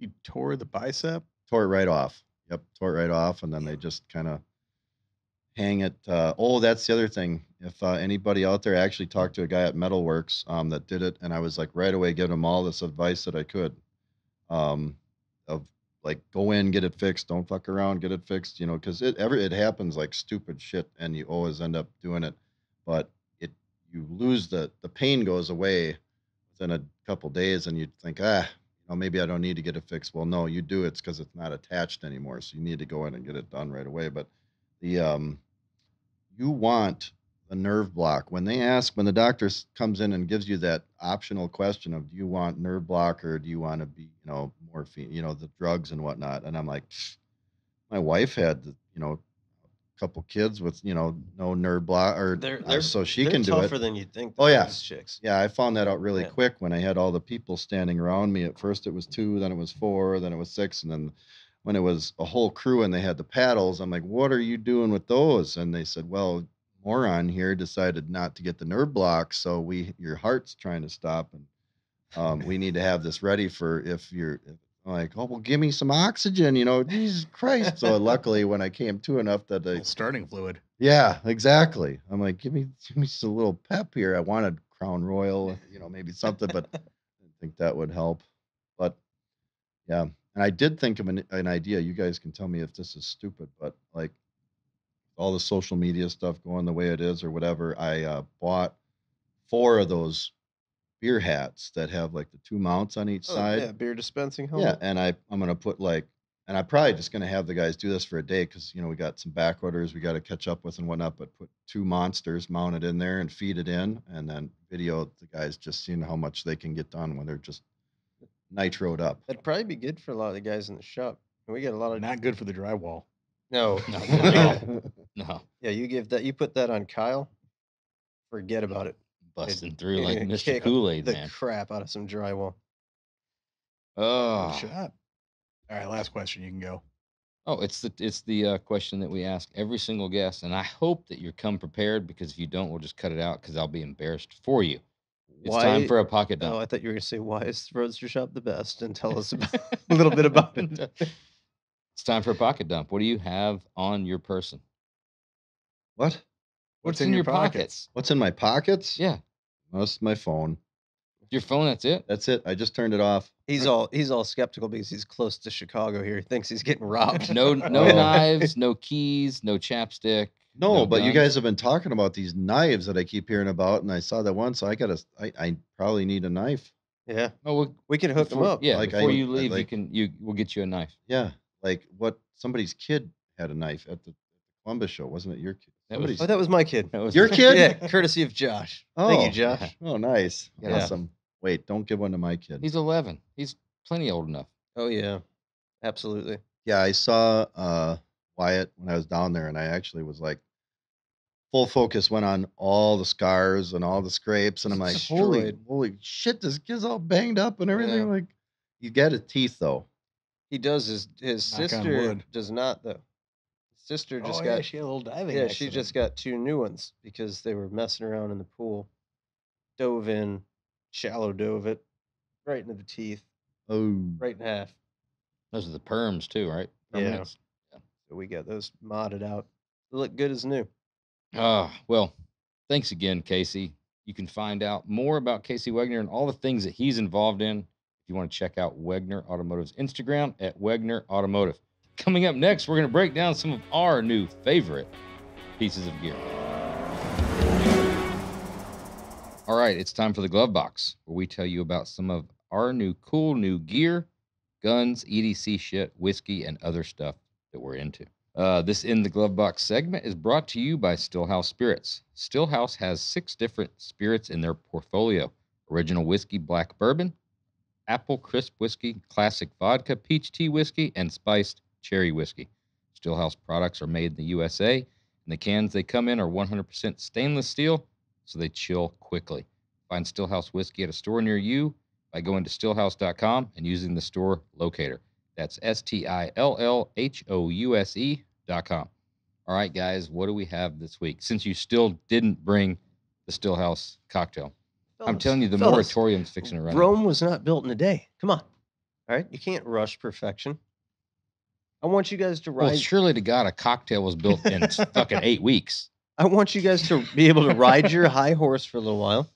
You tore the bicep? Tore it right off. Yep, tore it right off, and then yeah. they just kind of. Hang it. Uh, oh, that's the other thing. If uh, anybody out there, I actually talked to a guy at Metalworks um, that did it, and I was like right away giving him all this advice that I could, um, of like go in, get it fixed, don't fuck around, get it fixed, you know, because it ever it happens like stupid shit, and you always end up doing it, but it you lose the the pain goes away within a couple days, and you think ah, you know, maybe I don't need to get it fixed. Well, no, you do. It's because it's not attached anymore, so you need to go in and get it done right away, but. The um, you want a nerve block. When they ask, when the doctor comes in and gives you that optional question of, do you want nerve block or do you want to be, you know, morphine, you know, the drugs and whatnot. And I'm like, my wife had, you know, couple kids with, you know, no nerd block or they're, they're, uh, so she can do it. They're tougher than you'd think. Oh yeah. Chicks. Yeah. I found that out really yeah. quick when I had all the people standing around me. At first it was two, then it was four, then it was six. And then when it was a whole crew and they had the paddles, I'm like, what are you doing with those? And they said, well, moron here decided not to get the nerd block. So we, your heart's trying to stop. And um, we need to have this ready for if you're if, like, oh, well, give me some oxygen, you know, Jesus Christ. So luckily when I came to enough that the starting fluid. Yeah, exactly. I'm like, give me, give me just a little pep here. I wanted Crown Royal, you know, maybe something, but I think that would help. But yeah. And I did think of an, an idea. You guys can tell me if this is stupid, but like all the social media stuff going the way it is or whatever. I uh, bought four of those beer hats that have like the two mounts on each oh, side. Yeah, beer dispensing helmet. Yeah, and I, I'm going to put like, and I'm probably just going to have the guys do this for a day because, you know, we got some back orders we got to catch up with and whatnot, but put two monsters mounted in there and feed it in and then video the guys just seeing how much they can get done when they're just nitroed up. That'd probably be good for a lot of the guys in the shop. We get a lot of... Not good for the drywall. No. No. No. No. Yeah, you give that, you put that on Kyle, forget about it. Busting through like Mister Kool-Aid, the man. Crap out of some drywall. Oh, shut up! All right, last question. You can go. Oh, it's the it's the uh, question that we ask every single guest, and I hope that you come prepared because if you don't, we'll just cut it out because I'll be embarrassed for you. It's why, time for a pocket dump. Oh, I thought you were going to say why is the Roadster Shop the best and tell us about, a little bit about it. It's time for a pocket dump. What do you have on your person? What? What's, What's in, in your pockets? pockets? What's in my pockets? Yeah. Most my phone. Your phone, that's it? That's it. I just turned it off. He's all he's all skeptical because he's close to Chicago here. He thinks he's getting robbed. No no oh. knives, no keys, no chapstick. No, no but guns. You guys have been talking about these knives that I keep hearing about, and I saw that one, so I gotta I, I probably need a knife. Yeah. Oh, well, we can hook before, them up. Yeah, like before I, you leave, like, you can you we'll get you a knife. Yeah. Like what somebody's kid had a knife at the Columbus show, wasn't it your kid? That was, oh, that was my kid. That was your kid? Yeah, courtesy of Josh. Oh, thank you, Josh. Oh, nice. Yeah. Awesome. Wait, don't give one to my kid. He's eleven. He's plenty old enough. Oh, yeah. Absolutely. Yeah, I saw uh, Wyatt when I was down there, and I actually was like, full focus went on all the scars and all the scrapes, and I'm like, holy, holy shit, this kid's all banged up and everything. Yeah. Like, you got his teeth, though. He does. His, his sister does not, though. Sister just oh, got yeah, she had a little diving. Yeah, accident. She just got two new ones because they were messing around in the pool. Dove in, shallow dove it, right into the teeth. Oh, right in half. Those are the perms too, right? Permanents. Yeah. So we got those modded out. They look good as new. Ah, uh, well, thanks again, Casey. You can find out more about Casey Wegner and all the things that he's involved in if you want to check out Wegner Automotive's Instagram at Wegner Automotive. Coming up next, we're going to break down some of our new favorite pieces of gear. All right, it's time for the glove box, where we tell you about some of our new cool new gear, guns, E D C shit, whiskey, and other stuff that we're into. Uh, this In the Glove Box segment is brought to you by Stillhouse Spirits. Stillhouse has six different spirits in their portfolio. Original whiskey, black bourbon, apple crisp whiskey, classic vodka, peach tea whiskey, and spiced cherry whiskey. Stillhouse products are made in the U S A, and the cans they come in are one hundred percent stainless steel, so they chill quickly. Find Stillhouse whiskey at a store near you by going to stillhouse dot com and using the store locator. That's S T I L L H O U S E dot com. All right, guys, what do we have this week? Since you still didn't bring the Stillhouse cocktail. Fellas, I'm telling you, the fellas, moratorium's fixing to run. Rome was not built in a day. Come on. All right, you can't rush perfection. I want you guys to ride. Well, surely to God, a cocktail was built in fucking eight weeks. I want you guys to be able to ride your high horse for a little while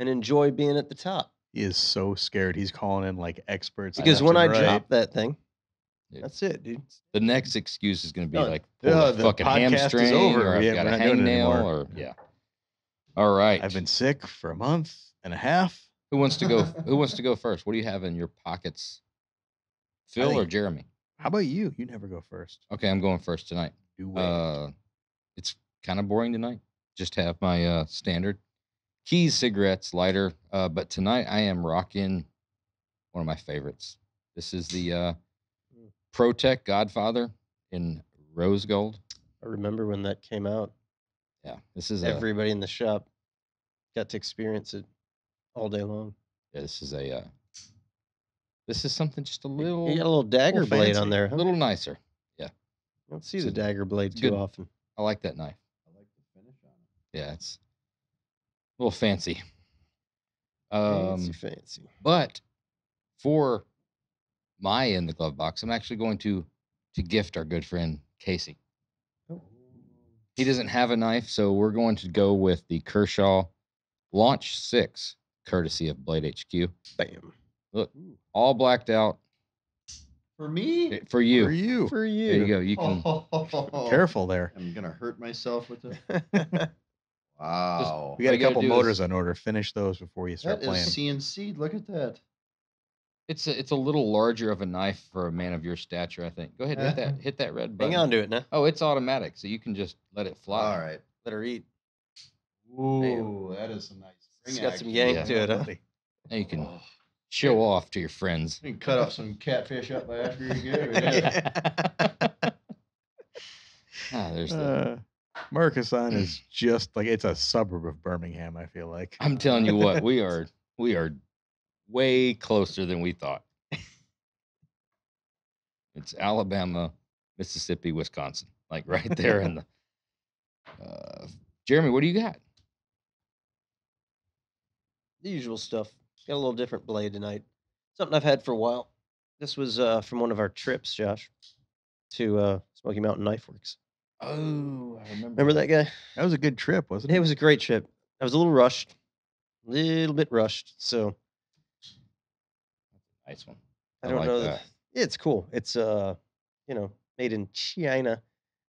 and enjoy being at the top. He is so scared. He's calling in like experts. Because when I right. drop that thing, dude. That's it, dude. The next excuse is going to be no, like, uh, the fucking hamstring is over. Or I've yeah, got a hangnail. Or, yeah. All right. I've been sick for a month and a half. Who wants to go? Who wants to go first? What do you have in your pockets? Phil think, or Jeremy? How about you? You never go first. Okay, I'm going first tonight. Uh, it's kind of boring tonight. Just have my uh, standard keys, cigarettes, lighter. Uh, but tonight I am rocking one of my favorites. This is the uh, ProTech Godfather in rose gold. I remember when that came out. Yeah, this is everybody a, in the shop got to experience it all day long. Yeah, this is a uh, this is something just a little. You got a little dagger little blade fancy. on there, huh? A little nicer. Yeah, I don't see it's the a, dagger blade too good. often. I like that knife. I like the finish on it. Yeah, it's a little fancy. Um, fancy, fancy. But for my in the glove box, I'm actually going to to gift our good friend Casey. He doesn't have a knife, so we're going to go with the Kershaw Launch six, courtesy of Blade H Q. Bam. Look, all blacked out. For me? For you. For you. For you. There you go. You can. Oh, careful there. I'm going to hurt myself with it. Wow. Just, we got a couple motors is, on order. Finish those before you start that playing. Is C N C. Look at that. It's a, it's a little larger of a knife for a man of your stature, I think. Go ahead, hit that hit that red button. Hang on to it now. Oh, it's automatic, so you can just let it fly. All right. Let her eat. Ooh, that is some nice. It's got some yank yeah. to it, huh? Now you can oh. show off to your friends. You can cut up some catfish up after you go. Ah, there's uh, that. Marcuson is just like, it's a suburb of Birmingham, I feel like. I'm telling you what, we are we are... way closer than we thought. It's Alabama, Mississippi, Wisconsin, like right there in the. Uh, Jeremy, what do you got? The usual stuff. Got a little different blade tonight. Something I've had for a while. This was uh, from one of our trips, Josh, to uh, Smoky Mountain Knife Works. Oh, I remember. Remember that guy? That was a good trip, wasn't it? It was a great trip. I was a little rushed, a little bit rushed, so. Nice one. I, I don't like know that. that it's cool. It's uh, you know, made in China,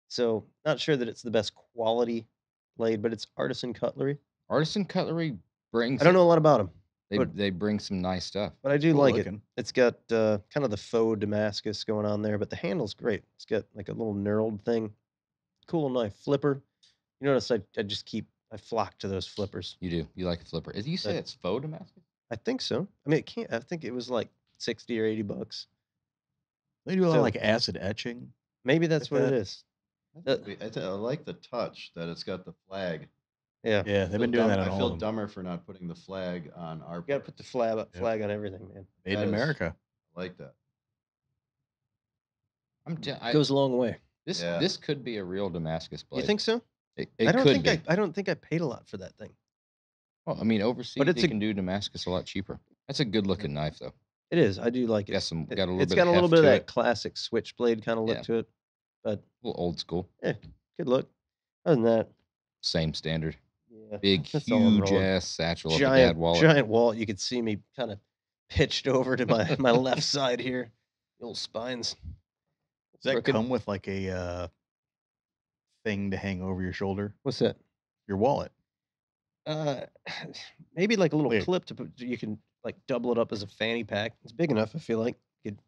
so not sure that it's the best quality blade, but it's artisan cutlery. Artisan cutlery brings. I don't know a lot about them. They but, they bring some nice stuff. But I do cool like looking. it. It's got uh, kind of the faux Damascus going on there, but the handle's great. It's got like a little knurled thing. Cool knife flipper. You notice I I just keep I flock to those flippers. You do. You like a flipper? You say but, it's faux Damascus? I think so. I mean, it can't. I think it was like. sixty or eighty bucks. They do a lot of like acid etching. Maybe that's what it is. I, I, I like the touch that it's got the flag. Yeah. Yeah, they've been doing that on all of them. I feel dumber for not putting the flag on our... You got to put the flag, flag yeah. on everything, man. Made in America. I like that. I'm t- I, it goes a long way. This yeah. this could be a real Damascus blade. You think so? It, it I don't could think be. I, I don't think I paid a lot for that thing. Well, I mean, overseas, but it's they a, can do Damascus a lot cheaper. That's a good-looking yeah. knife, though. It is. I do like it. Got some, got a little it's bit got a little bit of that it. classic switchblade kind of look yeah. to it. But a little old school. Yeah, good look. Other than that. Same standard. Yeah. Big, That's huge-ass satchel giant, of the dad wallet. Giant wallet. You could see me kind of pitched over to my, my left side here. The old spines. Does that Broken. come with like a uh, thing to hang over your shoulder? What's that? Your wallet. Uh, Maybe like a little Wait. clip to put. You can... Like, double it up as a fanny pack. It's big enough, I feel like. You could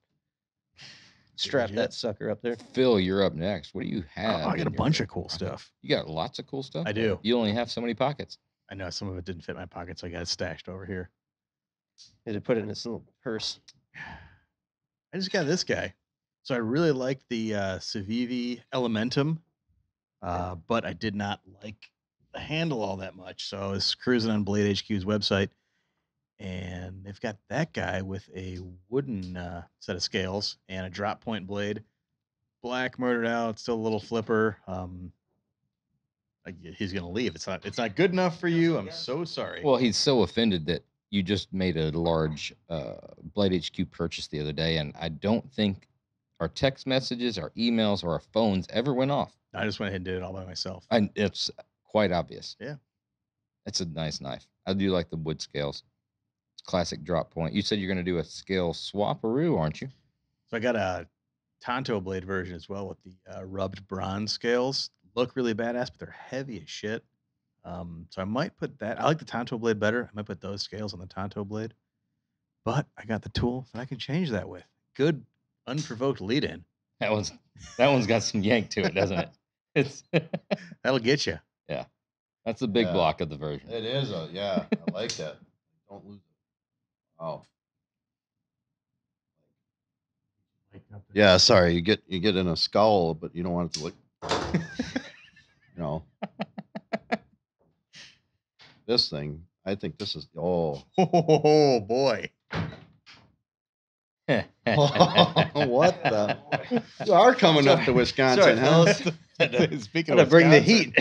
strap yeah. that sucker up there. Phil, you're up next. What do you have? Oh, I got a bunch of cool stuff. You got lots of cool stuff? I do. You only have so many pockets. I know. Some of it didn't fit my pocket, so I got it stashed over here. I had to put it in this little purse. I just got this guy. So I really like the uh, Civivi Elementum, uh, but I did not like the handle all that much. So I was cruising on Blade H Q's website. And they've got that guy with a wooden uh, set of scales and a drop point blade. Black, murdered out, still a little flipper. Um, he's going to leave. It's not It's not good enough for you. I'm so sorry. Well, he's so offended that you just made a large uh, Blade H Q purchase the other day, and I don't think our text messages, our emails, or our phones ever went off. I just went ahead and did it all by myself. And it's quite obvious. Yeah. That's a nice knife. I do like the wood scales. Classic drop point. You said you're going to do a scale swap-a-roo, aren't you? So I got a Tonto blade version as well with the uh, rubbed bronze scales. Look really badass, but they're heavy as shit. Um, so I might put that. I like the Tonto blade better. I might put those scales on the Tonto blade. But I got the tool that I can change that with. Good, unprovoked lead-in. That one's that one's got some yank to it, doesn't it? It's That'll get you. Yeah. That's the big yeah. block of the version. It is. A, yeah, I like that. Don't lose it. Oh. Yeah, sorry. You get you get in a scowl, but you don't want it to look. No. This thing, I think this is, oh. Oh, boy. Oh, what the? You are coming Sorry. up to Wisconsin, Sorry, huh? Speaking of Wisconsin. Bring the heat.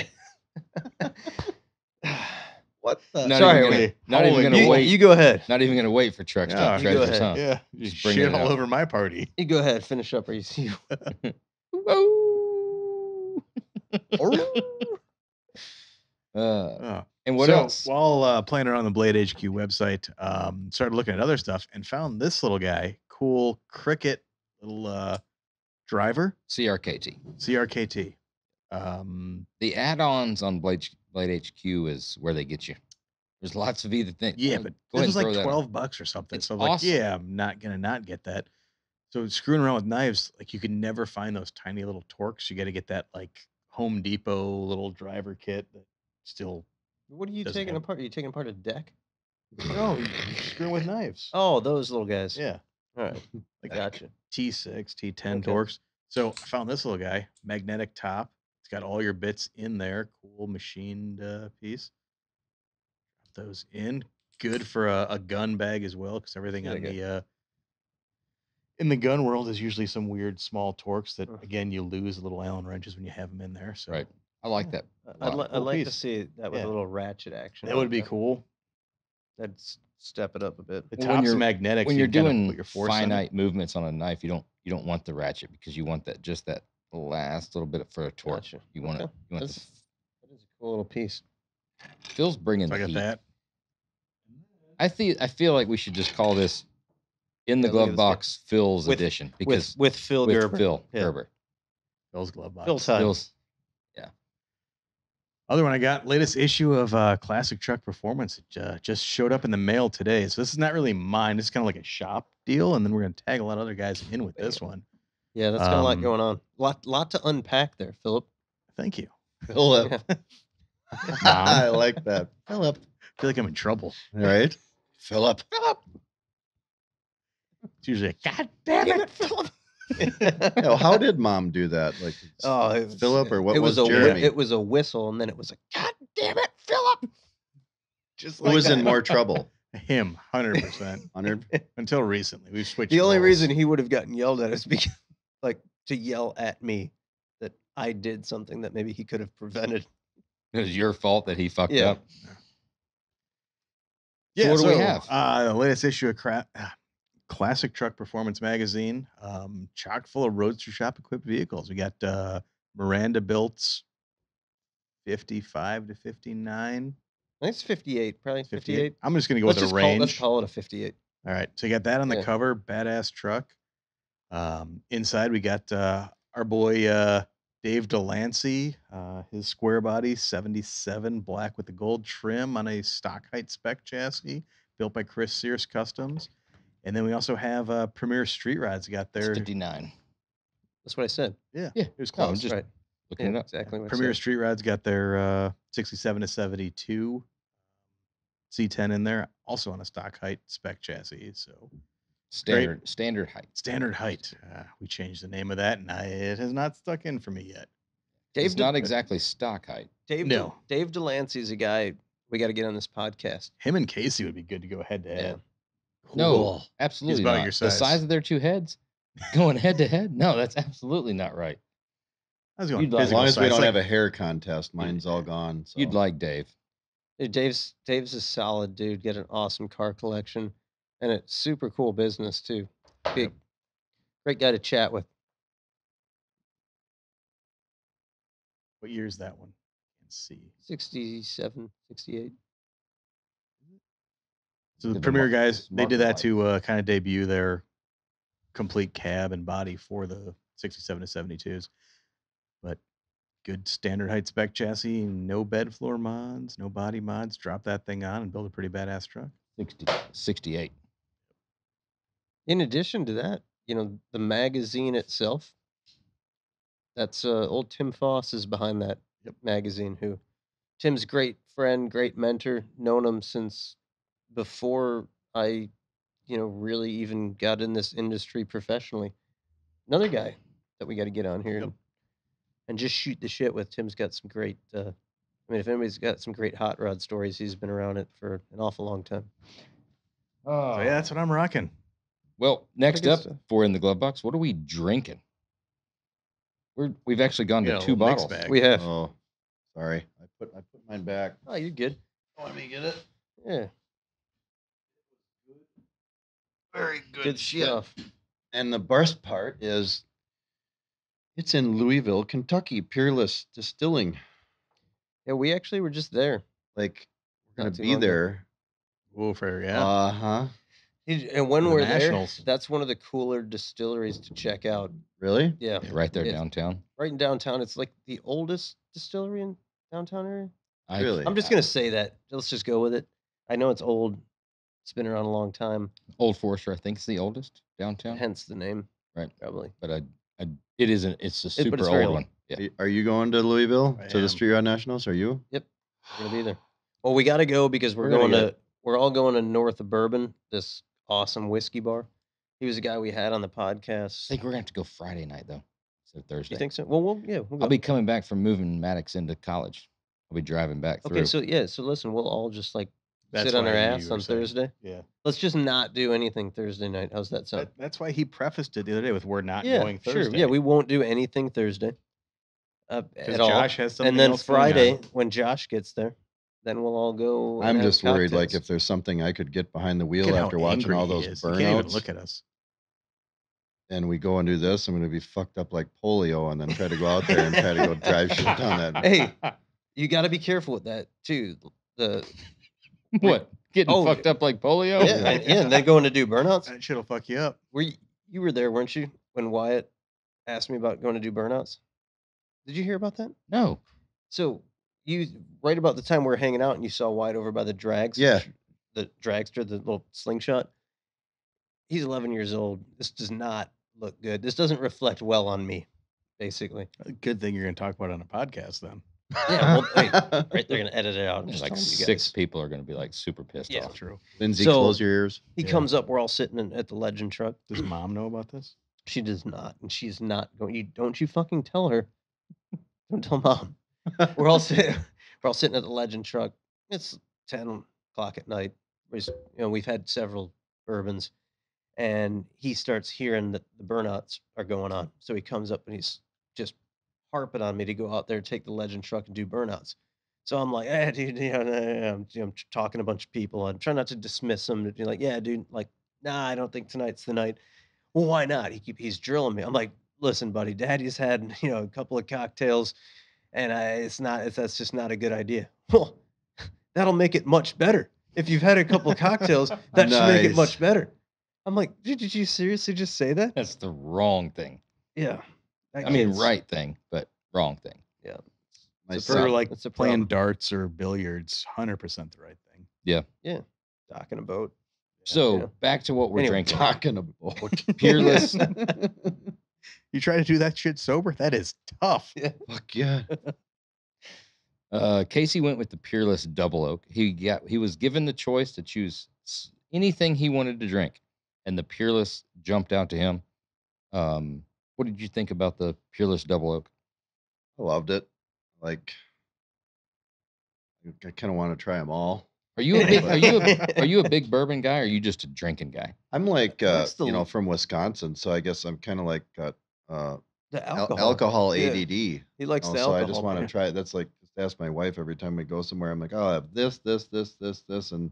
What the? Not Sorry, even gonna, not even going to wait. You go ahead. Not even going to wait for truck stop. Yeah, treasures, huh? Yeah. Just shit bring it all up. Over my party. You go ahead. Finish up. Or you see. uh, oh. And what so, else? While uh, playing around the Blade H Q website, um, started looking at other stuff and found this little guy, cool cricket little uh, driver. C R K T. C R K T. Um, the add-ons on Blade Blade H Q is where they get you. There's lots of either thing. Yeah, but it was like twelve bucks or something. It's so I'm awesome. Like, yeah, I'm not gonna not get that. So screwing around with knives, like you can never find those tiny little torques. You got to get that like Home Depot little driver kit that still. What are you taking apart? Are you taking apart a deck? No, you're screwing with knives. Oh, those little guys. Yeah. All right. I gotcha. T six, T ten okay. torques. So I found this little guy, magnetic top. It's got all your bits in there. Cool machined uh, piece. Drop those in. Good for a, a gun bag as well, because everything on the uh, in the gun world is usually some weird small torques that, again, you lose little Allen wrenches when you have them in there. So right. I like that. I'd, li I'd like piece. to see that with yeah. a little ratchet action. That would be cool. That'd step it up a bit. The well, top's magnetic. When you're doing put your force finite movements on a knife, you don't you don't want the ratchet because you want that just that last little bit for a torque. Gotcha. You want okay. it. You want this. That is a cool little piece. Phil's bringing so the I got heat. that. I think I feel like we should just call this in the yeah, glove box guy. Phil's with, edition because with, with Phil with Gerber. Phil yeah. Gerber. Phil's glove box. Phil's. Phil's Other one I got, latest issue of uh, Classic Truck Performance. It uh, just showed up in the mail today. So this is not really mine. It's kind of like a shop deal, and then we're going to tag a lot of other guys in with this one. Yeah, that's got um, a lot going on. Lot, lot to unpack there, Philip. Thank you. Philip. I like that. Philip. I feel like I'm in trouble. All right. Philip. Philip. It's usually like, God damn it, Philip. No, how did Mom do that? Like, oh, it was, Philip or what it was, was a Jeremy? It was a whistle, and then it was a God damn it, Philip! Just like who was that. In more trouble? Him, hundred percent, hundred. Until recently, we've switched. The roles. Only reason he would have gotten yelled at is because, like, to yell at me that I did something that maybe he could have prevented. It was your fault that he fucked yeah. up. Yeah. So what so, do we have? Uh, the latest issue of crap. Classic Truck Performance magazine, um, chock full of Roadster Shop equipped vehicles. We got uh, Miranda Built's fifty-five to fifty-nine. I think it's fifty-eight, probably fifty-eight. fifty-eight. I'm just going to go let's with the range. Call, let's call it a fifty-eight. All right. So you got that on the yeah. cover, badass truck. Um, inside, we got uh, our boy uh, Dave DeLancey, uh, his square body, seventy-seven, black with the gold trim on a stock height spec chassis built by Chris Sears Customs. And then we also have uh, Premier Street Rides. We got there. fifty-nine. That's what I said. Yeah. Yeah. It was close. Oh, just right. Looking yeah, it up. Exactly what Premier I said. Street Rides got their uh, sixty-seven to seventy-two C ten in there, also on a stock height spec chassis. So standard great. standard height. Standard height. Uh, we changed the name of that, and I, it has not stuck in for me yet. Dave it's De not exactly stock height. Dave no. De Dave DeLancey's a guy we got to get on this podcast. Him and Casey would be good to go head to head. Yeah. Cool. No, absolutely not. Your size. The size of their two heads going head to head. No, that's absolutely not right. I was going like, as long as we don't like, have a hair contest, mine's all gone. So. You'd like Dave. Dave's Dave's a solid dude. Get an awesome car collection, and a super cool business too. Big, yep. Great guy to chat with. What year is that one? Let's see. sixty-seven, sixty-eight. So the Premier guys, they did that to uh, kind of debut their complete cab and body for the sixty-seven to seventy-twos. But good standard height spec chassis, no bed floor mods, no body mods. Drop that thing on and build a pretty badass truck. sixty, sixty-eight. In addition to that, you know, the magazine itself, that's uh, old Tim Foss is behind that yep. magazine, who Tim's great friend, great mentor, known him since... before I, you know, really even got in this industry professionally. Another guy that we got to get on here yep. and, and just shoot the shit with. Tim's got some great, uh, I mean, if anybody's got some great hot rod stories, he's been around it for an awful long time. Oh, so yeah, that's what I'm rocking. Well, next up so. for In the Glove Box, what are we drinking? We're, we've actually gone you to know, two bottles. We have. Oh, sorry. I put I put mine back. Oh, you're good. Let me get it. Yeah. Very good, good shit. Stuff. And the best part is it's in Louisville, Kentucky, Peerless Distilling. Yeah, we actually were just there. Like, we're going to be there. Woofer, yeah. Uh-huh. And when the we're Nationals. there, that's one of the cooler distilleries to check out. Really? Yeah. yeah right there yeah. downtown. Right in downtown. It's like the oldest distillery in downtown area. I, really? I'm just going to say that. Let's just go with it. I know it's old. It's been around a long time. Old Forester, I think, is the oldest downtown. Hence the name. Right. Probably. But I, I, it isn't. It's a super it, it's old one. Yeah. Are you going to Louisville I to am. the Street Rod Nationals? Are you? Yep. We're going to be there. Well, we got to go because we're, we're going to, we're all going to North of Bourbon, this awesome whiskey bar. He was a guy we had on the podcast. I think we're going to have to go Friday night, though. So Thursday. You think so? Well, we'll yeah. We'll go. I'll be coming back from moving Maddox into college. I'll be driving back through. Okay, so yeah, so listen, we'll all just like that's sit on our ass on saying. Thursday. Yeah. Let's just not do anything Thursday night. How's that sound? That, that's why he prefaced it the other day with we're not yeah, going Thursday. Sure. Yeah, we won't do anything Thursday uh, at Josh all. Josh has something And then else Friday, when Josh gets there, then we'll all go. I'm just worried, cocktails. like, if there's something I could get behind the wheel after watching all those burnouts. He can't even look at us. And we go and do this, I'm going to be fucked up like polio and then try to go out there and try to go drive shit down that. Hey. You got to be careful with that too. The what getting oh, fucked up like polio? Yeah, and, yeah, and then going to do burnouts. That shit'll fuck you up. Were you, you were there, weren't you? When Wyatt asked me about going to do burnouts, did you hear about that? No. So you right about the time we were hanging out and you saw Wyatt over by the drags. Yeah, the dragster, the little slingshot. He's eleven years old. This does not look good. This doesn't reflect well on me. Basically, good thing you're going to talk about it on a podcast then. Yeah, well, wait, right, they're gonna edit it out. Just like six people are gonna be like super pissed yeah. off. True. Lindsay, so close your ears. He yeah. comes up. We're all sitting in, at the Legend truck. Does Mom know about this? She does not, and she's not going. You don't you fucking tell her. Don't tell Mom. We're all sitting. We're all sitting at the Legend truck. It's ten o'clock at night. We're just, you know, we've had several bourbons, and he starts hearing that the burnouts are going on. So he comes up and he's just harping on me to go out there, take the Legend truck and do burnouts. So I'm like, eh, dude, you know, I'm, I'm talking to a bunch of people. I'm trying not to dismiss them. To be like, yeah, dude, like, nah, I don't think tonight's the night. Well, why not? He keep, he's drilling me. I'm like, listen, buddy, Daddy's had, you know, a couple of cocktails, and I, it's not, it's, that's just not a good idea. Well, that'll make it much better. If you've had a couple of cocktails, that nice. should make it much better. I'm like, dude, did you seriously just say that? That's the wrong thing. Yeah. I mean, right thing, but wrong thing. Yeah. It's for like it's playing darts or billiards, one hundred percent the right thing. Yeah. Yeah. Docking a boat. So yeah. back to what we're anyway, drinking. Docking a boat. Peerless. You try to do that shit sober? That is tough. Yeah. Fuck yeah. uh, Casey went with the Peerless Double Oak. He got, he was given the choice to choose anything he wanted to drink, and the Peerless jumped out to him. Um, What did you think about the Peerless Double Oak? I loved it. Like, I kind of want to try them all. Are you a big, are you a, are you a big bourbon guy, or are you just a drinking guy? I'm like, uh, the, you know, from Wisconsin, so I guess I'm kind of like got uh, the alcohol, al alcohol yeah. A D D. He likes you know, the alcohol. So I just want to try it. That's like, just ask my wife every time we go somewhere. I'm like, oh, I have this, this, this, this, this, and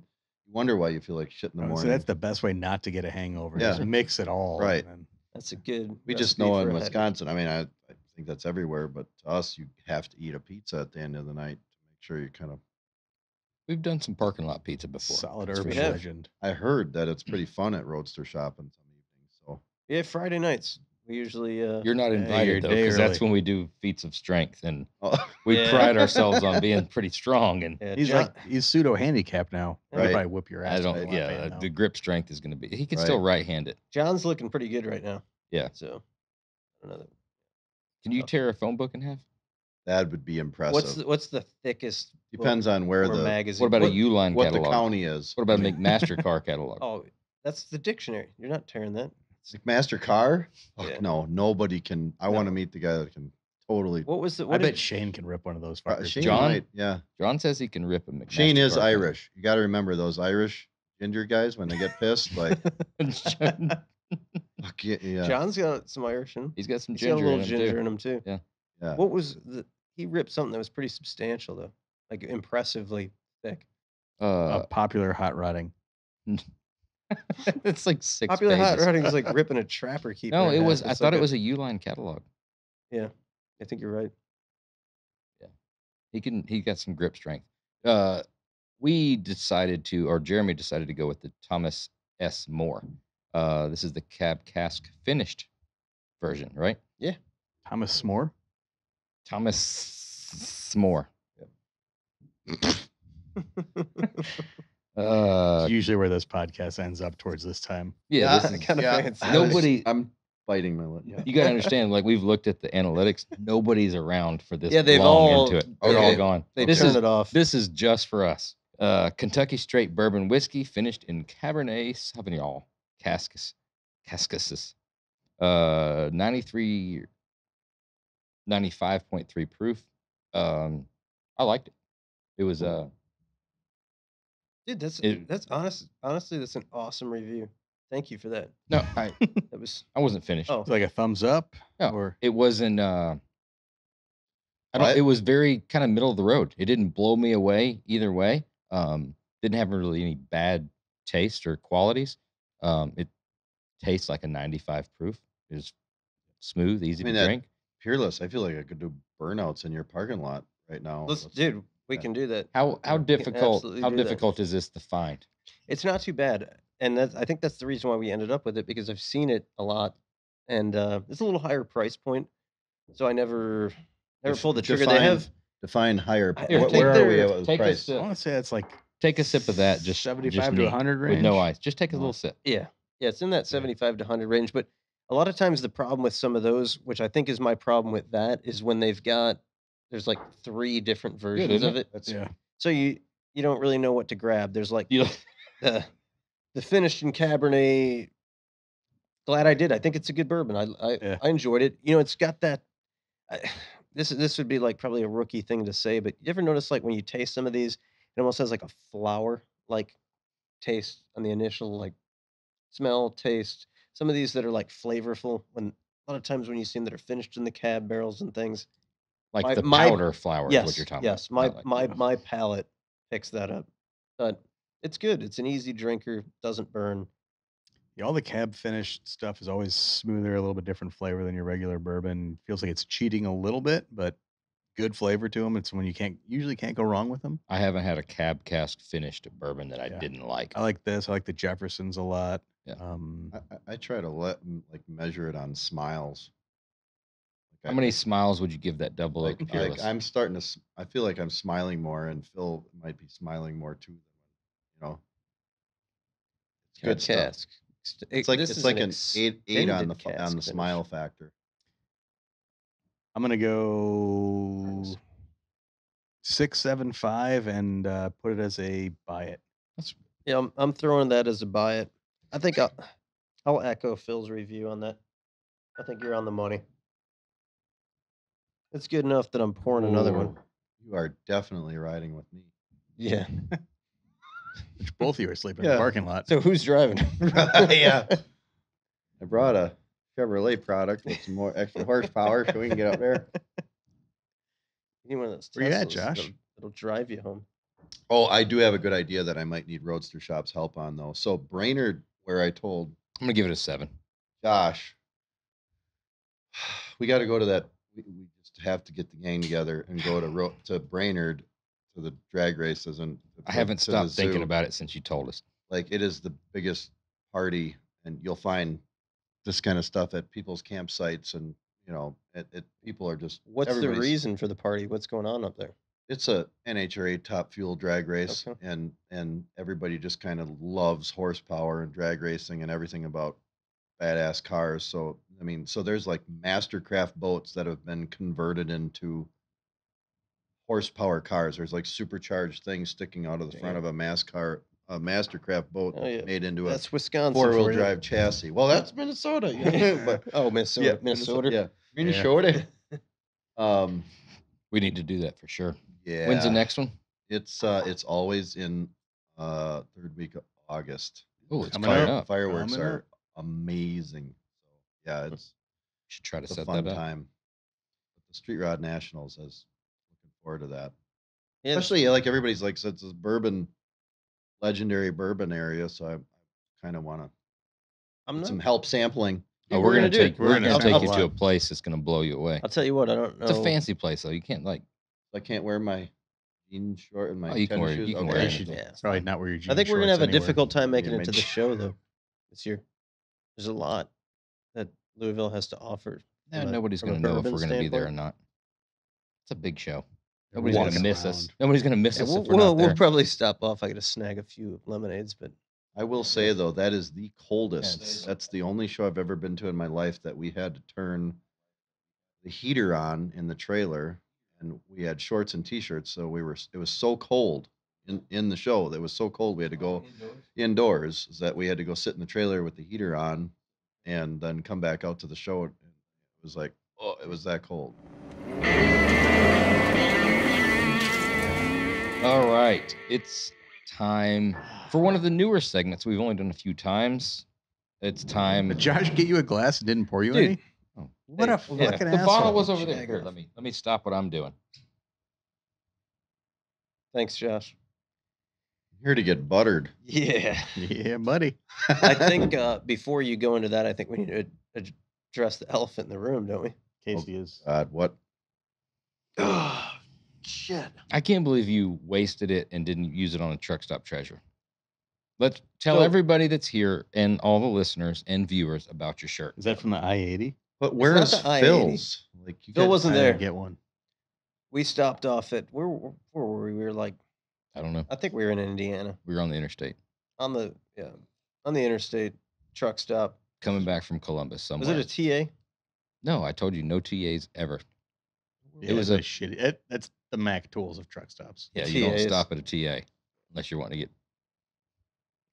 you wonder why you feel like shit in the oh, morning. So that's the best way not to get a hangover. Yeah. Just mix it all. Right. And that's a good. We just know in Wisconsin. Headache. I mean, I, I think that's everywhere, but to us, you have to eat a pizza at the end of the night to make sure you kind of. We've done some parking lot pizza before. Solid urban legend. I heard that it's pretty fun at Roadster Shop on some evenings. So yeah, Friday nights we usually. Uh, You're not invited though, because that's when we do feats of strength, and oh. we yeah. pride ourselves on being pretty strong. And yeah, he's John, like he's pseudo handicapped now. Right, probably whip your ass. I don't. Yeah, the now. grip strength is going to be. He can right. still right-hand it. John's looking pretty good right now. Yeah. So, another. Can you tear a phone book in half? That would be impressive. What's the, what's the thickest? Depends on where the magazine. What about what, a U-line catalog? What the county is? What about a McMaster car catalog? Oh, that's the dictionary. You're not tearing that. McMaster car? Oh, yeah. No, nobody can. I no. want to meet the guy that can Totally. What was the, what I bet you, Shane can rip one of those. Uh, Shane John, might, yeah. John says he can rip them. Shane is car. Irish. You got to remember those Irish ginger guys when they get pissed. Like, fuck yeah, yeah. John's got some Irish in him. He's got some He's ginger, got a little in, ginger him in him too. Yeah. Yeah. What was the? He ripped something that was pretty substantial though, like impressively thick. Uh, uh popular hot rodding. It's like six. Popular pages. Hot rodding is like ripping a trapper keeper. No, it was. I like thought a, it was a U-line catalog. Yeah. I think you're right. Yeah. He can, he got some grip strength. Uh, we decided to, or Jeremy decided to go with the Thomas S. Moore. Uh, this is the cab cask finished version, right? Yeah. Thomas S'more? Thomas S'more. Yep. uh, it's usually where this podcast ends up towards this time. Yeah. This is, kind yeah, of nobody. I'm, biting my lip. Yeah. You gotta understand, like we've looked at the analytics. Nobody's around for this. Yeah, they've long all into it. They're okay. all gone. They this turned is, it off. This is just for us. Uh, Kentucky straight bourbon whiskey finished in Cabernet Sauvignon cascus, cascuses, uh, ninety-three, ninety-five point three proof. Um, I liked it. It was uh, dude. That's it, that's honest. Honestly, that's an awesome review. Thank you for that. No, I that was I wasn't finished. Oh, was like a thumbs up. No, or it wasn't. Uh, I don't. What? It was very kind of middle of the road. It didn't blow me away either way. Um, didn't have really any bad taste or qualities. Um, it tastes like a ninety-five proof. It's smooth, easy I mean, to drink. Peerless. I feel like I could do burnouts in your parking lot right now. Let's, Let's dude, we that. can do that. How how difficult? How difficult that. is this to find? It's not too bad. And that's, I think that's the reason why we ended up with it, because I've seen it a lot, and uh, it's a little higher price point. So I never, never pulled the trigger. Define, they have define higher. I, where where their, are we at with price? I want to say it's like take a sip of that, just seventy-five just to a hundred range, with no ice. Just take a little sip. Yeah, yeah, it's in that seventy-five to hundred range. But a lot of times the problem with some of those, which I think is my problem with that, is when they've got there's like three different versions Good, of it. That's, yeah. So you you don't really know what to grab. There's like you the. The finished in Cabernet. Glad I did. I think it's a good bourbon. I I, yeah. I enjoyed it. You know, it's got that. I, this this would be like probably a rookie thing to say, but you ever notice like when you taste some of these, it almost has like a flower like taste on the initial like smell taste. Some of these that are like flavorful. When a lot of times when you see them that are finished in the cab barrels and things, like my, the powder my, flower. Yes, is what you're talking yes, about. Yes, my like my my palate picks that up, but. It's good. It's an easy drinker. Doesn't burn. Yeah, all the cab finished stuff is always smoother, a little bit different flavor than your regular bourbon. Feels like it's cheating a little bit, but good flavor to them. It's when you can't usually can't go wrong with them. I haven't had a cab cask finished bourbon that I yeah. didn't like. I like this. I like the Jeffersons a lot. Yeah. Um, I, I try to let like measure it on smiles. Like How I, many smiles would you give that double oak? Like I'm starting to. I feel like I'm smiling more, and Phil might be smiling more too. No. It's good cask. Stuff. It's like this it's like an, an eight eight on the on the smile finish. factor. I'm gonna go six seven five and uh, put it as a buy it. That's, yeah, I'm I'm throwing that as a buy it. I think I'll, I'll echo Phil's review on that. I think you're on the money. It's good enough that I'm pouring Ooh, another one. You are definitely riding with me. Yeah. Which both of you are sleeping yeah. in the parking lot. So who's driving? yeah. I brought a Chevrolet product with some more extra horsepower so we can get up there. You need one of those Teslas. Where you at, Josh? That'll, that'll drive you home. Oh, I do have a good idea that I might need Roadster Shop's help on, though. So Brainerd, where I told... I'm going to give it a seven. Josh, we got to go to that... We, we just have to get the gang together and go to Ro to Brainerd to the drag races and I haven't stopped thinking about it since you told us. Like it is the biggest party, and you'll find this kind of stuff at people's campsites, and you know, it, it people are just. What's the reason for the party? What's going on up there? It's a N H R A Top Fuel drag race, okay. and and everybody just kind of loves horsepower and drag racing and everything about badass cars. So I mean, so there's like Mastercraft boats that have been converted into. Horsepower cars. There's like supercharged things sticking out of the front yeah. of a NASCAR, a Mastercraft boat oh, yeah. made into that's a Wisconsin four-wheel drive you. chassis. Well, that's Minnesota. You know? but, oh, Minnesota, yeah, Minnesota, Minnesota, yeah, Minnesota. Yeah. Um, we need to do that for sure. Yeah. When's the next one? It's uh, it's always in uh third week of August. Oh, it's coming up. Fireworks coming are up. Amazing. So yeah, it's we should try to set fun that up. Time. But the Street Rod Nationals is looking forward to that. Yeah. Especially like everybody's like said, so it's a bourbon, legendary bourbon area. So I, I kind of want to some help sampling. Oh, we're, we're gonna, gonna take we're gonna, gonna take you to a place that's gonna blow you away. I'll tell you what, I don't know. It's a fancy place though. You can't like. I can't wear my jeans short and my. Oh, you can wear. Shoes. You can okay. wear. Should, yeah. Probably not wear your jeans. I think we're gonna have anywhere. a difficult time making yeah, it to the show though this year. There's a lot that Louisville has to offer. Yeah, a, nobody's gonna know if we're gonna standpoint. be there or not. It's a big show. Nobody's gonna around. miss us. Nobody's gonna miss yeah, us. We'll, if we're we'll, not there. we'll probably stop off. I gotta snag a few lemonades, but. I will say, though, that is the coldest. Yes. That's the only show I've ever been to in my life that we had to turn the heater on in the trailer, and we had shorts and T-shirts, so we were. It was so cold in, in the show. That it was so cold we had to go indoors. indoors is that we had to go sit in the trailer with the heater on and then come back out to the show. It was like, oh, it was that cold. All right. It's... time for one of the newer segments we've only done a few times. It's time. Did Josh get you a glass and didn't pour you Dude. any? Oh, what hey, a fucking yeah. asshole. The bottle was over there. Here, let me let me stop what I'm doing. Thanks, Josh. I'm here to get buttered. Yeah, yeah, buddy. I think uh, before you go into that, I think we need to address the elephant in the room, don't we? Casey oh, is. God, what? Shit. I can't believe you wasted it and didn't use it on a truck stop treasure. Let's tell so, everybody that's here and all the listeners and viewers about your shirt. Is that from the I eighty? But where is Phil's? Like you Phil wasn't there. Get one. We stopped off at where, where were we? We were like, I don't know. I think we were in Indiana. We were on the interstate. On the yeah, on the interstate truck stop. Coming back from Columbus somewhere. Was it a T A? No, I told you no T As ever. Yeah, it was a shitty. It, that's the Mac tools of truck stops. Yeah, you T As. Don't stop at a T A unless you're wanting to get.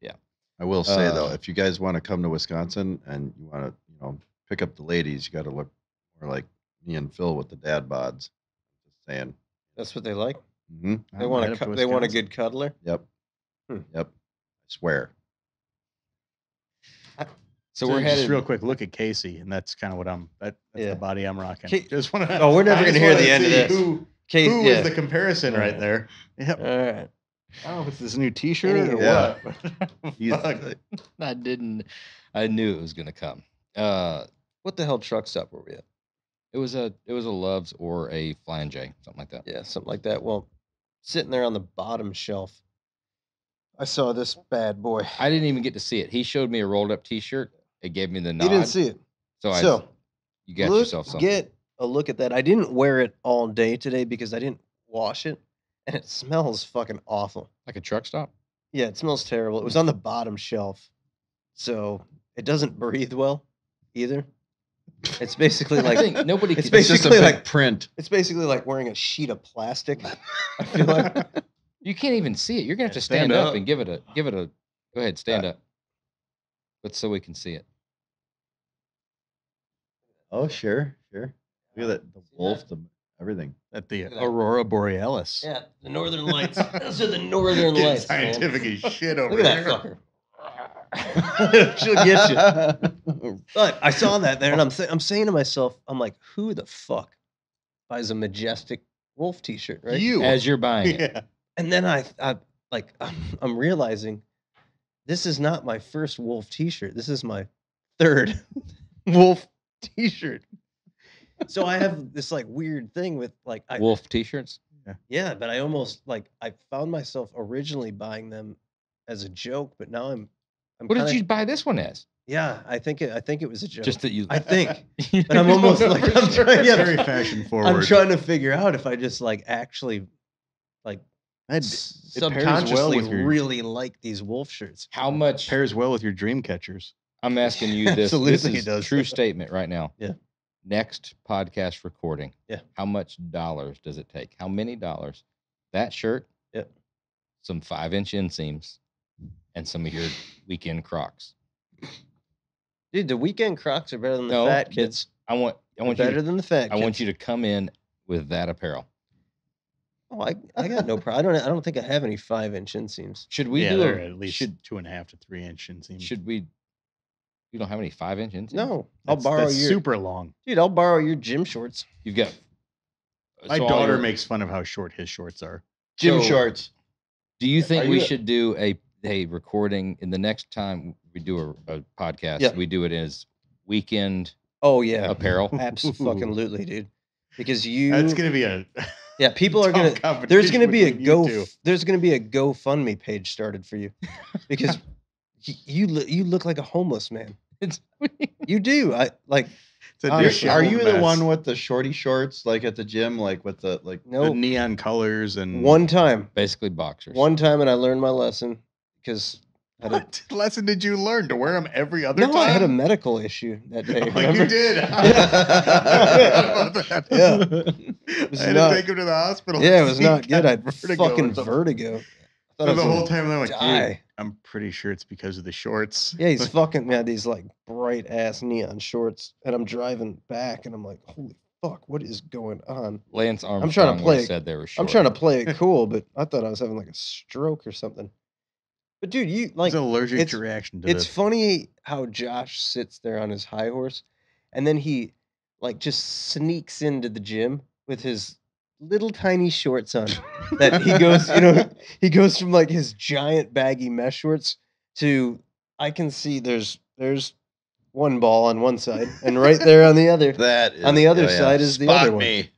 Yeah, I will say uh, though, if you guys want to come to Wisconsin and you want to, you know, pick up the ladies, you got to look more like me and Phil with the dad bods. Just saying. That's what they like. Mm-hmm. They I'm want right a they want a good cuddler. Yep. Hmm. Yep. I swear. I So, so we're just headed real quick. Look at Casey, and that's kind of what I'm. That, that's yeah. the body I'm rocking. K just want to. Oh, we're never going to hear the end of this. Who, Casey, who yeah. is the comparison right, right there? Yep. All right. I don't know if it's this new T-shirt or yeah. what. He's, I didn't. I knew it was going to come. Uh, what the hell truck stop were we at? It was a. It was a Love's or a Flying J, something like that. Yeah, something like that. Well, sitting there on the bottom shelf, I saw this bad boy. I didn't even get to see it. He showed me a rolled up T-shirt. It gave me the nod. You didn't see it. So, I, so you got look, yourself something. Get a look at that. I didn't wear it all day today because I didn't wash it. And it smells fucking awful. Like a truck stop? Yeah, it smells terrible. It was on the bottom shelf. So it doesn't breathe well either. It's basically like... I think nobody it's basically it's just a like print. It's basically like wearing a sheet of plastic. I feel like. You can't even see it. You're going to have to stand, stand up, up and give it a... give it a. Go ahead, stand uh, up. But so we can see it. Oh, sure, sure. Look at that, the wolf, the everything. At the Aurora Borealis. Yeah, the northern lights. Those are the northern Getting lights. Scientific man. As shit over Look at there. That fucker. She'll get you. But I saw that there, and I'm I'm saying to myself, I'm like, who the fuck buys a majestic wolf T-shirt, right? You, as you're buying it. Yeah. And then I, I like, I'm, I'm realizing. This is not my first wolf T-shirt. This is my third wolf T-shirt. So I have this like weird thing with like I, wolf T-shirts. Yeah. Yeah, but I almost like I found myself originally buying them as a joke, but now I'm. I'm what kinda, did you buy this one as? Yeah, I think it. I think it was a joke. Just that you. I think. But I'm almost like I'm trying. Yeah, very fashion forward. I'm trying to figure out if I just like actually, like. That subconsciously well your, really like these wolf shirts. How much pairs well with your dream catchers? I'm asking you this. Absolutely, this is it does. True statement right now. Yeah. Next podcast recording. Yeah. How much dollars does it take? How many dollars? That shirt. Yep. Some five inch inseams, and some of your weekend Crocs. Dude, the weekend Crocs are better than the no, fat kids. I want. I want better you to, than the fat. I kids. want you to come in with that apparel? Oh, I, I got no problem. I don't I don't think I have any five inch inseams. Should we yeah, do a, at least should, two and a half to three inch inseams? Should we? You don't have any five inch inseams? No, I'll that's, borrow that's your super long. Dude, I'll borrow your gym shorts. You've got. My so daughter makes fun of how short his shorts are. Gym so, shorts. Do you think are we you, should do a a recording in the next time we do a, a podcast? Yeah. We do it as weekend. Oh yeah, apparel. Absolutely, dude. Because you. That's gonna be a. Yeah, people are going to, there's going to be a go, there's going to be a GoFundMe page started for you because you, you, you look like a homeless man. It's, you do. I like, it's a honest, are you mess. The one with the shorty shorts, like at the gym, like with the, like nope. the neon colors and one time, basically boxers one time. And I learned my lesson because I what lesson did you learn to wear them every other no, time? No, I had a medical issue that day. Oh, remember? You did. I forgot about that. Yeah. I had not, to take him to the hospital. Yeah, it was not good. I had vertigo fucking vertigo. I thought so the whole time I'm like, dude, I'm pretty sure it's because of the shorts. Yeah, he's fucking had these like bright ass neon shorts, and I'm driving back, and I'm like, holy fuck, what is going on? Lance Armstrong I'm trying to play, said they were short. I'm trying to play it cool, but I thought I was having like a stroke or something. But dude, you like it's an allergic it's, reaction to it's this. Funny how Josh sits there on his high horse, and then he like just sneaks into the gym with his little tiny shorts on that he goes, you know, he goes from like his giant baggy mesh shorts to, I can see there's, there's one ball on one side and right there on the other, that is, on the other oh, yeah. side is Spot the other me.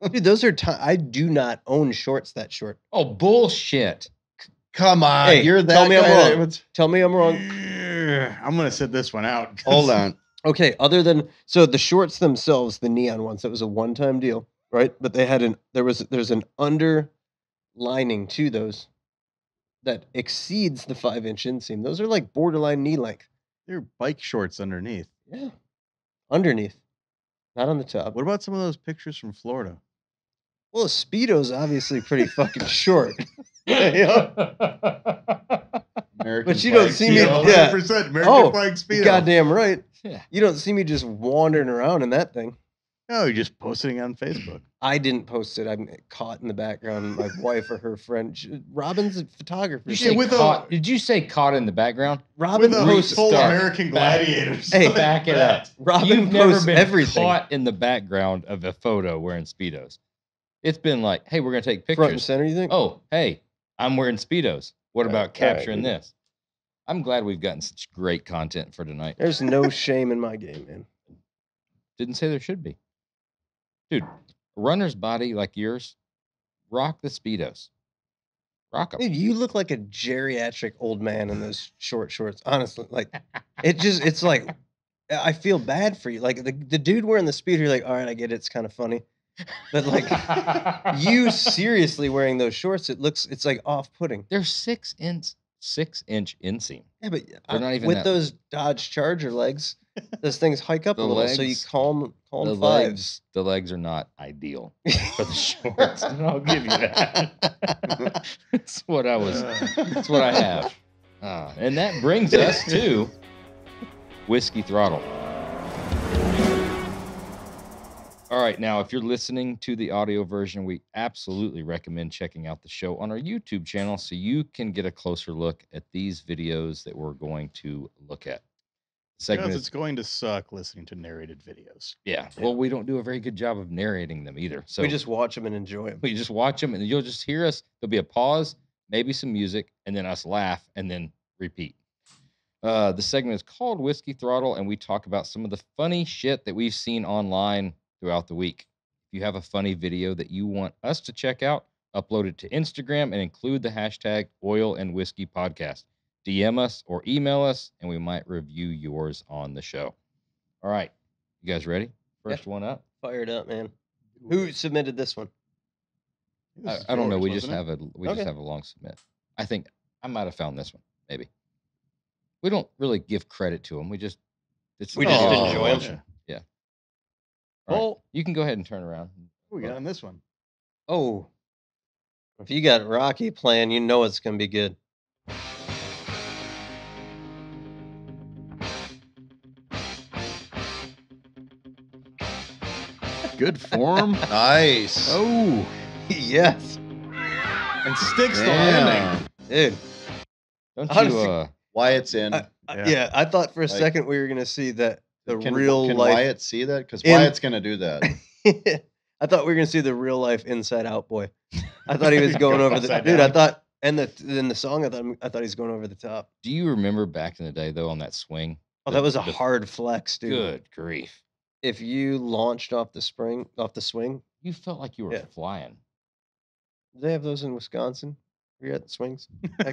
One. Dude, those are, I do not own shorts that short. Oh, bullshit. C Come on. Hey, you're that tell me guy. I'm wrong. Tell me I'm wrong. I'm going to sit this one out. Hold on. Okay, other than so the shorts themselves, the neon ones, that was a one-time deal, right? But they had an there was there's an underlining to those that exceeds the five-inch inseam. Those are like borderline knee length. They're bike shorts underneath. Yeah, underneath, not on the top. What about some of those pictures from Florida? Well, a Speedo's obviously pretty fucking short. American but you don't see me, one hundred percent yeah. American oh, flag Speedo. Goddamn right. Yeah. You don't see me just wandering around in that thing. No, you're just posting it on Facebook. I didn't post it. I'm caught in the background. My wife or her friend, she, Robin's a photographer. She with caught, a, did you say caught in the background? Robin posts full American Gladiators. Hey, back it up. Robin You've posts never been everything. Caught in the background of a photo wearing Speedos. It's been like, hey, we're gonna take pictures. Front and center, you think? Oh, hey, I'm wearing Speedos. What about right, capturing right, this? I'm glad we've gotten such great content for tonight. There's no shame in my game, man. Didn't say there should be. Dude, a runner's body like yours, rock the Speedos. Rock them. Dude, you look like a geriatric old man in those short shorts. Honestly, like, it just, it's like, I feel bad for you. Like, the, the dude wearing the Speedo, you're like, all right, I get it. It's kind of funny. But like you seriously wearing those shorts, it looks it's like off-putting. They're six inch, six inch inseam. Yeah, but I, not even with those Dodge Charger legs, those things hike up a little, legs, so you calm calm the fives. Legs, the legs are not ideal for the shorts. And I'll give you that. That's what I was. That's what I have. Uh, and that brings us to Whiskey Throttle. All right, now, if you're listening to the audio version, we absolutely recommend checking out the show on our YouTube channel so you can get a closer look at these videos that we're going to look at. Segment because it's going to suck listening to narrated videos. Yeah, yeah. Well, we don't do a very good job of narrating them either. So we just watch them and enjoy them. We just watch them, and you'll just hear us. There'll be a pause, maybe some music, and then us laugh, and then repeat. Uh, the segment is called Whiskey Throttle, and we talk about some of the funny shit that we've seen online throughout the week. If you have a funny video that you want us to check out, upload it to Instagram and include the hashtag Oil and Whiskey Podcast. D M us or email us, and we might review yours on the show. All right, you guys ready? First yeah. one up. Fired up, man. Who submitted this one? I, I don't know. We just have a we okay. just have a long submit. I think I might have found this one. Maybe we don't really give credit to them. We just it's we just oh, enjoy them. Right. Well, you can go ahead and turn around. We got on this one. Oh, if you got Rocky playing, you know it's going to be good. Good form. Nice. Oh, yes. And sticks the landing. Dude. Don't Honestly, you, uh, Wyatt's in. I, I, yeah. yeah, I thought for a like, second we were going to see that the can, real can life. Can Wyatt see that? Because Wyatt's going to do that. I thought we were going to see the real life Inside Out boy. I thought he was going over the... Dude, down. I thought... And the then the song, I thought I thought he's going over the top. Do you remember back in the day, though, on that swing? Oh, the, that was a the, hard flex, dude. Good grief. If you launched off the spring, off the swing, you felt like you were yeah. flying. Do they have those in Wisconsin? You're at the swings.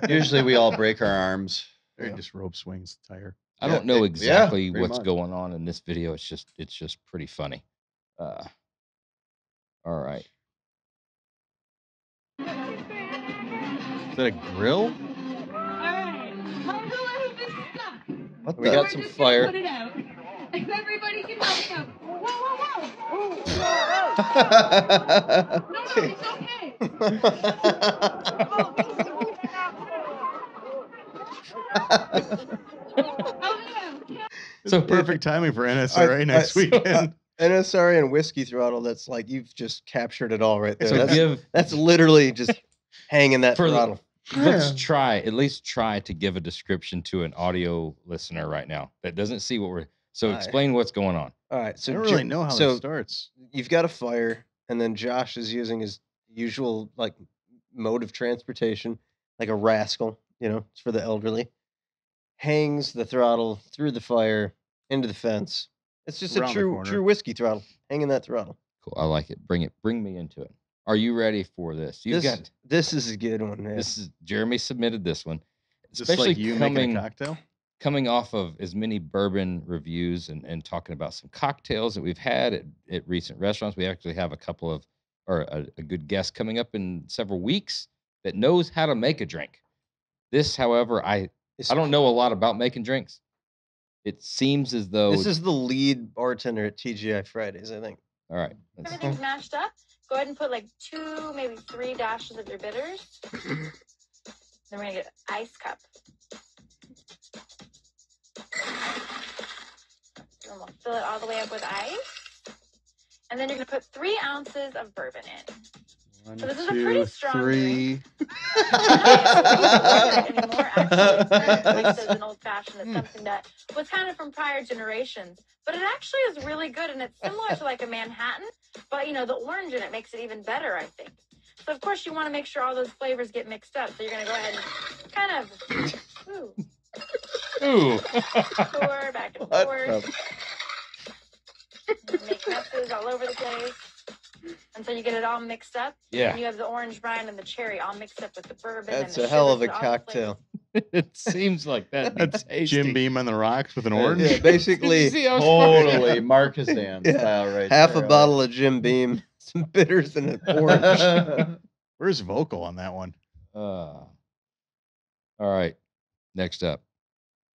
Usually, we all break our arms. They yeah. just rope swings the tire. I yeah, don't know exactly yeah, what's much. going on in this video. It's just it's just pretty funny. Uh, all right. Is that a grill? All right. How do I hook this stuff? What we the? got some fire. Put it out. If everybody can help me out. Whoa, whoa, whoa. Whoa, whoa. No, no, it's okay. It's so perfect timing for N S R A I, next I, weekend. So, uh, N S R A and Whiskey Throttle, that's like, you've just captured it all right there. So that's, give... that's literally just hanging that for throttle. The, Let's yeah. try, at least try to give a description to an audio listener right now that doesn't see what we're, so explain what's going on. All right. So I don't really know how so it starts. You've got a fire, and then Josh is using his usual like mode of transportation, like a rascal, you know, it's for the elderly, hangs the throttle through the fire into the fence. It's just Around a true, true whiskey throttle, hanging that throttle. Cool. I like it. Bring it, bring me into it. Are you ready for this? You've this, got this is a good one. Man. This is Jeremy submitted this one, Just especially like you coming a cocktail? coming off of as many bourbon reviews and, and talking about some cocktails that we've had at, at recent restaurants. We actually have a couple of or a, a good guest coming up in several weeks that knows how to make a drink. This, however, I it's I don't know a lot about making drinks. It seems as though this is the lead bartender at T G I Fridays, I think. All right. Everything's mashed up. Go ahead and put like two, maybe three dashes of your bitters. Then we're gonna get an ice cup. And we'll fill it all the way up with ice. And then you're gonna put three ounces of bourbon in. One, so this two, is a pretty strong three. anymore, actually. Like there's an old fashioned. It's something that was kind of from prior generations, but it actually is really good, and it's similar to like a Manhattan, but you know the orange in it makes it even better, I think. So of course you want to make sure all those flavors get mixed up. So you're gonna go ahead and kind of ooh, ooh, pour back and forth, make messes all over the place. And so you get it all mixed up. Yeah. And you have the orange rind and the cherry all mixed up with the bourbon. That's and the a hell of a cocktail. It seems like that. That's Jim Beam on the rocks with an orange. Yeah, basically. Totally Marquezan yeah. style right Half there, a right. bottle of Jim Beam, some bitters, and an orange. Where's vocal on that one? Uh, all right. Next up.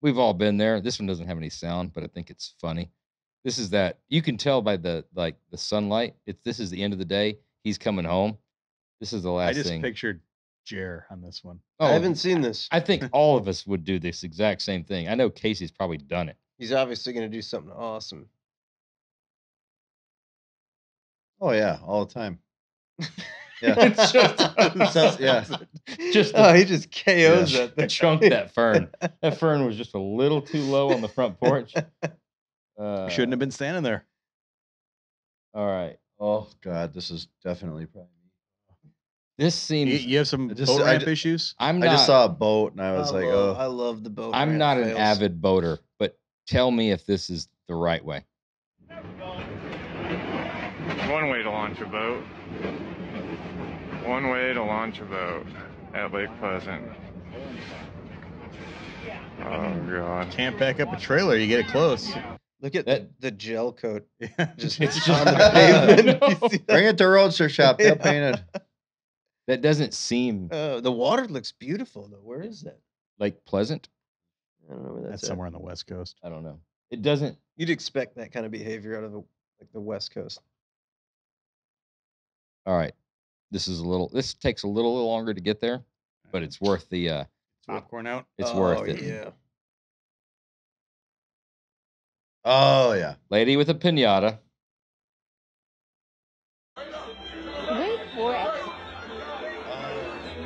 We've all been there. This one doesn't have any sound, but I think it's funny. This is that you can tell by the like the sunlight. It's this is the end of the day. He's coming home. This is the last thing. I just thing. pictured Jer on this one. Oh, I haven't seen this. I think all of us would do this exact same thing. I know Casey's probably done it. He's obviously going to do something awesome. Oh yeah, all the time. Yeah, it's just, so, yeah. Just the, oh, he just K Os yeah. that chunk that fern. That fern was just a little too low on the front porch. Uh, shouldn't have been standing there. All right. Oh God, this is definitely probably. This seems. You, you have some just, boat ramp I, issues. I'm. Not, I just saw a boat and I was I like, love, oh, I love the boat. I'm not fails. an avid boater, but tell me if this is the right way. One way to launch a boat. One way to launch a boat at Lake Pleasant. Oh God! Can't back up a trailer. You get it close. Look at that the gel coat. Yeah. Just it's on the pavement. No. Bring it to Roadster Shop. They'll yeah. paint it. That doesn't seem. Uh, the water looks beautiful though. Where is that? Lake Pleasant. I don't know where that's. That's at. Somewhere on the West Coast. I don't know. It doesn't. You'd expect that kind of behavior out of the, like the West Coast. All right, this is a little. This takes a little longer to get there, but it's worth the uh, popcorn out. It's oh, worth it. Yeah. Oh, yeah. Lady with a pinata.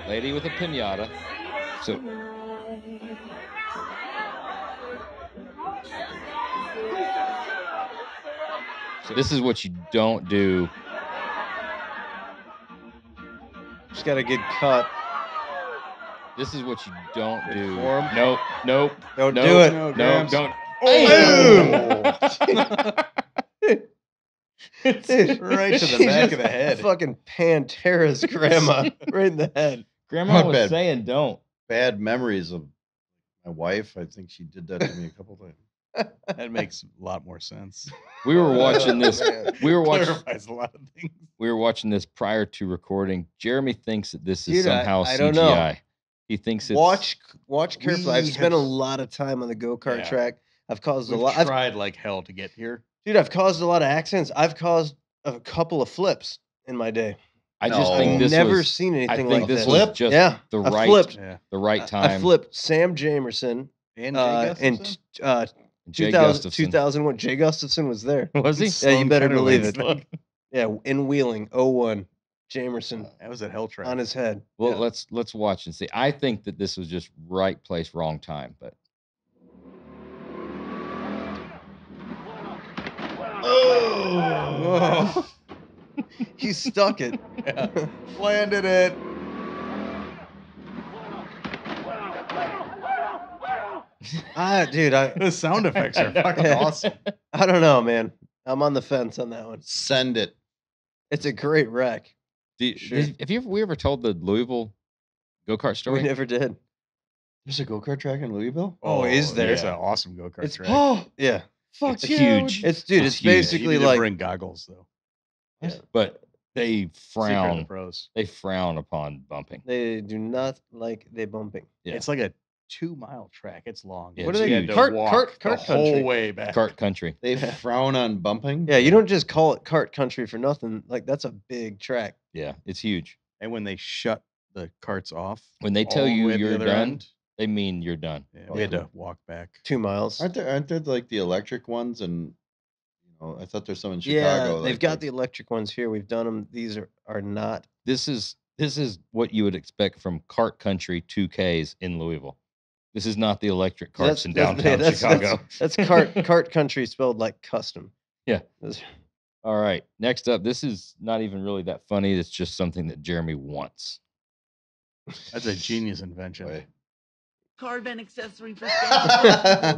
Lady with a pinata. So. So this is what you don't do. Just got a good cut. This is what you don't do. Nope. Nope. Don't nope, do it. No, nope, don't. Oh! Dude, right to the she back of the head. Fucking Pantera's grandma. Right in the head. Grandma Not was bad. saying don't. Bad memories of my wife. I think she did that to me a couple times. That makes a lot more sense. We were watching this. We were watching. Clarifies a lot of things. We were watching this prior to recording. Jeremy thinks that this is Dude, somehow I, I C G I. Don't know. He thinks it's watch. Watch carefully. I've spent a lot of time on the go kart yeah. track. I've caused We've a lot. I've tried like hell to get here. Dude, I've caused a lot of accidents. I've caused a couple of flips in my day. I just no. think this I've never was, seen anything I think like this. Flip? Was just yeah, the I right, flipped. the right time. I, I flipped Sam Jamerson and uh, and uh, Jay Gustafson. two thousand one. Jay Gustafson was there. Was he? Yeah, you better believe it. Yeah, in Wheeling, oh one, Jamerson. That was a hell track on his head. Well, yeah. let's let's watch and see. I think that this was just right place, wrong time, but. Oh! He stuck it. Yeah. Landed it. Ah, dude, I the sound effects are fucking awesome. I don't know, man. I'm on the fence on that one. Send it. It's a great wreck. Do you, sure. Have you ever, we ever told the Louisville go-kart story? We never did. There's a go-kart track in Louisville? Oh, oh is there? Yeah. It's an awesome go-kart it's, track. Oh, yeah. Fuck it's yeah, huge. It's dude. It's, it's basically like bring goggles though. Yeah. But they frown. The pros. They frown upon bumping. They do not like they bumping. Yeah. It's like a two mile track. It's long. Yeah, what it's are huge. they cart, cart, cart the country. whole way back? Cart country. They frown on bumping. Yeah, you don't just call it cart country for nothing. Like that's a big track. Yeah, it's huge. And when they shut the carts off, when they tell you the you're done. End, They mean you're done. Yeah, we had to walk back two miles. Aren't there? Aren't there like the electric ones? And you know, I thought there's some in Chicago. Yeah, they've like got they're... the electric ones here. We've done them. These are are not. This is this is what you would expect from Kart Country two Ks in Louisville. This is not the electric karts that's, in downtown that's, Chicago. That's, that's Kart Kart Country spelled like custom. Yeah. That's... All right. Next up, this is not even really that funny. It's just something that Jeremy wants. That's a genius invention. Wait. Carve and accessory for while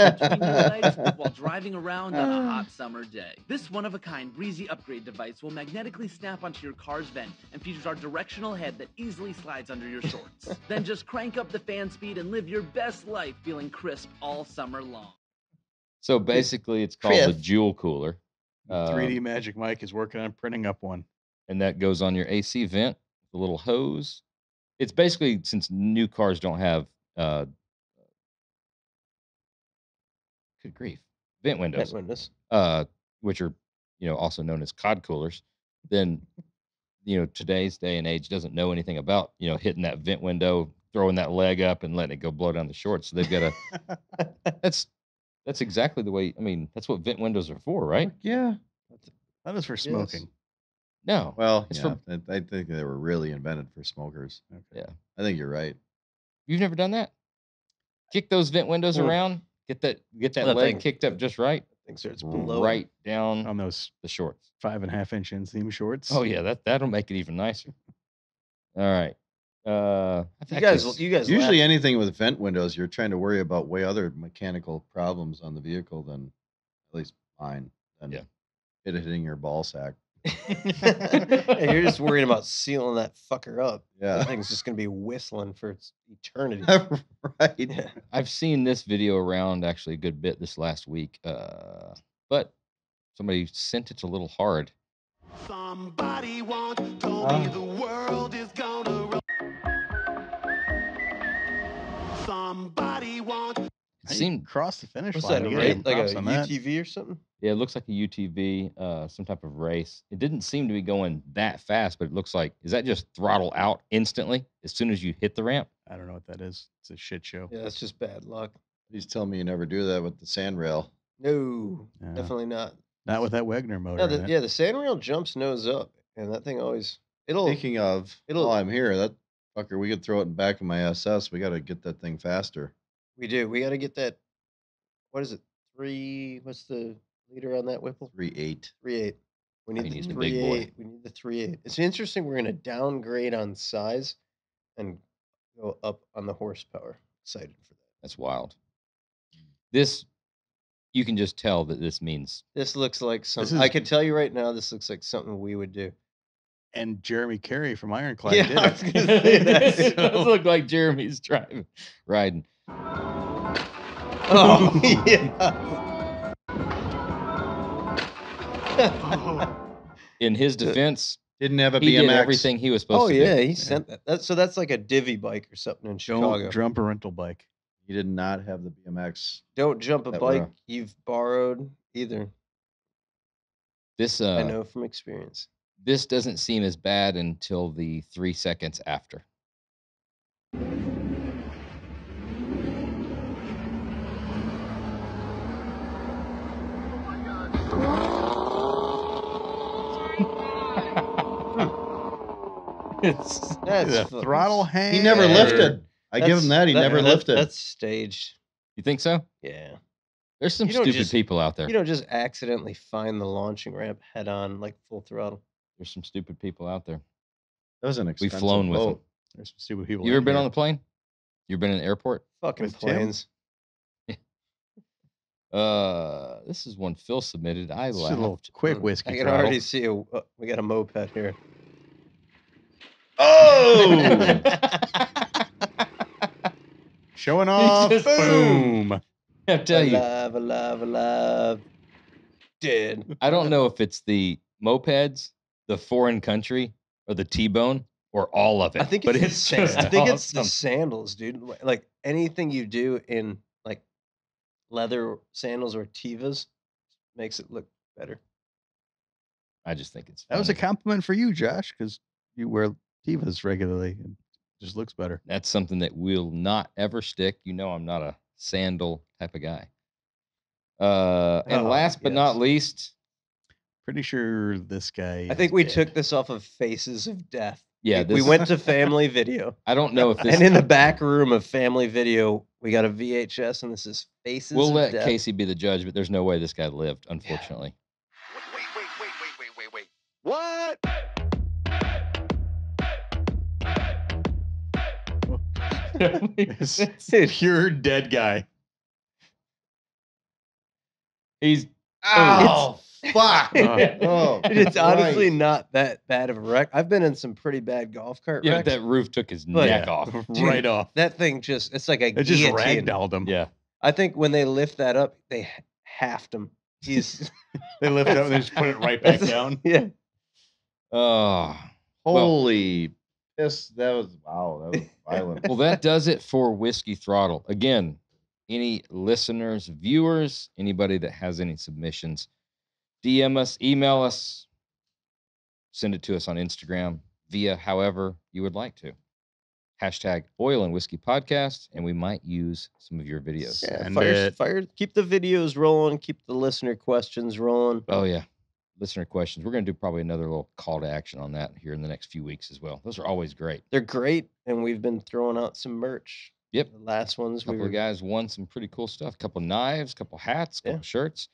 driving around on a hot summer day. This one-of-a-kind breezy upgrade device will magnetically snap onto your car's vent and features our directional head that easily slides under your shorts. Then just crank up the fan speed and live your best life feeling crisp all summer long. So basically it's called Criff. the Joule Cooler. Uh, three D Magic Mike is working on printing up one. And that goes on your A C vent, the little hose. It's basically, since new cars don't have uh, good grief, vent windows, vent windows. Uh, which are, you know, also known as C O D coolers. Then, you know, today's day and age doesn't know anything about, you know, hitting that vent window, throwing that leg up and letting it go blow down the shorts. So they've got a, that's, that's exactly the way, I mean, that's what vent windows are for, right? Yeah. That is for smoking. Yes. No. Well, it's yeah, for, I think they were really invented for smokers. Okay. Yeah. I think you're right. You've never done that? Kick those vent windows well, around. Get that get that well, leg think, kicked up just right. I think so. It's below right down on those the shorts. Five and a half inch inseam shorts. Oh yeah, that that'll make it even nicer. All right. Uh you guys is, you guys usually laugh. anything with vent windows, you're trying to worry about way other mechanical problems on the vehicle than at least mine. Than yeah. It hitting your ball sack. Hey, you're just worried about sealing that fucker up. Yeah, that thing's just gonna be whistling for its eternity. Right. Yeah. I've seen this video around actually a good bit this last week, uh, but somebody sent it a little hard. Somebody once told me the world is gonna roll. Somebody once. It seemed cross the finish line. What's that, right? Like a U T V or something? Yeah, it looks like a U T V, uh, some type of race. It didn't seem to be going that fast, but it looks like, is that just throttle out instantly as soon as you hit the ramp? I don't know what that is. It's a shit show. Yeah, that's just bad luck. Please tell me you never do that with the sandrail. No, yeah. Definitely not. Not with that Wegner motor. No, the, yeah, the sandrail jumps nose up, and that thing always, it'll... Speaking of, it'll, while I'm here, that Fucker, we could throw it in back of my S S. We got to get that thing faster. We do. We got to get that. What is it? Three. What's the leader on that Whipple? Three eight. Three eight. We need he the three eight. We need the three eight. It's interesting. We're going to downgrade on size and go up on the horsepower. Excited for that. That's wild. This, you can just tell that this means. This looks like something. Is, I can tell you right now, this looks like something we would do. And Jeremy Carey from Ironclad yeah, did. I was gonna say that. So. It does look like Jeremy's driving, riding. Oh, yeah. Oh. In his defense, didn't have a B M X. He did everything he was supposed oh, to yeah, do. Oh, yeah. He sent that. That's, so that's like a divvy bike or something in Chicago. Don't jump a rental bike. You did not have the B M X. Don't jump a bike row. You've borrowed either. This uh, I know from experience. This doesn't seem as bad until the three seconds after. It's, that's the fun. Throttle hang. He never lifted. I that's, give him that. He that, never that, lifted. That's staged. You think so? Yeah. There's some stupid just, people out there. You don't just accidentally find the launching ramp head on, like full throttle. There's some stupid people out there. That was an expensive We've flown boat. With them. There's some stupid people. You ever been here. On the plane? You ever been in the airport? Fucking with planes. uh, This is one Phil submitted. I this laughed. Quick whiskey. I can throttle. Already see. A, uh, we got a moped here. Oh! Showing off. Just, boom. I tell you. Alive, alive, alive. Dead. I don't know if it's the mopeds, the foreign country, or the T-bone, or all of it. I think it's, but it's just I think awesome. It's the sandals, dude. Like anything you do in like leather sandals or Tevas makes it look better. I just think it's funny. That was a compliment for you, Josh, because you wear Tevas regularly and it just looks better. That's something that will not ever stick. You know I'm not a sandal type of guy. Uh, and oh, last but yes. not least, pretty sure this guy. I think we dead. Took this off of Faces of Death. Yeah, we, we went to Family Video. I don't know if this. And in the back room of Family Video, we got a V H S, and this is Faces. We'll of let Death. Casey be the judge, but there's no way this guy lived, unfortunately. Yeah. Wait, wait, wait, wait, wait, wait, wait, what? You're dead guy. He's oh fuck. Oh, it's honestly not that bad of a wreck. I've been in some pretty bad golf cart yeah, wrecks. Yeah, that roof took his neck yeah. off, dude, right off. That thing just it's like a it guillotine. Just ragdolled him. Yeah, I think when they lift that up, they halved him. He's they lift it up and they just put it right back down. Yeah. Oh, holy. Well, Yes, that was, wow, that was violent. Well, that does it for Whiskey Throttle. Again, any listeners, viewers, anybody that has any submissions, D M us, email us, send it to us on Instagram via however you would like to. Hashtag Oil and Whiskey Podcast, and we might use some of your videos. Yeah, fire, fire, keep the videos rolling, keep the listener questions rolling. Oh, yeah. Listener questions. We're going to do probably another little call to action on that here in the next few weeks as well. Those are always great. They're great, and we've been throwing out some merch. Yep. The last ones. A couple we were... of guys won some pretty cool stuff. A couple knives, a couple hats, a couple yeah. shirts.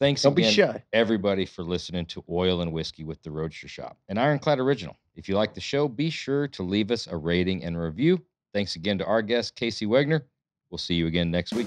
Thanks Don't again, be shy. everybody, for listening to Oil and Whiskey with the Roadster Shop, an Ironclad original. If you like the show, be sure to leave us a rating and a review. Thanks again to our guest, Casey Wegner. We'll see you again next week.